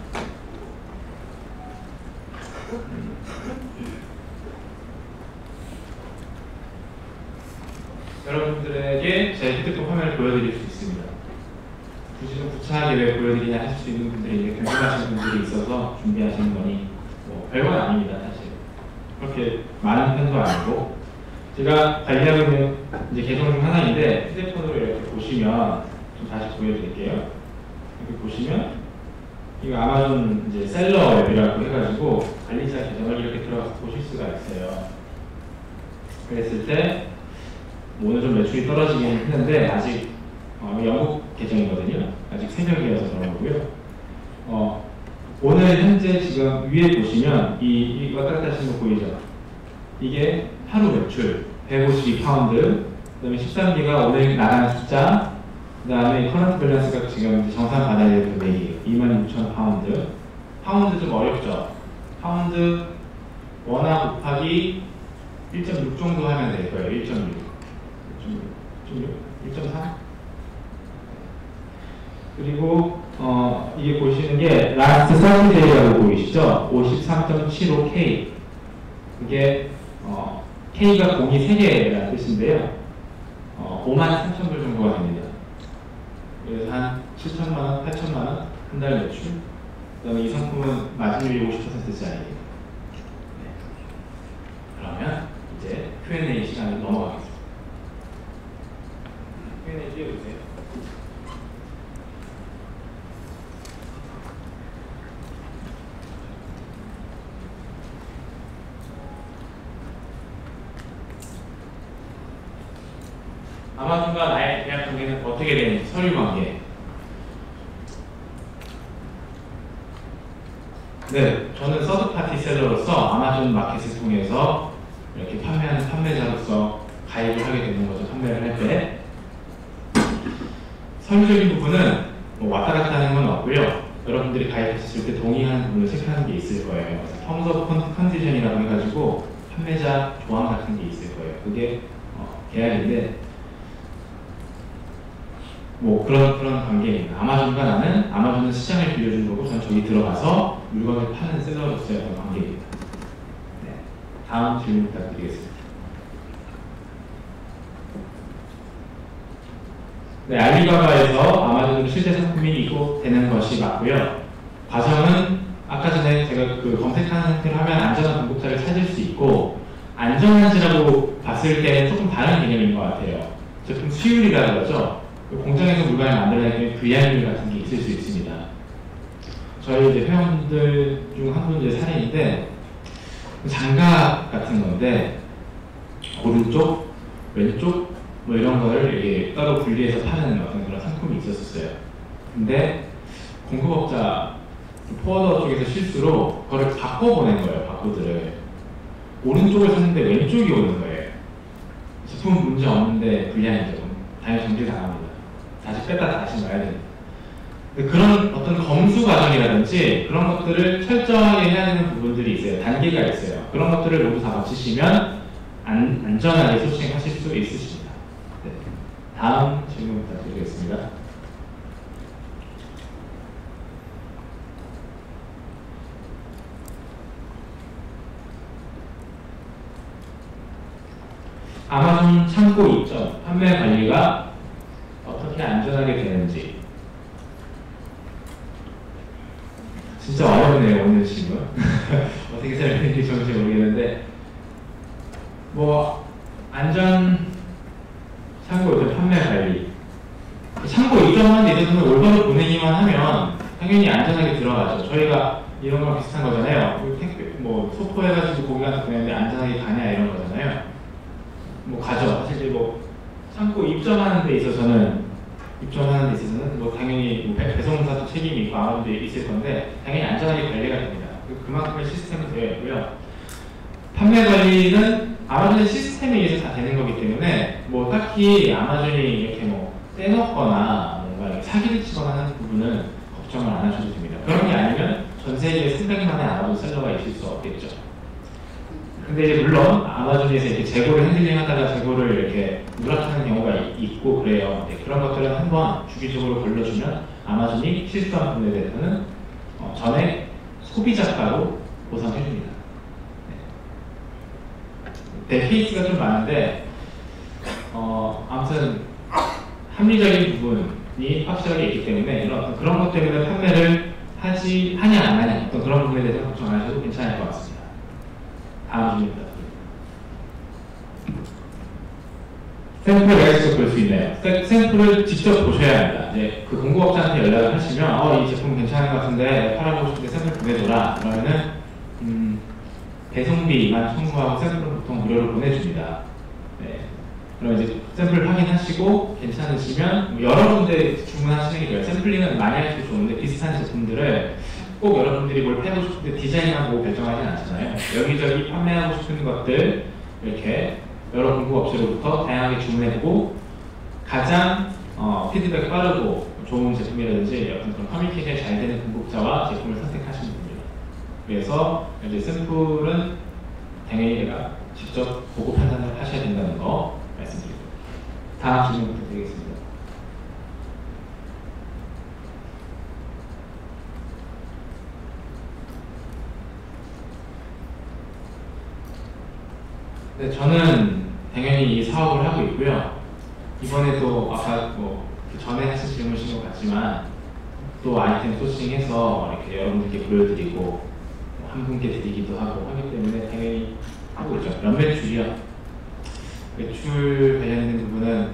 여러분들에게 제 휴대폰 화면을 보여드릴 수 있습니다. 굳이 좀 구차하게 왜 보여드리냐 할 수 있는 분들이 궁금하신 분들이 있어서 준비하신 거니 뭐 별건 아닙니다. 사실 그렇게 많은 편도 아니고 제가 관리하고 있는 이제 개성 중 하나인데 휴대폰으로 이렇게 보시면 좀 다시 보여드릴게요. 이렇게 보시면 이거 아마존 이제 셀러 웹이라고 해가지고 관리자 계정을 이렇게 들어가서 보실 수가 있어요. 그랬을 때 뭐 오늘 좀 매출이 떨어지긴 했는데 아직 어, 영국 계정이거든요. 아직 새벽이어서 그런 거고요. 어, 오늘 현재 지금 위에 보시면 이, 이 왔다 갔다 하시는 거 보이죠? 이게 하루 매출 백오십이 파운드, 그 다음에 십삼 기가 오늘 나간 숫자, 그 다음에 커런트 밸런스가 지금 정산 받아야 되는 금액이에요. 이만 육천 파운드. 파운드 좀 어렵죠? 파운드 원화 곱하기 일 점 육 정도 하면 될 거예요. 일 점 육. 일 점 육? 일 점 삼? 그리고 어, 이게 보시는 게 라스트 삼십 데이라고 보이시죠? 오십삼 점 칠오 케이. 그게 어, K가 공이 세 개라는 뜻인데요. 어, 오만 삼천 불 정도가 됩니다. 그래서 한 칠천만 원, 팔천만 원, 한 달 매출. 그 다음에 이 상품은 마진율이 오십 퍼센트짜리예요. 네. 그러면 이제 큐 앤 에이 시간을 넘어가겠습니다. 큐 앤 에이 띄워주세요. 아마존과 나의 계약 관계는 어떻게 되는지 서류 관계. 네, 저는 서드파티 셀러로서 아마존 마켓을 통해서 이렇게 판매하는 판매자로서 가입을 하게 되는 거죠. 판매를 할 때 서류적인 부분은 뭐 왔다 갔다 하는 건 없고요. 여러분들이 가입하셨을 때 동의하는 부분을 체크하는 게 있을 거예요. 텀스업 컨디션이라고 해가지고 판매자 조항 같은 게 있을 거예요. 그게 어, 계약인데. 뭐 그런 그런 관계입니다. 아마존과 나는 아마존은 시장을 빌려준 거고 전 저기 들어가서 물건을 파는 셀러로서의 그런 관계입니다. 네, 다음 질문 부탁드리겠습니다. 네, 알리바바에서 아마존으로 실제 상품이 이고되는 것이 맞고요. 과정은 아까 전에 제가 그 검색하는 상태로 하면 안전한 공급자를 찾을 수 있고 안전한지라고 봤을 때 조금 다른 개념인 것 같아요. 제품 수율이라고 그러죠. 공장에서 물건을 만들어내는 브이 아이 엠 같은 게 있을 수 있습니다. 저희 이제 회원들 중 한 분이 사례인데 장갑 같은 건데 오른쪽, 왼쪽 뭐 이런 거를 이렇게 따로 분리해서 파는 어떤 그런 상품이 있었어요. 근데 공급업자 포워더 쪽에서 실수로 그거를 바꿔 보낸 거예요. 바코드를 오른쪽을 샀는데 왼쪽이 오는 거예요. 제품 문제 없는데 브이 아이 엠 당연히 정지 당합니다. 다시 뺐다 다시 놔야 됩니다. 그런 어떤 검수 과정이라든지 그런 것들을 철저하게 해야 되는 부분들이 있어요. 단계가 있어요. 그런 것들을 모두 다 마치시면 안, 안전하게 소싱하실 수 있으십니다. 네. 다음 질문 부탁드리겠습니다. 아마존 창고 입점, 판매 관리가 어떻게 안전하게 되는지 진짜 어렵네요 오늘 질문. 어떻게 설명드릴지 정말 모르겠는데 뭐 안전창고에서 판매관리 창고 이전만 예를 들면 올바로 보내기만 하면 당연히 안전하게 들어가죠. 저희가 이런 거랑 비슷한 거잖아요. 뭐 소포해가지고 고객한테 보내는데 안전하게 가냐 이런 거잖아요. 뭐 가죠. 사실 뭐 창고 입점하는 데 있어서는 입점하는 데 있어서는 뭐 당연히 뭐 배송사도 책임이 있고 아무도 있을 건데 당연히 안전하게 관리가 됩니다. 그만큼의 시스템은 되어 있고요. 판매 관리는 아마존의 시스템에 의해서 다 되는 거기 때문에 뭐 딱히 아마존이 이렇게 뭐 떼놓거나 뭔가 사기를 치거나 하는 부분은 걱정을 안 하셔도 됩니다. 그런 게 아니면 전 세계 생각만에 아마존 셀러가 있을 수 없겠죠. 근데 이제 물론 아마존에서 이렇게 재고를 핸들링하다가 재고를 이렇게 누락하는 경우가 있고 그래요. 네, 그런 것들은 한번 주기적으로 걸러주면 아마존이 실수한 분에 대해서는 어, 전에 소비자가로 보상해줍니다. 네. 내 케이스가 좀 많은데 어, 아무튼 합리적인 부분이 확실하게 있기 때문에 이런 그런 것 때문에 판매를 하지 하냐 안 하냐 어떤 그런 부분에 대해서 걱정 안 하셔도 괜찮을 것 같습니다. 다음 주제입니다. 샘플을 어디서 볼 수 있나요? 샘플을 직접 보셔야 합니다. 이제 그 공급업자한테 연락을 하시면 어, 이 제품 괜찮은 것 같은데 팔아보고 싶은데 샘플 보내줘라. 그러면은 음, 배송비만 청구하고 샘플은 보통 무료로 보내줍니다. 네. 그럼 이제 샘플 확인하시고 괜찮으시면 여러 군데 주문하시는 게 샘플링은 많이 할수 좋은데 비슷한 제품들을 꼭 여러분들이 뭘 팔고 싶은데 디자인하고 결정하진 않잖아요. 여기저기 판매하고 싶은 것들 이렇게 여러 공급업체로부터 다양하게 주문해보고 가장 어, 피드백 빠르고 좋은 제품이라든지 어떤 그런 커뮤니케이션이 잘 되는 공급자와 제품을 선택하시는 겁니다. 그래서 이제 샘플은 당연히 내가 직접 보고 판단을 하셔야 된다는 거 말씀드리고 다음 질문 부탁드리겠습니다. 네, 저는 당연히 이 사업을 하고 있고요. 이번에도 아까 뭐 그 전에 하신 질문이신 것 같지만 또 아이템 소싱해서 이렇게 여러분들께 보여드리고 한 분께 드리기도 하고 하기 때문에 당연히 하고 있죠. 연매출이요. 매출 관련된 부분은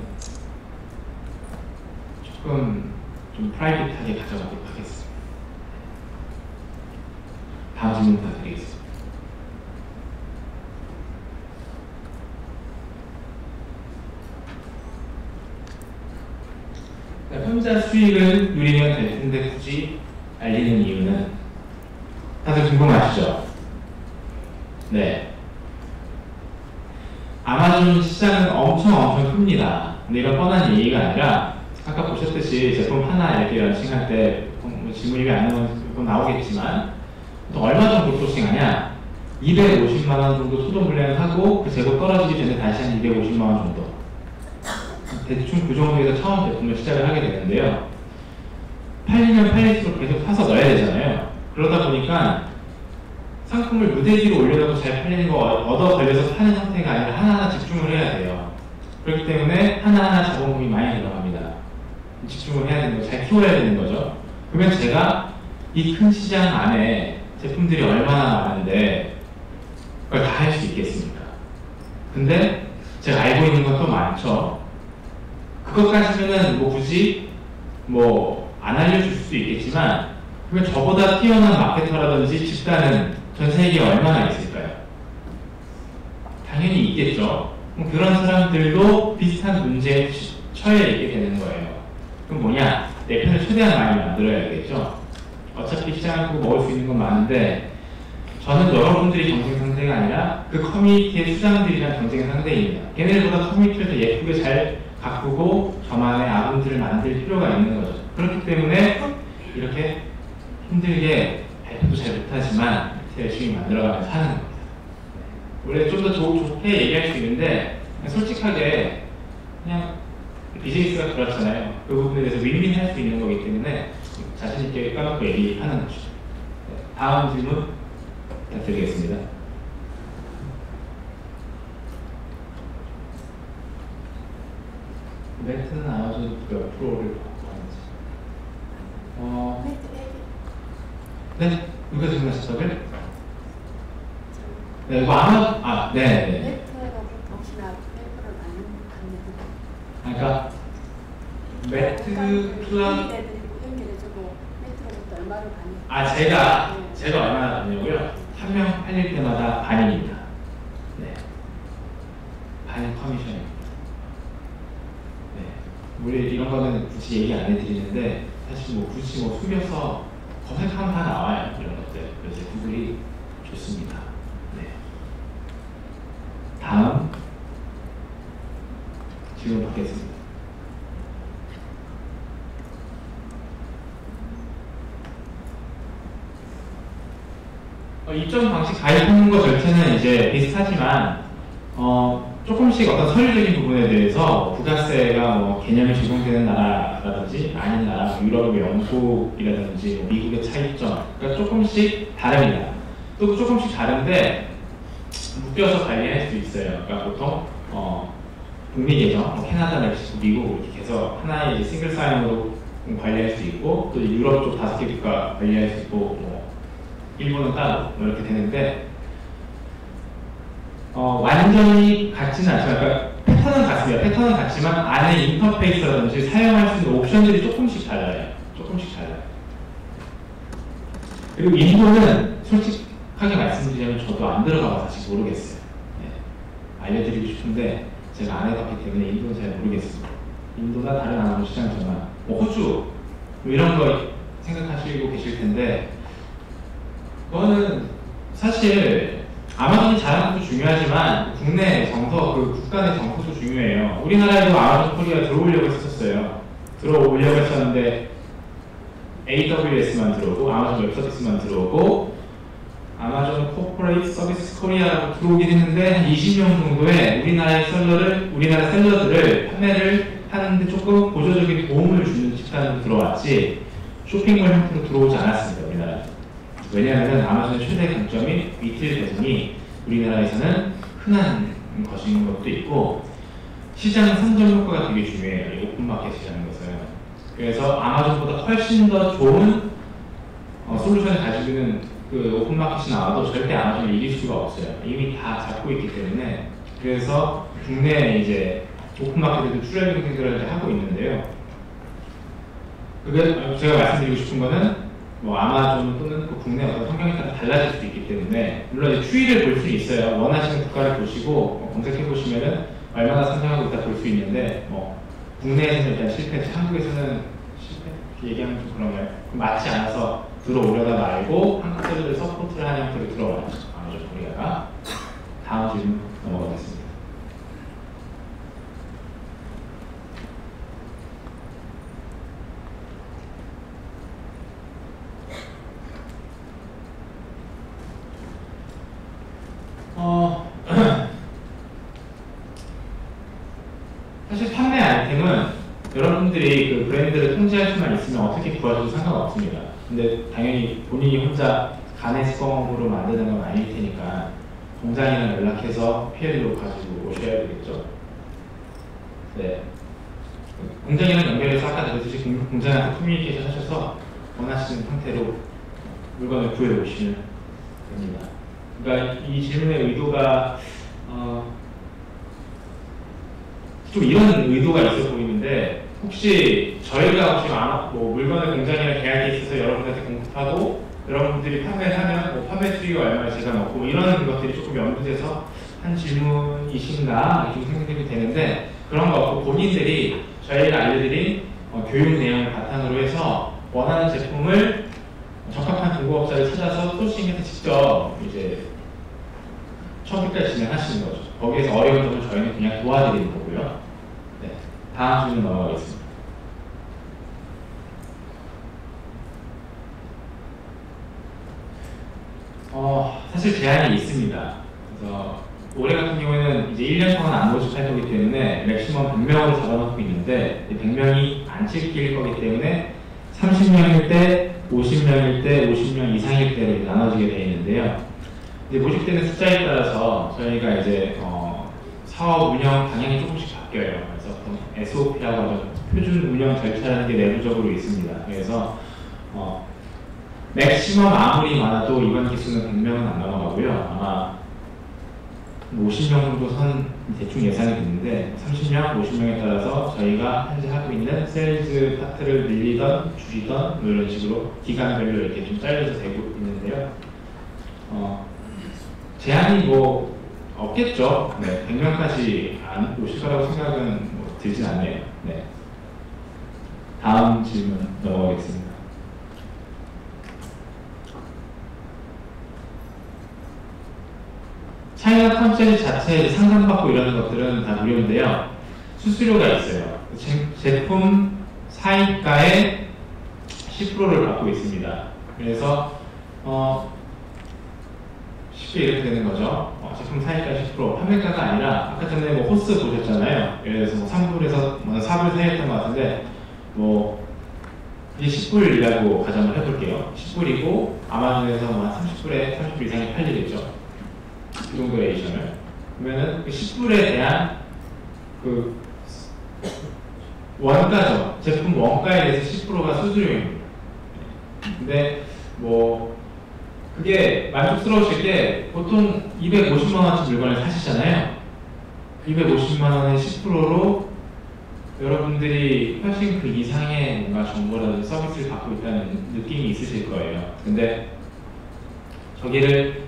조금 좀 프라이빗하게 가져가도록 하겠습니다. 다음 질문 부탁드리겠습니다. 혼자 수익을 누리면 될 텐데 굳이 알리는 이유는 다들 궁금하시죠? 네. 아마존 시장은 엄청 엄청 큽니다. 근데 이런 뻔한 얘기가 아니라 아까 보셨듯이 제품 하나 이렇게 런칭할 때 뭐 질문이 왜 안 나오겠지만 또 얼마 정도 소싱하냐? 이백오십만 원 정도 소득 물량하고 그 재고 떨어지기 전에 다시 한 이백오십만 원 정도. 대충 그 정도에서 처음 제품을 시작을 하게 되는데요. 팔리면 팔릴수록 계속 사서 넣어야 되잖아요. 그러다 보니까 상품을 무대 위로 올려놓고 잘 팔리는 거 얻어 걸려서 파는 상태가 아니라 하나하나 집중을 해야 돼요. 그렇기 때문에 하나하나 자본금이 많이 들어갑니다. 집중을 해야 되는 거죠. 잘 키워야 되는 거죠. 그러면 제가 이 큰 시장 안에 제품들이 얼마나 많은데 그걸 다 할 수 있겠습니까? 근데 제가 알고 있는 것도 많죠. 그것까지는 뭐 굳이 뭐 안 알려줄 수도 있겠지만 그러면 저보다 뛰어난 마케터라든지 집단은 전 세계에 얼마나 있을까요? 당연히 있겠죠. 그럼 그런 사람들도 비슷한 문제에 처해 있게 되는 거예요. 그럼 뭐냐? 내 편을 최대한 많이 만들어야겠죠. 어차피 시장하고 먹을 수 있는 건 많은데 저는 여러분들이 경쟁 상대가 아니라 그 커뮤니티의 수장들이랑 경쟁 상대입니다. 걔네들보다 커뮤니티에서 예쁘게 잘 가꾸고 저만의 아군들을 만들 필요가 있는 거죠. 그렇기 때문에 이렇게 힘들게 발표도 잘 못하지만 열심히 만들어가면서 하는 겁니다. 원래 좀 더 좋게 얘기할 수 있는데 그냥 솔직하게 그냥 비즈니스가 그렇잖아요. 그 부분에 대해서 윈윈할 수 있는 거기 때문에 자신있게 까놓고 얘기하는 거죠. 다음 질문 부탁드리겠습니다. 매트는 아마존 몇 프로를 받고 하는지. 어. 네? 누가 질문하셨다고요? 네, 이거 아마, 아, 네, 네. 매트가 혹시나 일 퍼센트 퍼센트 플러스 아 제가 제가 얼마나 남냐고요? 한 명 팔릴 때마다 반입니다. 네, 반입 커미션입니다. 네, 우리 이런 거는 굳이 얘기 안 해드리는데 사실 뭐 굳이 뭐 숨겨서 검색하면 다 나와요 이런 것들. 그래서 구글이 좋습니다. 네, 다음 질문 받겠습니다. 어, 입점 방식 가입 홍보 절차는 이제 비슷하지만 어, 조금씩 어떤 서류적인 부분에 대해서 부가세가 뭐 개념이 적용되는 나라라든지 아닌 나라, 유럽의 영국이라든지 미국의 차이점, 그러니까 조금씩 다릅니다. 또 조금씩 다른데 묶여서 관리할 수 있어요. 그러니까 보통 어, 북미 계정, 뭐 캐나다, 멕시코, 미국 이렇게 해서 하나의 이제 싱글 사인으로 관리할 수 있고 또 유럽 쪽 다섯 개 국가 관리할 수 있고 뭐 일본은 따로 이렇게 되는데 어, 완전히 같지는 않지만 그러니까 패턴은 같습니다. 패턴은 같지만 안에 인터페이스라든지 사용할 수 있는 옵션들이 조금씩 달라요. 조금씩 달라요. 그리고 일본은 솔직하게 말씀드리자면 저도 안 들어가봐서 아직 모르겠어요. 네. 알려드리고 싶은데 제가 안 해봤기 때문에 인도는 잘 모르겠습니다. 인도나 다른 아나운 시장처럼 뭐 호주 뭐 이런 거 생각하시고 계실 텐데 그거는 사실 아마존이 잘하는 것도 중요하지만 국내 정서, 그 국가 내 정서도 중요해요. 우리나라에도 아마존 코리아 들어오려고 했었어요. 들어오려고 했었는데 에이더블유에스만 들어오고 아마존 웹서비스만 들어오고 아마존 코퍼레이트 서비스 코리아로 들어오긴 했는데 한 이십 명 정도의 우리나라의 셀러를, 우리나라 셀러들을 판매를 하는데 조금 보조적인 도움을 주는 집단으로 들어왔지 쇼핑몰 형태로 들어오지 않았습니다. 우리나라. 왜냐하면 아마존의 최대 강점인 리테일 배송이 우리나라에서는 흔한 것인 것도 있고 시장 선점 효과가 되게 중요해요. 오픈마켓 시장인 것은. 그래서 아마존보다 훨씬 더 좋은 어, 솔루션을 가지고 있는 그 오픈마켓이 나와도 절대 아마존을 이길 수가 없어요. 이미 다 잡고 있기 때문에. 그래서 국내에 이제 오픈마켓에도 출혈 경쟁들을 하고 있는데요. 그게 제가 말씀드리고 싶은 거는 뭐 아마존 또는 그 국내 어떤 환경에 따라 달라질 수도 있기 때문에 물론 추이를 볼 수 있어요. 원하시는 국가를 보시고 뭐 검색해 보시면은 얼마나 성장하고 있다 볼 수 있는데 뭐 국내에서는 일단 실패, 한국에서는 실패 얘기하면 좀 그런 거예요. 맞지 않아서 들어오려다 말고 한국 셀러를 서포트를 하는 형태로 들어와요. 아마존 코리아가. 다음 질문 넘어가겠습니다. 어, 사실 판매 아이템은 여러분들이 그 브랜드를 통제할 수만 있으면 어떻게 구하셔도 상관없습니다. 근데 당연히 본인이 혼자 가내수공업으로 만드는 건 아닐 테니까 공장이랑 연락해서 피엘로 가지고 오셔야 되겠죠. 네. 공장이랑 연결해서 아까 들었듯이 공장한테 커뮤니케이션 하셔서 원하시는 상태로 물건을 구해 오시면 됩니다. 그러니까 이 질문의 의도가 어, 좀 이런 의도가 있어 보이는데 혹시 저희가 혹시 안, 뭐 물건을 공장이랑 계약이 있어서 여러분한테 공급하고 여러분들이 판매하면 뭐 판매 수익을 얼마나 제가 넣고 이런 것들이 조금 연구돼서 한 질문이신가 이렇게 생각이 되는데 그런 거 없고 본인들이 저희가 알려드린 어, 교육 내용을 바탕으로 해서 원하는 제품을 적합한 공급업자를 찾아서 소싱해서 직접 이제 처음부터 진행하시는 거죠. 거기에서 어려운 점을 저희는 그냥 도와드리는 거고요. 네, 다음 질문 넘어가겠습니다. 어, 사실 제한이 있습니다. 그래서 올해 같은 경우에는 이제 일 년 동안 안 모집할 거기 때문에 맥시멈 백 명으로 잡아놓고 있는데 백 명이 안 찍힐 거기 때문에 삼십 명일 때 오십 명일 때, 오십 명 이상일 때로 나눠지게 되어 있는데요. 이제 모집되는 숫자에 따라서 저희가 이제 어, 사업 운영 방향이 조금씩 바뀌어요. 그래서 에스오피라고 하죠. 표준 운영 절차라는 게 내부적으로 있습니다. 그래서 어, 맥시멈 아무리 많아도 이번 기수는 백 명은 안 넘어가고요. 아마 오십 명 정도 선 대충 예상이 됐는데 삼십 명, 오십 명에 따라서 저희가 현재 하고 있는 세일즈 파트를 늘리던, 줄이던 뭐 이런 식으로 기간별로 이렇게 좀 잘려서 되고 있는데요. 어, 제한이 뭐 없겠죠. 네, 백 명까지 안 오실 거라고 생각은 뭐 들진 않네요. 네. 다음 질문 넘어가겠습니다. 차이나 컴퓨터 자체 상담받고 이러는 것들은 다 무료인데요. 수수료가 있어요. 제, 제품 사입가의 십 퍼센트를 받고 있습니다. 그래서 어, 쉽게 이렇게 되는 거죠. 어, 제품 사입가 십 퍼센트, 판매가가 아니라 아까 전에 뭐 호스 보셨잖아요. 그래서 뭐 삼 불에서 뭐 사 불 사이였던 것 같은데 뭐 이제 십 불이라고 가정을 해볼게요. 십 불이고 아마존에서 뭐 삼십 불에 삼십 불 이상이 팔리겠죠. 그 정도의 에이션을 그러면은 그 십 불에 대한 그 원가죠. 제품 원가에 대해서 십 퍼센트가 수수료입니다. 근데 뭐 그게 만족스러우실 때 보통 이백오십만 원짜리 물건을 사시잖아요. 이백오십만 원의 십 퍼센트로 여러분들이 훨씬 그 이상의 뭔가 정보라든지 서비스를 받고 있다는 느낌이 있으실 거예요. 근데 저기를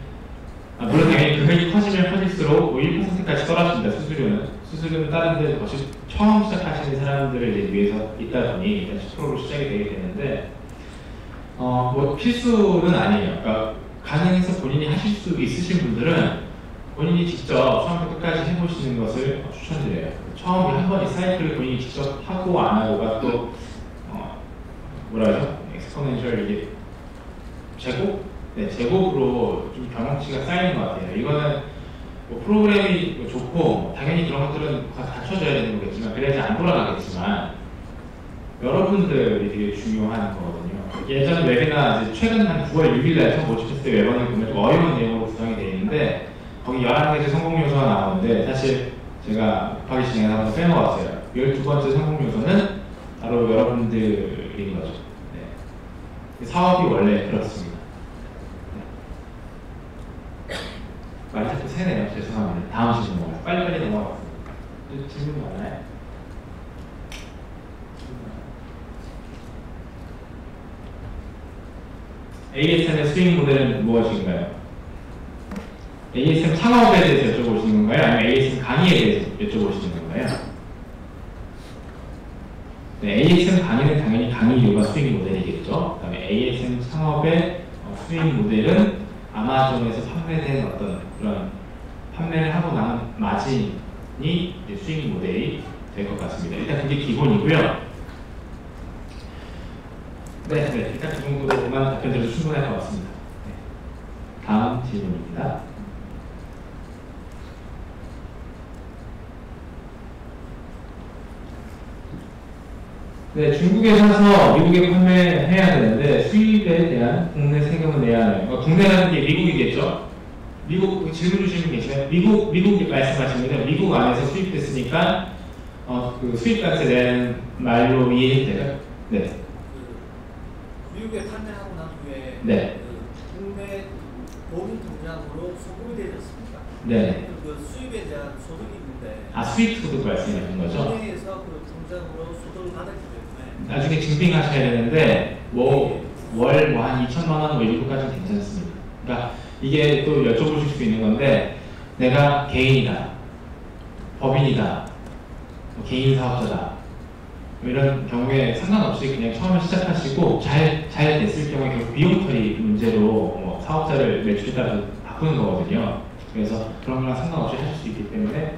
아, 물론 당연히 금액이 커지면 커질수록 일 퍼센트까지 떨어집니다. 수수료는 수수료는 다른 데서 거시, 처음 시작하시는 사람들을 이제 위해서 있다 보니 일단 십 퍼센트로 시작이 되게 되는데 어, 뭐 필수는 아니에요. 그러니까 가능해서 본인이 하실 수 있으신 분들은 본인이 직접 처음부터 끝까지 해보시는 것을 추천드려요. 처음에 한 번 이 사이클을 본인이 직접 하고 안 하고가 또 어, 뭐라 하죠? 엑스포넨셜 이게 제곱? 네, 제곱으로 좀 경험치가 쌓이는 것 같아요. 이거는 뭐 프로그램이 뭐 좋고 당연히 그런 것들은 다 갖춰져야 되는 거겠지만 그래야지 안 돌아가겠지만 여러분들이 되게 중요한 거거든요. 예전 웹이나 이제 최근 한 구월 육일날 처음 모집했을 때 웹원을 보면 어려운 내용으로 구성이 되어 있는데 거기 열한 개의 성공 요소가 나오는데 사실 제가 급하게 진행을 하면서 빼먹었어요. 열두 번째 성공 요소는 바로 여러분들인 거죠. 네. 사업이 원래 그렇습니다. 말이 자꾸 새네요. 죄송합니다. 다음 질문 넘어가요. 빨리빨리 넘어가겠습니다. 질문 많아요? 에이에스엠의 수익 모델은 무엇인가요? 에이에스엠 창업에 대해서 여쭤보시는 건가요? 아니면 에이에스엠 강의에 대해서 여쭤보시는 건가요? 네, 에이에스엠 강의는 당연히 강의료가 수익 모델이겠죠. 그 다음에 에이에스엠 창업의 수익 모델은 아마존에서 판매된 어떤 그런 판매를 하고 난 마진이 이제 수익 모델이 될 것 같습니다. 일단 그게 기본이고요. 네, 네, 일단 그 정도로만 답변드려도 충분할 것 같습니다. 네. 다음 질문입니다. 네, 중국에 사서 미국에 판매해야 되는데 수입에 대한 국내 세금은 내야 하나요? 그러니까 국내라는 게 미국이겠죠? 미국 질문 주시는 게 있어요? 미국 미국 말씀하시면 미국 안에서 수입됐으니까 어, 그 수입값에 대한 말로 이해해도 네. 미국에 판매하고 난 후에 네. 그 국내 모든 동량으로 소득이 되어졌습니다. 네. 그 수입에 대한 소득이 있는데 아 수입 소득 말씀하시는 거죠? 국내에서 그 동량으로 소득을 받을 때 나중에 증빙하셔야 되는데 뭐 월 뭐 한 이천만 원 뭐 이 정도까지는 괜찮습니다. 그러니까 이게 또 여쭤보실 수 있는 건데 내가 개인이다, 법인이다, 뭐 개인 사업자다 뭐 이런 경우에 상관없이 그냥 처음에 시작하시고 잘, 잘 됐을 경우에 결국 비용 처리 문제로 뭐 사업자를 매출에 따라 바꾸는 거거든요. 그래서 그런 거랑 상관없이 하실 수 있기 때문에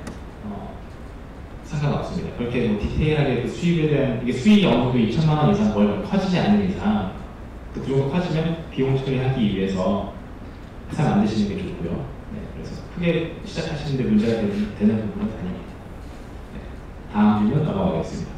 상관없습니다. 그렇게 뭐 디테일하게 그 수입에 대한 이게 수익 어느 이천만 원 이상 벌 커지지 않는 이상 그 정도 커지면 비용 처리하기 위해서 해서 안 되시는 게 좋고요. 네, 그래서 크게 시작하시는데 문제가 되는, 되는 부분은 아닙니다. 네, 다음 질문 넘어가겠습니다.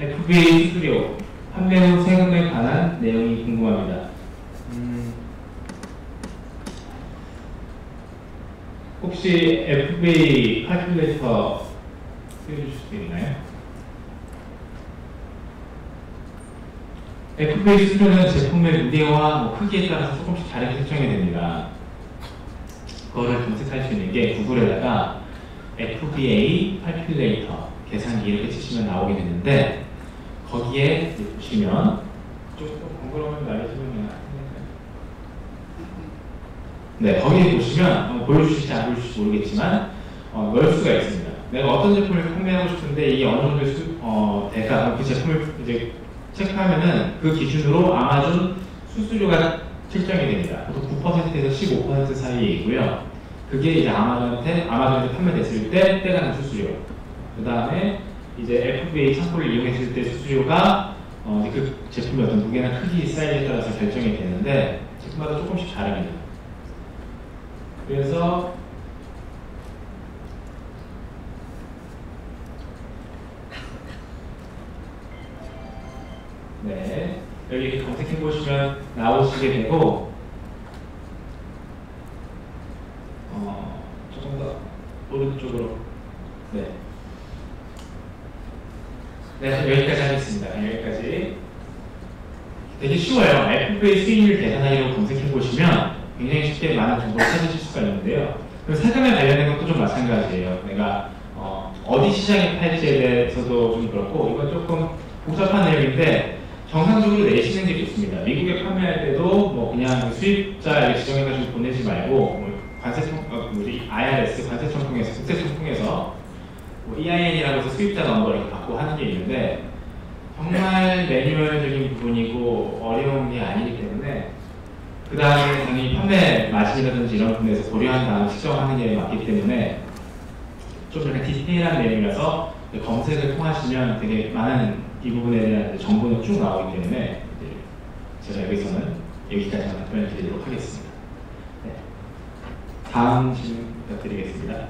에프비에이 수수료, 판매 후 세금에 관한 내용이 궁금합니다. 음, 혹시 에프비에이 칼큘레이터 수행해 주실 수 있나요? 에프비에이 수수료는 제품의 무게와 뭐 크기에 따라서 조금씩 다르게 설정이 됩니다. 그거를 검색할 수 있는 게 구글에다가 에프비에이 팔큘레이터 계산기 이렇게 치시면 나오게 되는데, 거기에 보시면 조금 번거로우면 말해주면 네, 거기에 보시면 어, 보여주실지 안 보여주실지 모르겠지만 어, 넣을 수가 있습니다. 내가 어떤 제품을 판매하고 싶은데 이 어느 정도의 수, 어, 대가, 그 제품을 이제 체크하면은 그 기준으로 아마존 수수료가 책정이 됩니다. 보통 구 퍼센트에서 십오 퍼센트 사이이고요. 그게 이제 아마존한테, 아마존한테 판매됐을 때 떼가는 수수료. 그 다음에 이제 에프비에이 창고를 이용했을 때 수수료가 어, 이제 그 제품의 어떤 무게나 크기, 사이즈에 따라서 결정이 되는데 제품마다 조금씩 다릅니다. 그래서 네, 여기 검색해 보시면 나오시게 되고, 어, 조금 더 오른쪽으로. 네, 네, 여기까지 하겠습니다. 여기까지. 되게 쉬워요. 에프비에이 수익률 계산하기로 검색해 보시면 굉장히 쉽게 많은 정보를 찾으실 수가 있는데요. 그리고 세금에 관련된 것도 좀 마찬가지예요. 내가 어, 어디 시장에 팔지에 대해서도 좀 그렇고, 이건 조금 복잡한 내용인데 정상적으로 내시는 게 좋습니다. 미국에 판매할 때도 뭐 그냥 수입자에게 지정해가지고 보내지 말고 관세청, 아이알에스 관세청 통해서, 국세청 통해서 뭐 이아이엔이라고 해서 수입자 넘버를 이렇게 받고 하는 게 있는데, 정말 매뉴얼적인 부분이고 어려운 게 아니기 때문에 그 다음에 당연히 판매 마진이라든지 이런 부분에서 고려한 다음 측정하는 게 맞기 때문에 좀 약간 디테일한 내용이라서 검색을 통하시면 되게 많은 이 부분에 대한 정보는 쭉 나오기 때문에 제가 여기서는 여기까지 답변을 드리도록 하겠습니다. 네. 다음 질문 부탁드리겠습니다.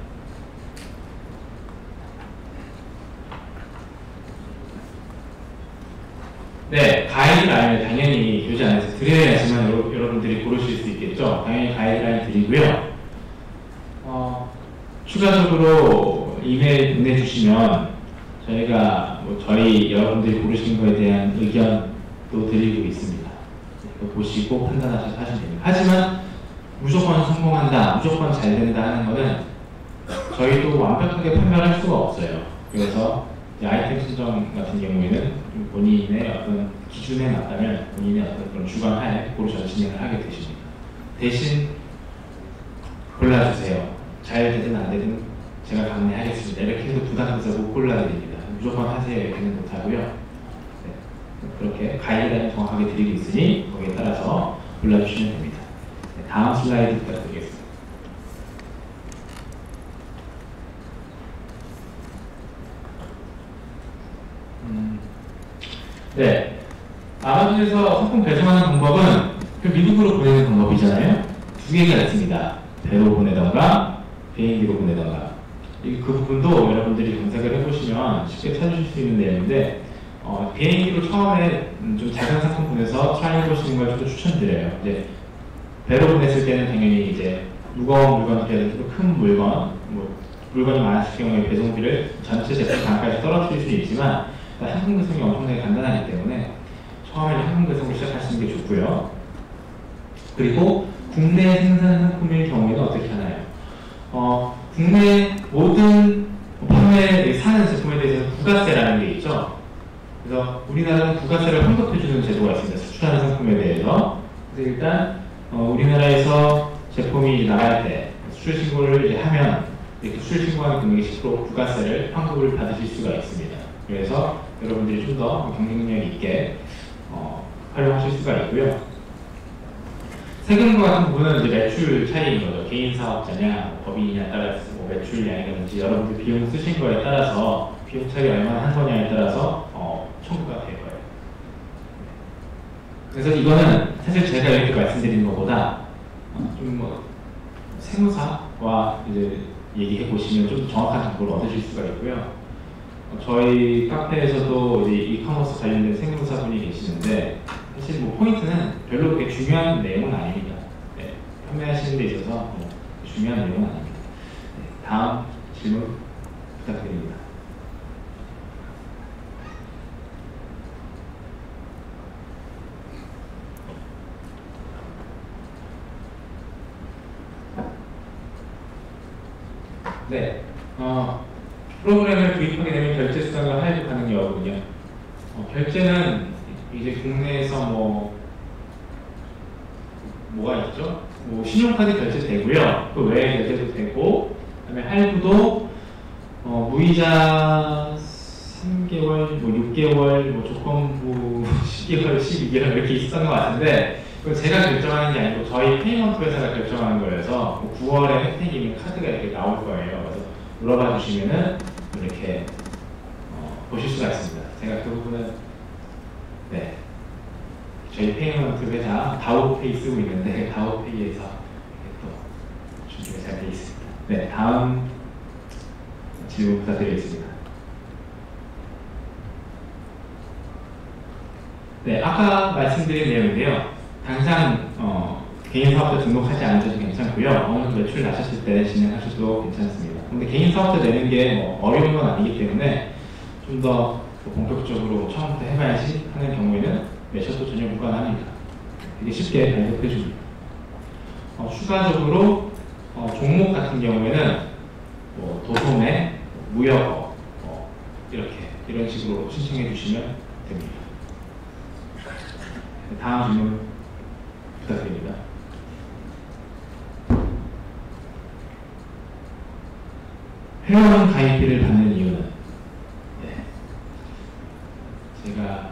네, 가이드라인을 당연히 교재 안에서 드려야지만 요, 여러분들이 고르실 수 있겠죠. 당연히 가이드라인 드리고요. 어, 추가적으로 이메일 보내주시면 저희가 뭐 저희 여러분들이 고르신 거에 대한 의견도 드리고 있습니다. 보시고 판단하셔서 하시면 됩니다. 하지만 무조건 성공한다, 무조건 잘 된다 하는 거는 저희도 완벽하게 판별할 수가 없어요. 그래서 이제 아이템 선정 같은 경우에는 본인의 어떤 기준에 맞다면 본인의 어떤 그런 주관하에 고르셔서 진행을 하게 되십니다. 대신 골라주세요. 잘 되든 안 되든 제가 강매하겠습니다. 이렇게 해서 부담해서 못 골라드립니다. 무조건 하세요 이렇게는 못하고요. 네, 그렇게 가이드라인 정확하게 드리고 있으니 거기에 따라서 골라주시면 됩니다. 네, 다음 슬라이드 부탁드리겠습니다. 음, 네, 아마존에서 상품 배송하는 방법은 그 미국으로 보내는 방법이잖아요. 두 개가 있습니다. 배로 보내던가 비행기로 보내던가. 그 부분도 여러분들이 검색을 해보시면 쉽게 찾으실 수 있는 내용인데, 어, 비행기로 처음에 좀 작은 상품 보내서 트라이해보시는 걸 좀 추천드려요. 이제 배로 보냈을 때는 당연히 이제 무거운 물건이라든지 큰 물건, 뭐 물건이 많았을 경우에 배송비를 전체 제품 단가에서 떨어뜨릴 수 있지만 항공 배송이 엄청나게 간단하기 때문에 처음에는 항공 배송을 시작하시는 게 좋고요. 그리고 국내 생산 상품일 경우에는 어떻게 하나요? 어, 국내 모든 판매 사는 제품에 대해서 부가세라는 게 있죠. 그래서 우리나라는 부가세를 환급해주는 제도가 있습니다. 수출하는 상품에 대해서. 그래서 일단 어, 우리나라에서 제품이 나갈 때 수출 신고를 이제 하면 이렇게 수출 신고하는 금액의 십 퍼센트 부가세를 환급을 받으실 수가 있습니다. 그래서 여러분들이 좀 더 경쟁력 있게 어, 활용하실 수가 있고요. 세금과 같은 부분은 이제 매출 차이인 거죠. 개인 사업자냐 법인이냐에 따라서 매출량이라든지 여러분들 비용 쓰신 거에 따라서 비용 차이가 얼마나 한 거냐에 따라서 어, 청구가 될 거예요. 그래서 이거는 사실 제가 이렇게 말씀드린 것보다 좀 뭐 세무사와 이제 얘기해 보시면 좀 정확한 정보를 얻으실 수가 있고요. 저희 카페에서도 이제 이커머스 관련된 세무사 분이 계시는데 사실 뭐 포인트는 별로 그렇게 중요한 내용은 아닙니다. 네, 판매하시는 데 있어서 뭐 중요한 내용은 아닙니다. 다음 질문 부탁드립니다. 네. 어, 프로그램을 도입하게 되면 결제 수단을 하여도 하는 게 거거든요. 어, 결제는 이제 국내에서 뭐 뭐가 있죠? 뭐 신용카드 결제 되고요. 그 외에 결제도 되고, 그다음에 할부도 어, 무이자 삼 개월, 뭐 육 개월, 뭐 조건부 십 개월, 십이 개월 이렇게 있었던 것 같은데, 그건 제가 결정하는 게 아니고 저희 페이먼트 회사가 결정하는 거여서 뭐 구월에 혜택이면 카드가 이렇게 나올 거예요. 그래서 물어봐 주시면은 이렇게 어, 보실 수가 있습니다. 제가 그 부분은 네. 저희 페이먼트 회사 다우페이 쓰고 있는데 다우페이에서 또 준비가 잘 되어 있습니다. 네, 다음 질문 부탁드리겠습니다. 네, 아까 말씀드린 내용인데요. 당장 어, 개인 사업자 등록하지 않으셔도 괜찮고요. 어느 정도 매출 나셨을 때 진행하셔도 괜찮습니다. 근데 개인 사업자 내는 게 뭐 어려운 건 아니기 때문에 좀 더 본격적으로 처음부터 해봐야지 하는 경우에는 매셔도 전혀 무관합니다. 되게 쉽게 발급해 줍니다. 어, 추가적으로 어, 종목 같은 경우에는 뭐 도소매, 무역어 어, 이렇게 이런 식으로 신청해 주시면 됩니다. 다음 질문 부탁드립니다. 회원 가입비를 받는 이유는 네. 제가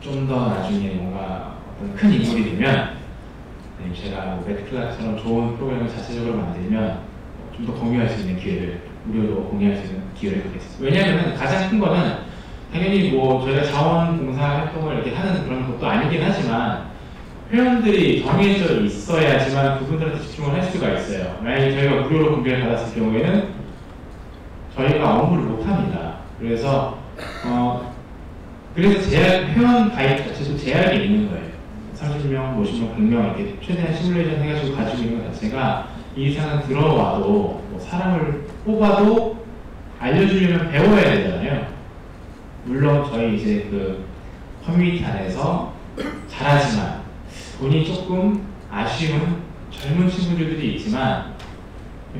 좀 더 나중에 뭔가 어떤 큰 인물이 되면 네, 제가 매트클락처럼 좋은 프로그램을 자체적으로 만들면 좀 더 공유할 수 있는 기회를 무료로 공유할 수 있는 기회를 갖겠습니다. 왜냐하면 가장 큰 거는 당연히 뭐 저희가 자원봉사 활동을 이렇게 하는 그런 것도 아니긴 하지만 회원들이 정해져 있어야지만 그분들한테 집중을 할 수가 있어요. 만약에 저희가 무료로 공개를 받았을 경우에는 저희가 업무를 못합니다. 그래서 어, 그래서 제약, 회원 가입 자체도 제약이 있는 거예요. 삼십 명, 오십 명, 백 명 이렇게 최대한 시뮬레이션 해가지고 가지고 있는 것 자체가 이 이상은 들어와도 뭐 사람을 뽑아도 알려주려면 배워야 되잖아요. 물론 저희 이제 그 커뮤니티 안에서 잘하지만 돈이 조금 아쉬운 젊은 친구들이 있지만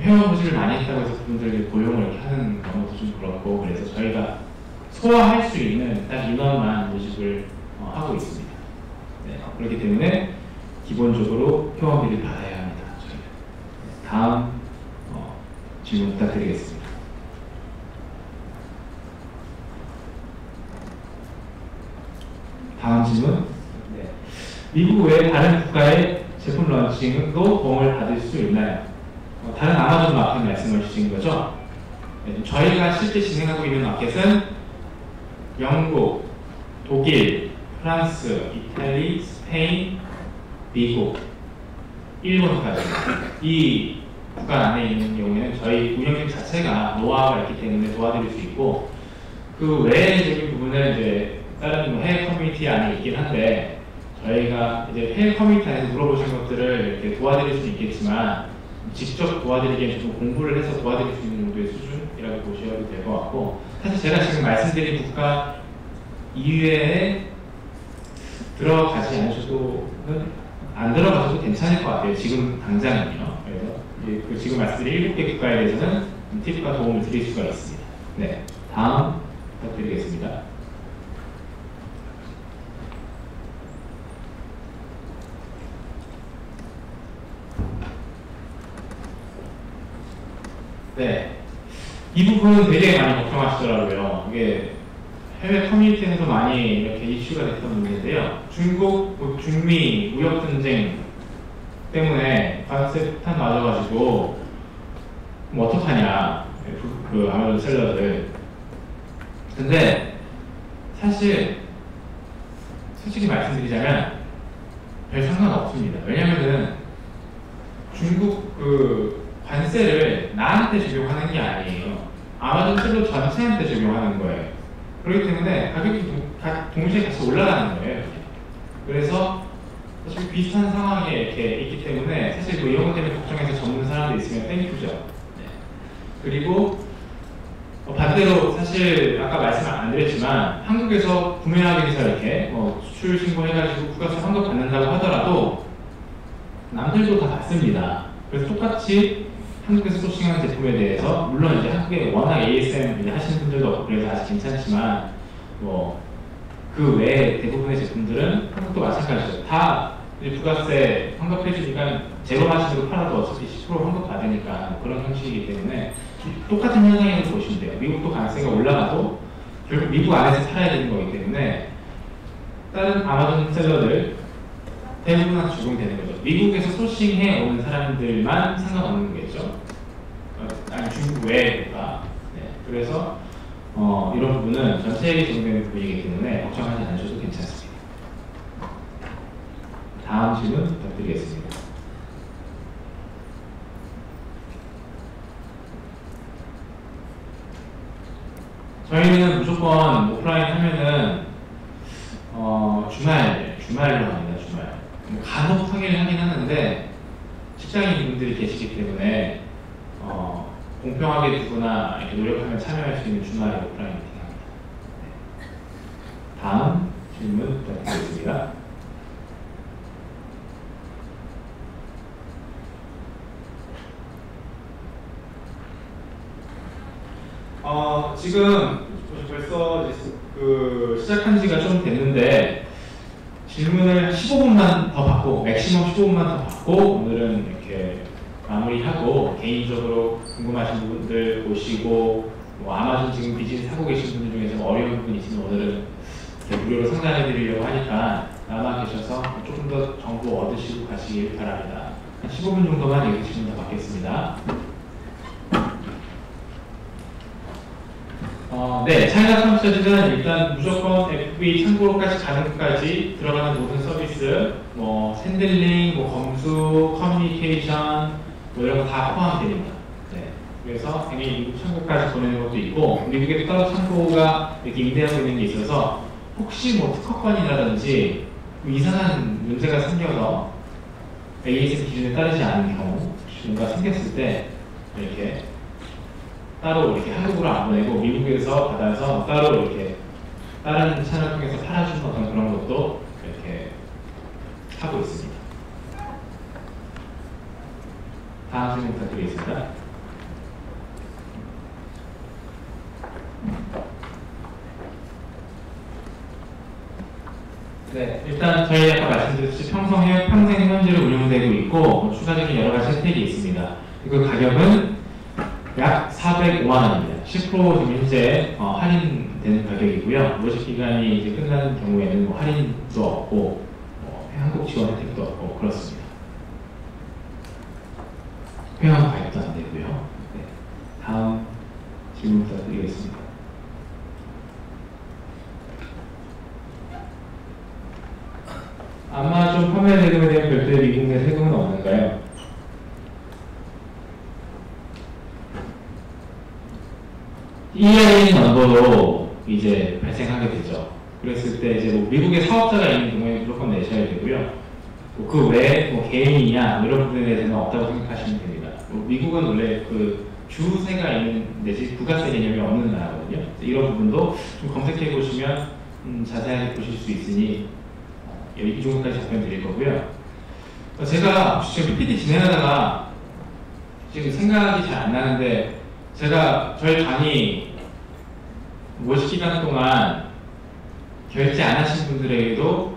회원 모집을 많이 했다고 해서 그분들에게 고용을 이렇게 하는 경우도 좀 그렇고, 그래서 저희가 소화할 수 있는 딱 인원만 모집을 어, 하고 있습니다. 네, 그렇기 때문에 기본적으로 회원비를 받아야 합니다. 저희는. 다음 어, 질문 부탁드리겠습니다. 다음 질문. 네. 미국 외 다른 국가의 제품 런칭도 도움을 받을 수 있나요? 어, 다른 아마존 마켓 말씀을 주신 거죠? 네, 저희가 실제 진행하고 있는 마켓은 영국, 독일, 프랑스, 이탈리, 스페인, 미국, 일본까지 이 국가 안에 있는 경우에는 저희 운영팀 자체가 노하우가 있기 때문에 도와드릴 수 있고, 그 외적인 부분은 이제 다른 해외 커뮤니티 안에 있긴 한데 저희가 이제 해외 커뮤니티 안에서 물어보신 것들을 이렇게 도와드릴 수는 있겠지만 직접 도와드리기엔 좀 공부를 해서 도와드릴 수 있는 정도의 수준이라고 보셔도 될 것 같고, 사실 제가 지금 말씀드린 국가 이외에 들어가지 않으셔도는 안 들어가셔도 괜찮을 것 같아요. 지금 당장은요. 그래서 그 지금 말씀드린 일곱 개 국가에 대해서는 팁과 도움을 드릴 수가 있습니다. 네, 다음 부탁드리겠습니다. 네. 이 부분은 되게 많이 걱정하시더라고요. 이게 해외 커뮤니티에서 많이 이렇게 이슈가 됐던 문제인데요. 중국, 뭐 중미 무역 전쟁 때문에 관세탄 맞아가지고 뭐 어떡하냐 그, 그 아마존 셀러들. 근데 사실 솔직히 말씀드리자면 별 상관 없습니다. 왜냐면은 중국 그 관세를 나한테 적용하는 게 아니에요. 아마존 셀러 전체한테 적용하는 거예요. 그렇기 때문에 가격이 동시에 같이 올라가는 거예요. 그래서 사실 비슷한 상황에 이렇게 있기 때문에 사실 뭐 이런 것 때문에 걱정해서 접는 사람도 있으면 땡큐죠. 네. 그리고 반대로 사실 아까 말씀 안 드렸지만 한국에서 구매하기 위해서 이렇게 뭐 수출 신고해가지고 부가세 환급 받는다고 하더라도 남들도 다 받습니다. 그래서 똑같이 한국에서 소싱하는 제품에 대해서, 물론 이제 한국에 워낙 에이에스엠 이제 하시는 분들도 없고 그래서 아직 괜찮지만, 뭐 그 외에 대부분의 제품들은 한국도 마찬가지죠. 다 이제 부가세 환급해주니까 제로마진으로 팔아도 어차피 십 퍼센트 환급 받으니까 그런 형식이기 때문에 똑같은 현상이라고 보시면 돼요. 미국도 관세가 올라가도 결국 미국 안에서 팔아야 되는 거기 때문에 다른 아마존 셀러들 대부분 다 적용되는 거죠. 미국에서 소싱해 오는 사람들만 상관없는 거겠죠. 아니 중국 외에가. 네. 그래서 어, 이런 부분은 전체에 적용되는 부분이기 때문에 걱정하지 않으셔도 괜찮습니다. 다음 질문 부탁드리겠습니다. 저희는 무조건 오프라인 하면은 어, 주말, 주말로 합니다. 주말. 간혹 평일을 하긴 하는데 직장인분들이 계시기 때문에 어, 공평하게 누구나 이렇게 노력하면 참여할 수 있는 주말에 오프라인 미팅합니다. 네. 다음 질문 부탁드리겠습니다. 어, 지금 벌써 그 시작한 지가 좀 됐는데 질문을 십오 분만 더 받고, 맥시멈 십오 분만 더 받고 오늘은 이렇게 마무리하고, 개인적으로 궁금하신 분들 보시고, 뭐 아마존 지금 비즈니스 하고 계신 분들 중에서 어려운 부분이 있으면 오늘은 이렇게 무료로 상담해 드리려고 하니까 남아 계셔서 조금 더 정보 얻으시고 가시길 바랍니다. 한 십오 분 정도만 얘기해 주시면 더 받겠습니다. 어, 네, 차이나 컴퓨터즈는 일단 무조건 에프비 참고로까지 가는 것까지 들어가는 모든 서비스, 뭐 샌들링, 뭐 검수, 커뮤니케이션, 뭐 이런 거 다 포함됩니다. 네, 그래서 당연히 미국 창고까지 보내는 것도 있고, 미국에도 따로 창고가 이렇게 임대하고 있는 게 있어서 혹시 뭐 특허권이라든지 뭐 이상한 문제가 생겨서 에이에스엠 기준에 따르지 않은 경우, 뭔가 생겼을 때 이렇게 따로 이렇게 한국으로 안 보내고 미국에서 받아서 따로 이렇게 다른 채널 통해서 팔아주는 어떤 그런 것도 이렇게 하고 있습니다. 다음 질문 부탁드리겠습니다. 네, 일단 저희 아까 말씀드렸듯이 평생 현재로 운영되고 있고, 뭐 추가적인 여러 가지 혜택이 있습니다. 그 가격은 약 사백오만 원입니다. 십 퍼센트 지금 현재 어, 할인되는 가격이고요. 모집 기간이 이제 끝나는 경우에는 뭐 할인도 없고, 뭐 한국 지원 혜택도 없고 그렇습니다. 회원 가입도 안 되고요. 네. 다음 질문 부탁드리겠습니다. 아마존 판매 세금에 대한 별도의 미국 내 세금은 없는가요? 이아인 넘버로 이제 발생하게 되죠. 그랬을 때 이제 뭐 미국에 사업자가 있는 경우에는 무조건 내셔야 되고요. 뭐 그 외에 뭐 개인이냐 이런 부분에 대해서는 없다고 생각하시면 됩니다. 뭐 미국은 원래 그 주세가 있는 내지 부가세 개념이 없는 나라거든요. 이런 부분도 좀 검색해 보시면 음 자세하게 보실 수 있으니 이 정도까지 답변 드릴 거고요. 제가 지금 피피티 진행하다가 지금 생각이 잘 안 나는데, 제가 저희 강의 모집 기간 동안 결제 안 하신 분들에게도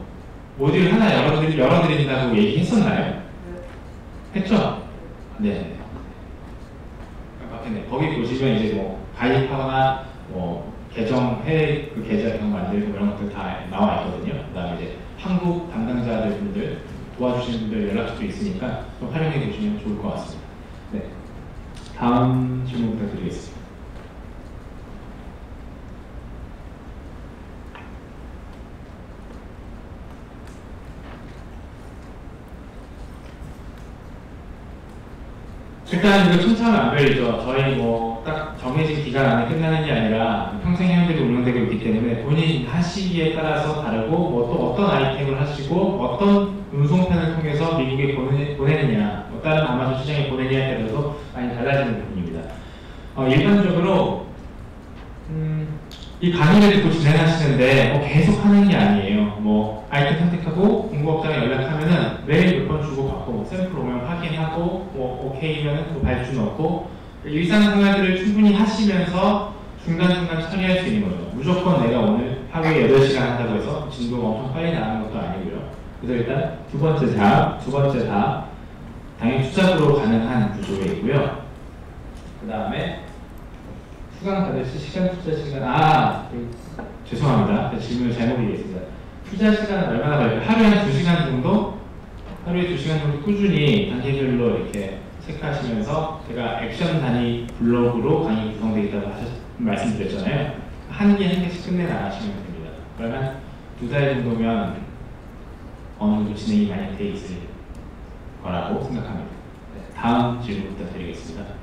모듈 하나 열어드리, 열어드린다고 얘기했었나요? 네. 했죠? 네. 맞겠네. 거기 보시면 이제 뭐 가입하거나 뭐 계정 해 그 계좌 이런 거 만들고 이런 것들 다 나와 있거든요. 그다음에 이제 한국 담당자들 분들 도와주시는 분들 연락처도 있으니까 좀 활용해 보시면 좋을 것 같습니다. 네. 다음 질문 부탁드리겠습니다. 일단 이거 천차만별이죠. 저희 뭐 딱 정해진 기간 안에 끝나는 게 아니라 평생 회원들이 운영되고 있기 때문에 본인 하시기에 따라서 다르고, 뭐 또 어떤 아이템을 하시고 어떤 운송편을 통해서 미국에 보내, 보내느냐, 뭐 다른 아마존 시장에 보내느냐에 따라서 많이 달라지는 부분입니다. 어, 일반적으로 음, 이 강의를 듣고 진행하시는데 뭐 계속 하는 게 아니에요. 뭐 아이티 선택하고 공급업장에 연락하면은 매일 몇 번 주고받고 샘플 오면 확인하고 뭐 오케이면 또 발주 넣고 일상생활들을 충분히 하시면서 중간중간 처리할 수 있는 거죠. 무조건 내가 오늘 하루에 여덟 시간 한다고 해서 진도가 엄청 빨리 나가는 것도 아니고요. 그래서 일단 두 번째 다, 두 번째 다 당연히 투잡으로 가능한 구조이고요. 그 다음에 수강 받으실 시간, 투자 시간, 아 죄송합니다. 질문을 잘못 얘기했습니다. 투자 시간은 얼마나 걸려요? 하루에 한 두 시간 정도? 하루에 두 시간 정도 꾸준히 단계별로 이렇게 체크하시면서 제가 액션 단위 블록으로 강의 구성되어 있다고 하셨, 말씀드렸잖아요. 한 개 한 개씩 끝내 나가시면 됩니다. 그러면 두 달 정도면 어느 정도 진행이 많이 되어 있을 거라고 생각합니다. 네, 다음 질문 부탁드리겠습니다.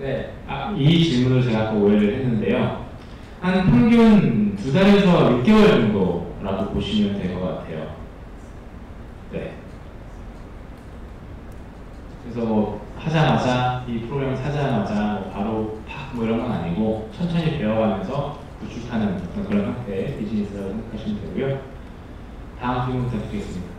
네, 아, 이 질문을 제가 또 오해를 했는데요. 한 평균 두 달에서 육 개월 정도라고 보시면 될 것 같아요. 네. 그래서 뭐 하자마자 이 프로그램 사자마자 뭐 바로 팍 뭐 이런 건 아니고 천천히 배워가면서 구축하는 그런 형태의 비즈니스라고 생각하시면 되고요. 다음 질문 부탁드리겠습니다.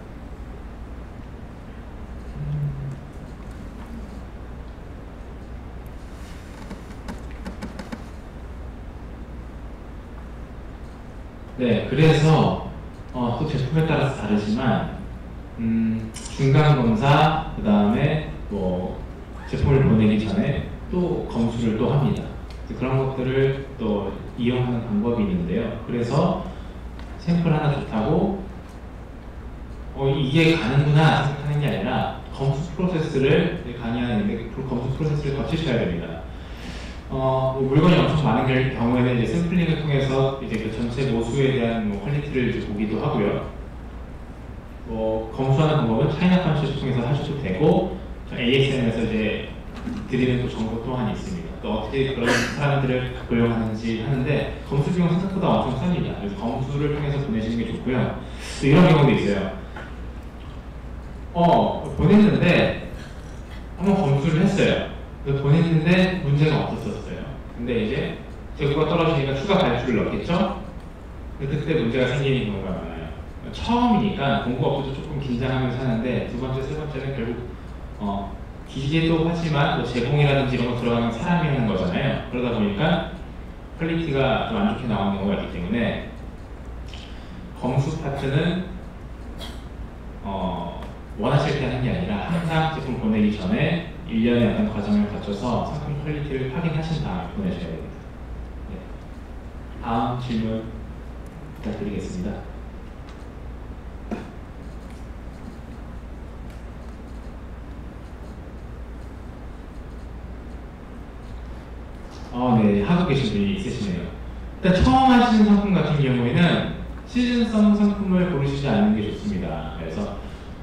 네, 그래서 어, 또 제품에 따라서 다르지만 음, 중간 검사, 그 다음에 뭐 제품을 보내기 전에 또 검수를 또 합니다. 그런 것들을 또 이용하는 방법이 있는데요. 그래서 샘플 하나 좋다고 어, 이게 가는구나 생각하는 게 아니라 검수 프로세스를 강의하는데 그 검수 프로세스를 거치셔야 됩니다. 어, 뭐 물건이 엄청 많은 경우에는 이제 샘플링을 통해서 이제 그 전체 모수에 대한 뭐 퀄리티를 이제 보기도 하고요. 뭐 검수하는 방법은 차이나 컨셉을 통해서 하셔도 되고, 에이에스엠에서 이제 드리는 또 정보 또한 있습니다. 또 어떻게 그런 사람들을 고용하는지 하는데 검수 비용 생각보다 엄청 쌉니다. 그래서 검수를 통해서 보내시는 게 좋고요. 또 이런 경우도 있어요. 어 보냈는데 한번 검수를 했어요. 보냈는데 문제가 없었어요. 근데 이제 재고가 떨어지니까 추가 발주를 넣겠죠? 근데 그때 문제가 생기는 경우가 많아요. 처음이니까 공급업도 조금 긴장하면서 하는데 두 번째, 세 번째는 결국 어, 기계도 하지만 뭐 제공이라든지 이런 거 들어가는 사람이 하는 거잖아요. 그러다 보니까 퀄리티가 좀 안 좋게 나오는 경우가 있기 때문에 검수 파트는 어, 원하실 때 하는 게 아니라 항상 제품 보내기 전에 일련의 어떤 과정을 거쳐서 상품 퀄리티를 확인하신 다음에 보내셔야 됩니다. 네. 다음 질문 부탁드리겠습니다. 어, 네, 하고 계신 분이 있으시네요. 일단 처음 하시는 상품 같은 경우에는 시즌성 상품을 고르시지 않는 게 좋습니다. 그래서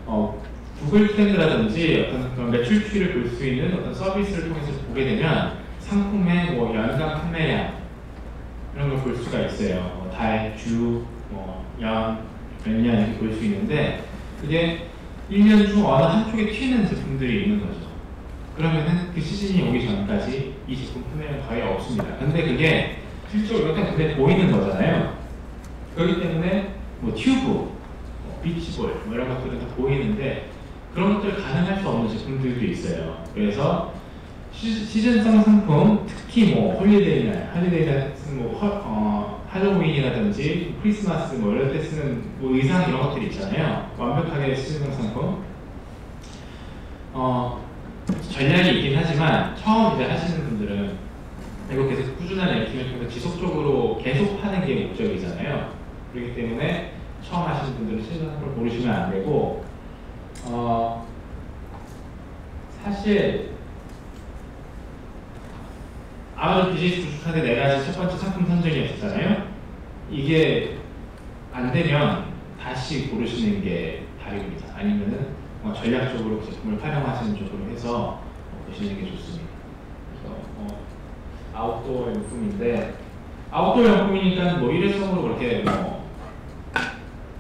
어, 구글 트렌드라든지 어떤 그런 매출 추이를 볼 수 있는 어떤 서비스를 통해서 보게 되면 상품의 뭐 연간 판매량 이런 걸 볼 수가 있어요. 뭐 달, 주, 뭐 연, 몇 년 이렇게 볼 수 있는데 그게 일 년 중 어느 한쪽에 튀는 제품들이 있는 거죠. 그러면은 그 시즌이 오기 전까지 이 제품 판매량 거의 없습니다. 근데 그게 실제로 이렇게 눈에 보이는 거잖아요. 그렇기 때문에 뭐 튜브, 뭐 비치볼 뭐 이런 것들은 다 보이는데 그런 것들 가능할 수 없는 제품들도 있어요. 그래서 시즌성 상품, 특히 뭐 홀리데이 날, 홀리데이 날, 뭐 어, 할로윈이라든지 크리스마스 뭐 이럴 때 쓰는 뭐 의상 이런 것들이 있잖아요. 완벽하게 시즌성 상품. 어, 전략이 있긴 하지만 처음 이제 하시는 분들은 이거 계속 꾸준한 액팅을 통해서 지속적으로 계속 하는 게 목적이잖아요. 그렇기 때문에 처음 하시는 분들은 시즌성 상품을 고르시면 안 되고. 어, 사실 아마존 비즈니스 구축하는 네 가지 첫 번째 상품 선정이었잖아요. 이게 안 되면 다시 고르시는 게 답입니다. 아니면은 어, 전략적으로 제품을 활용하시는 쪽으로 해서 어, 보시는 게 좋습니다. 그래서 어, 아웃도어 용품인데 아웃도어 용품이니까 뭐 일회성으로 그렇게 뭐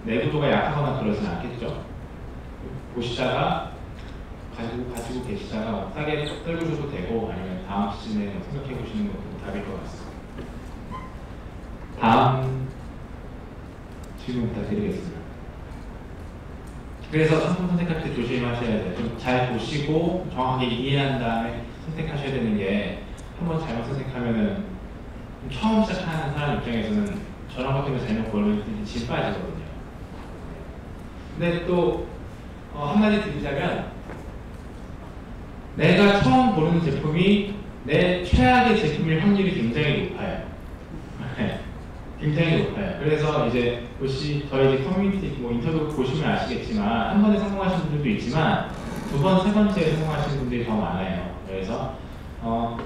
내구도가 약하거나 그러진 않겠죠. 보시다가 가지고, 가지고 계시다가 싸게 떨구셔도 되고 아니면 다음 시즌에 생각해 보시는 것도 답일 것 같습니다. 다음 질문 부탁드리겠습니다. 그래서 상품 선택할 때 조심하셔야 돼요. 좀 잘 보시고 정확하게 이해한 다음에 선택하셔야 되는 게, 한번 잘못 선택하면은 처음 시작하는 사람 입장에서는 저랑 같은 거 잘못 고르면 진 빠지거든요. 근데 또 어, 한마디 드리자면, 내가 처음 고르는 제품이 내 최악의 제품일 확률이 굉장히 높아요. 굉장히 높아요. 그래서 이제 혹시 저희 이제 커뮤니티 뭐 인터뷰 보시면 아시겠지만, 한 번에 성공하신 분들도 있지만 두 번, 세 번째에 성공하신 분들이 더 많아요. 그래서 어,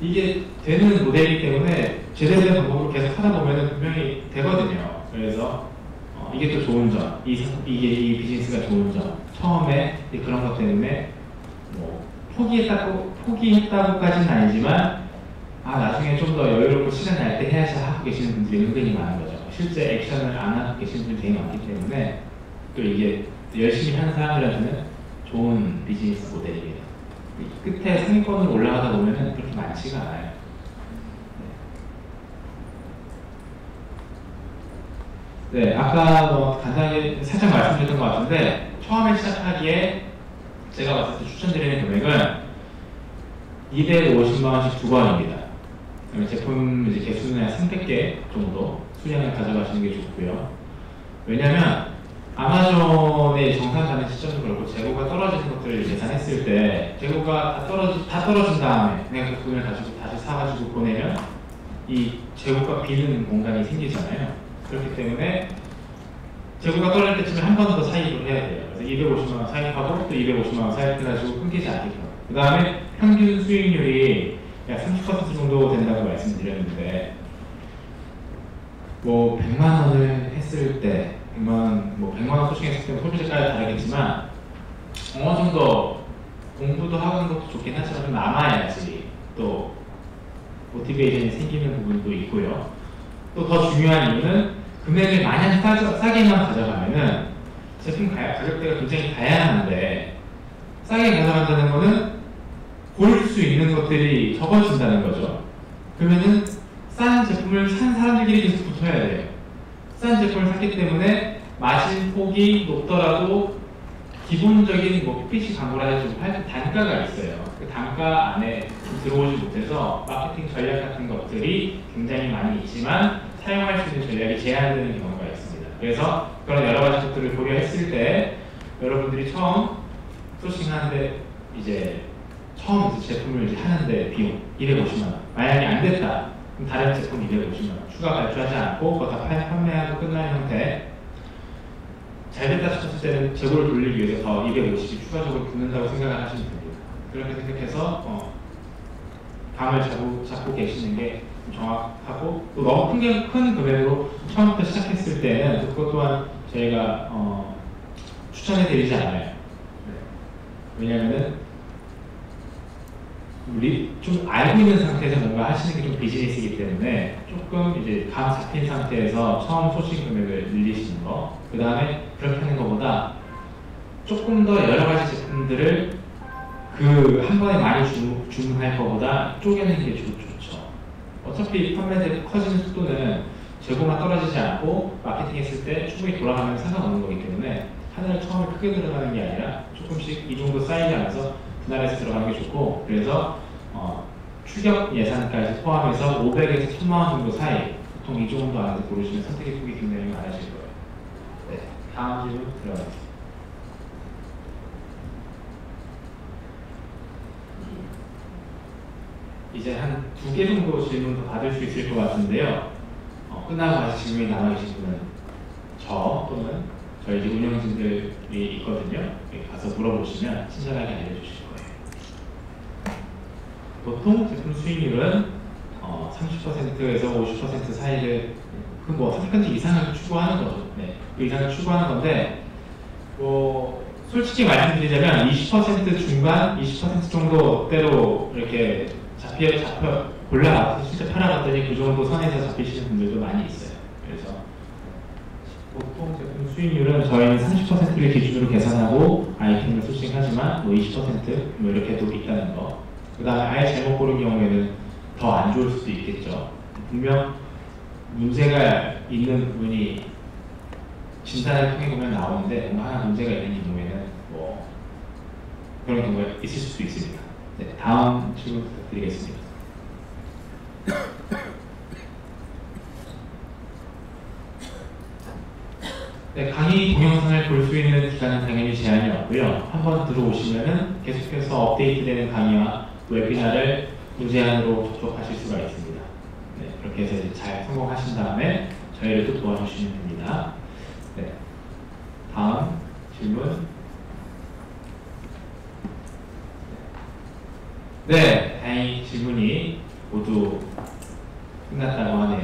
이게 되는 모델이기 때문에 제대로 된 방법으로 계속 하다 보면 분명히 되거든요. 그래서 어, 이게 또 좋은 점, 이, 이게 이 비즈니스가 좋은 점. 처음에 그런 것 때문에 뭐 포기했다고 포기했다고까지는 아니지만, 아 나중에 좀 더 여유롭고 시간 날 때 해야지 하고 계시는 분들이 은근히 많은 거죠. 실제 액션을 안 하고 계시는 분들이 되게 많기 때문에 또 이게 열심히 하는 사람들한테는 좋은 비즈니스 모델이에요. 끝에 상위권으로 올라가다 보면은 그렇게 많지가 않아요. 네. 네, 아까 뭐 간단하게 살짝 말씀드렸던 것 같은데, 처음에 시작하기에 제가 봤을 때 추천드리는 금액은 이백오십만 원씩 두 번입니다. 제품 이제 개수는 한 삼백 개 정도 수량을 가져가시는 게 좋고요. 왜냐면 아마존의 정상가는 시점도 그렇고 재고가 떨어지는 것들을 계산했을 때, 재고가 다, 떨어지, 다 떨어진 다음에 내가 그 돈을 가지고 다시 사가지고 보내면 이 재고가 비는 공간이 생기잖아요. 그렇기 때문에 재고가 떨어질 때쯤에 한 번 더 사입을 해야 돼요. 그래서 이백오십만 원 사입하고 또 이백오십만 원 사입해가지고 끊기지 않게. 그 다음에 평균 수익률이 약 삼십 퍼센트 정도 된다고 말씀드렸는데, 뭐 백만 원을 했을 때, 백만 원, 뭐 백만 원 소싱했을 때 소비자까지 다르겠지만 어느 정도 공부도 하는 것도 좋긴 하지만 좀 남아야지 또 모티베이션이 생기는 부분도 있고요. 또 더 중요한 이유는 금액을 마냥 싸, 싸게만 가져가면은 제품 가, 가격대가 굉장히 다양한데, 싸게 가져간다는 거는 고를 수 있는 것들이 적어진다는 거죠. 그러면은 싼 제품을 산 사람들끼리 계속 붙어야 돼요. 싼 제품을 샀기 때문에 마진 폭이 높더라도 기본적인 뭐 피피씨 광고라 해서 할 단가가 있어요. 그 단가 안에 들어오지 못해서 마케팅 전략 같은 것들이 굉장히 많이 있지만 사용할 수 있는 전략이 제한되는 경우가 있습니다. 그래서 그런 여러 가지 것들을 고려했을 때 여러분들이 처음 소싱하는데, 이제 처음 제품을 이제 하는데 비용 이백오십만 원, 만약에 안 됐다 그럼 다른 제품 이백오십만 원 추가 발주하지 않고 그거 다 판매하고 끝나는 형태. 잘 됐다 싶었을 때는 재고를 돌리기 위해서 더 이백오십이 추가적으로 붙는다고 생각을 하시면 됩니다. 그렇게 생각해서 어, 감을 잡고, 잡고 계시는 게 정확하고, 또 너무 큰, 큰 금액으로 처음부터 시작했을 때는 그것 또한 저희가 어, 추천해드리지 않아요. 왜냐면은 우리 좀 알고 있는 상태에서 뭔가 하시는 게 좀 비즈니스이기 때문에 조금 이제 감 잡힌 상태에서 처음 소싱 금액을 늘리시는 거, 그 다음에 그렇게 하는 것보다 조금 더 여러 가지 제품들을 그 한 번에 많이 주, 주문할 것보다 쪼개는 게 좋, 좋죠. 어차피 판매대로 커지는 속도는 재고만 떨어지지 않고 마케팅했을 때 충분히 돌아가면 상관없는 거기 때문에 하나를 처음에 크게 들어가는 게 아니라 조금씩 이 정도 쌓이면서 분할해서 들어가는 게 좋고, 그래서 어, 추격 예산까지 포함해서 오백에서 천만 원 정도 사이, 보통 이 정도 안에서 고르시면 선택의 폭이 굉장히 많아질 거예요. 네, 다음 질문 들어가겠습니다. 이제 한 두 개 정도 질문 더 받을 수 있을 것 같은데요. 어, 끝나고 다시 질문이 남아계신 분은 저 또는 저희 이제 운영진들이 있거든요. 가서 물어보시면 친절하게 알려주실 거예요. 보통 제품 수익률은 어, 삼십 퍼센트에서 오십 퍼센트 사이를, 그 뭐 삼십 퍼센트 이상을 추구하는 거죠. 네, 그 이상을 추구하는 건데, 뭐 솔직히 말씀드리자면 이십 퍼센트 중반, 이십 퍼센트 정도대로 이렇게 잡혀 잡혀 골라서 실제 팔아봤더니 그 정도 선에서 잡히시는 분들도 많이 있어요. 그래서 보통 제품 수익률은 저희는 삼십 퍼센트를 기준으로 계산하고 아이템을 소싱하지만 뭐 이십 퍼센트 뭐 이렇게도 있다는 거. 그 다음에 아예 잘못 고른 경우에는 더 안 좋을 수도 있겠죠. 분명 문제가 있는 부분이 진단을 통해 보면 나오는데 뭔가 하나 문제가 있는 경우에는 뭐 그런 경우가 있을 수도 있습니다. 네, 다음 질문 부탁드리겠습니다. 네, 강의 동영상을 볼 수 있는 기간은 당연히 제한이 없고요. 한번 들어오시면은 계속해서 업데이트되는 강의와 웨비나를 무제한으로 접속하실 수가 있습니다. 네, 그렇게 해서 이제 잘 성공하신 다음에 저희를 또 도와주시면 됩니다. 네, 다음 질문. 네, 다행히 질문이 모두 끝났다고 하네요.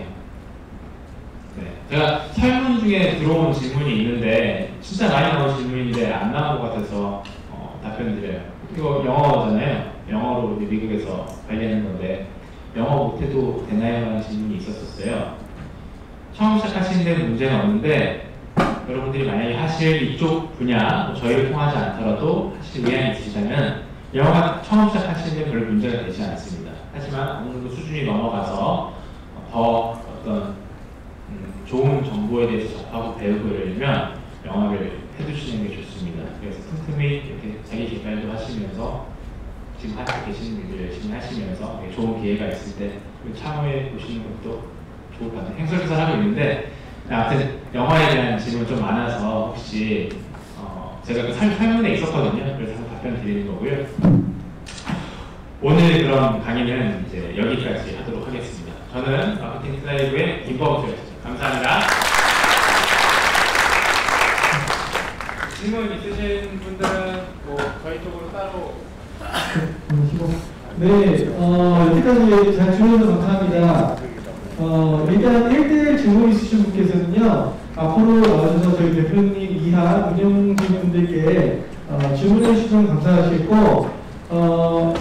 네, 제가 설문 중에 들어온 질문이 있는데 진짜 많이 나온 질문인데 안 나온 것 같아서 어, 답변드려요. 이거 영어잖아요. 영어로 이제 미국에서 관리하는 건데 영어 못해도 되나요? 라는 질문이 있었었어요. 처음 시작하시는 데는 문제는 없는데 여러분들이 만약에 하실 이쪽 분야, 저희를 통하지 않더라도 하실 의향이 있으시다면 영어가 처음 시작하시는 데 별로 문제가 되지 않습니다. 하지만 어느 정도 수준이 넘어가서 더 어떤 음, 좋은 정보에 대해서 접하고 배우고 이러려면 영어를 해두시는 게 좋습니다. 그래서 틈틈이 이렇게 자기 개발도 하시면서 지금 하고 계시는 분들 열심히 하시면서 좋은 기회가 있을 때 참여해 보시는 것도 좋을 것 같아요. 행설조사를 하고 있는데 아무튼 영어에 대한 질문 좀 많아서 혹시 어, 제가 그 설문에 있었거든요. 그래서 답변 드리는 거고요. 오늘 그럼 강의는 이제 여기까지 하도록 하겠습니다. 저는 마케팅 트라이브의 김범수였습니다. 감사합니다. 질문 있으신 분들은 뭐 저희 쪽으로 따로. 네, 어, 여기까지 잘 주셔서 감사합니다. 어, 일단 일 대 일 질문 있으신 분께서는요, 앞으로 와주셔서 저희 대표님 이하 운영진님들께 어, 질문해 주시면 감사하시고, 어,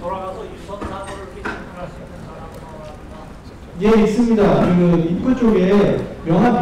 돌아가서 유선 사고를 피칭하는 사람은 예, 있습니다. 그 입구 쪽에 명함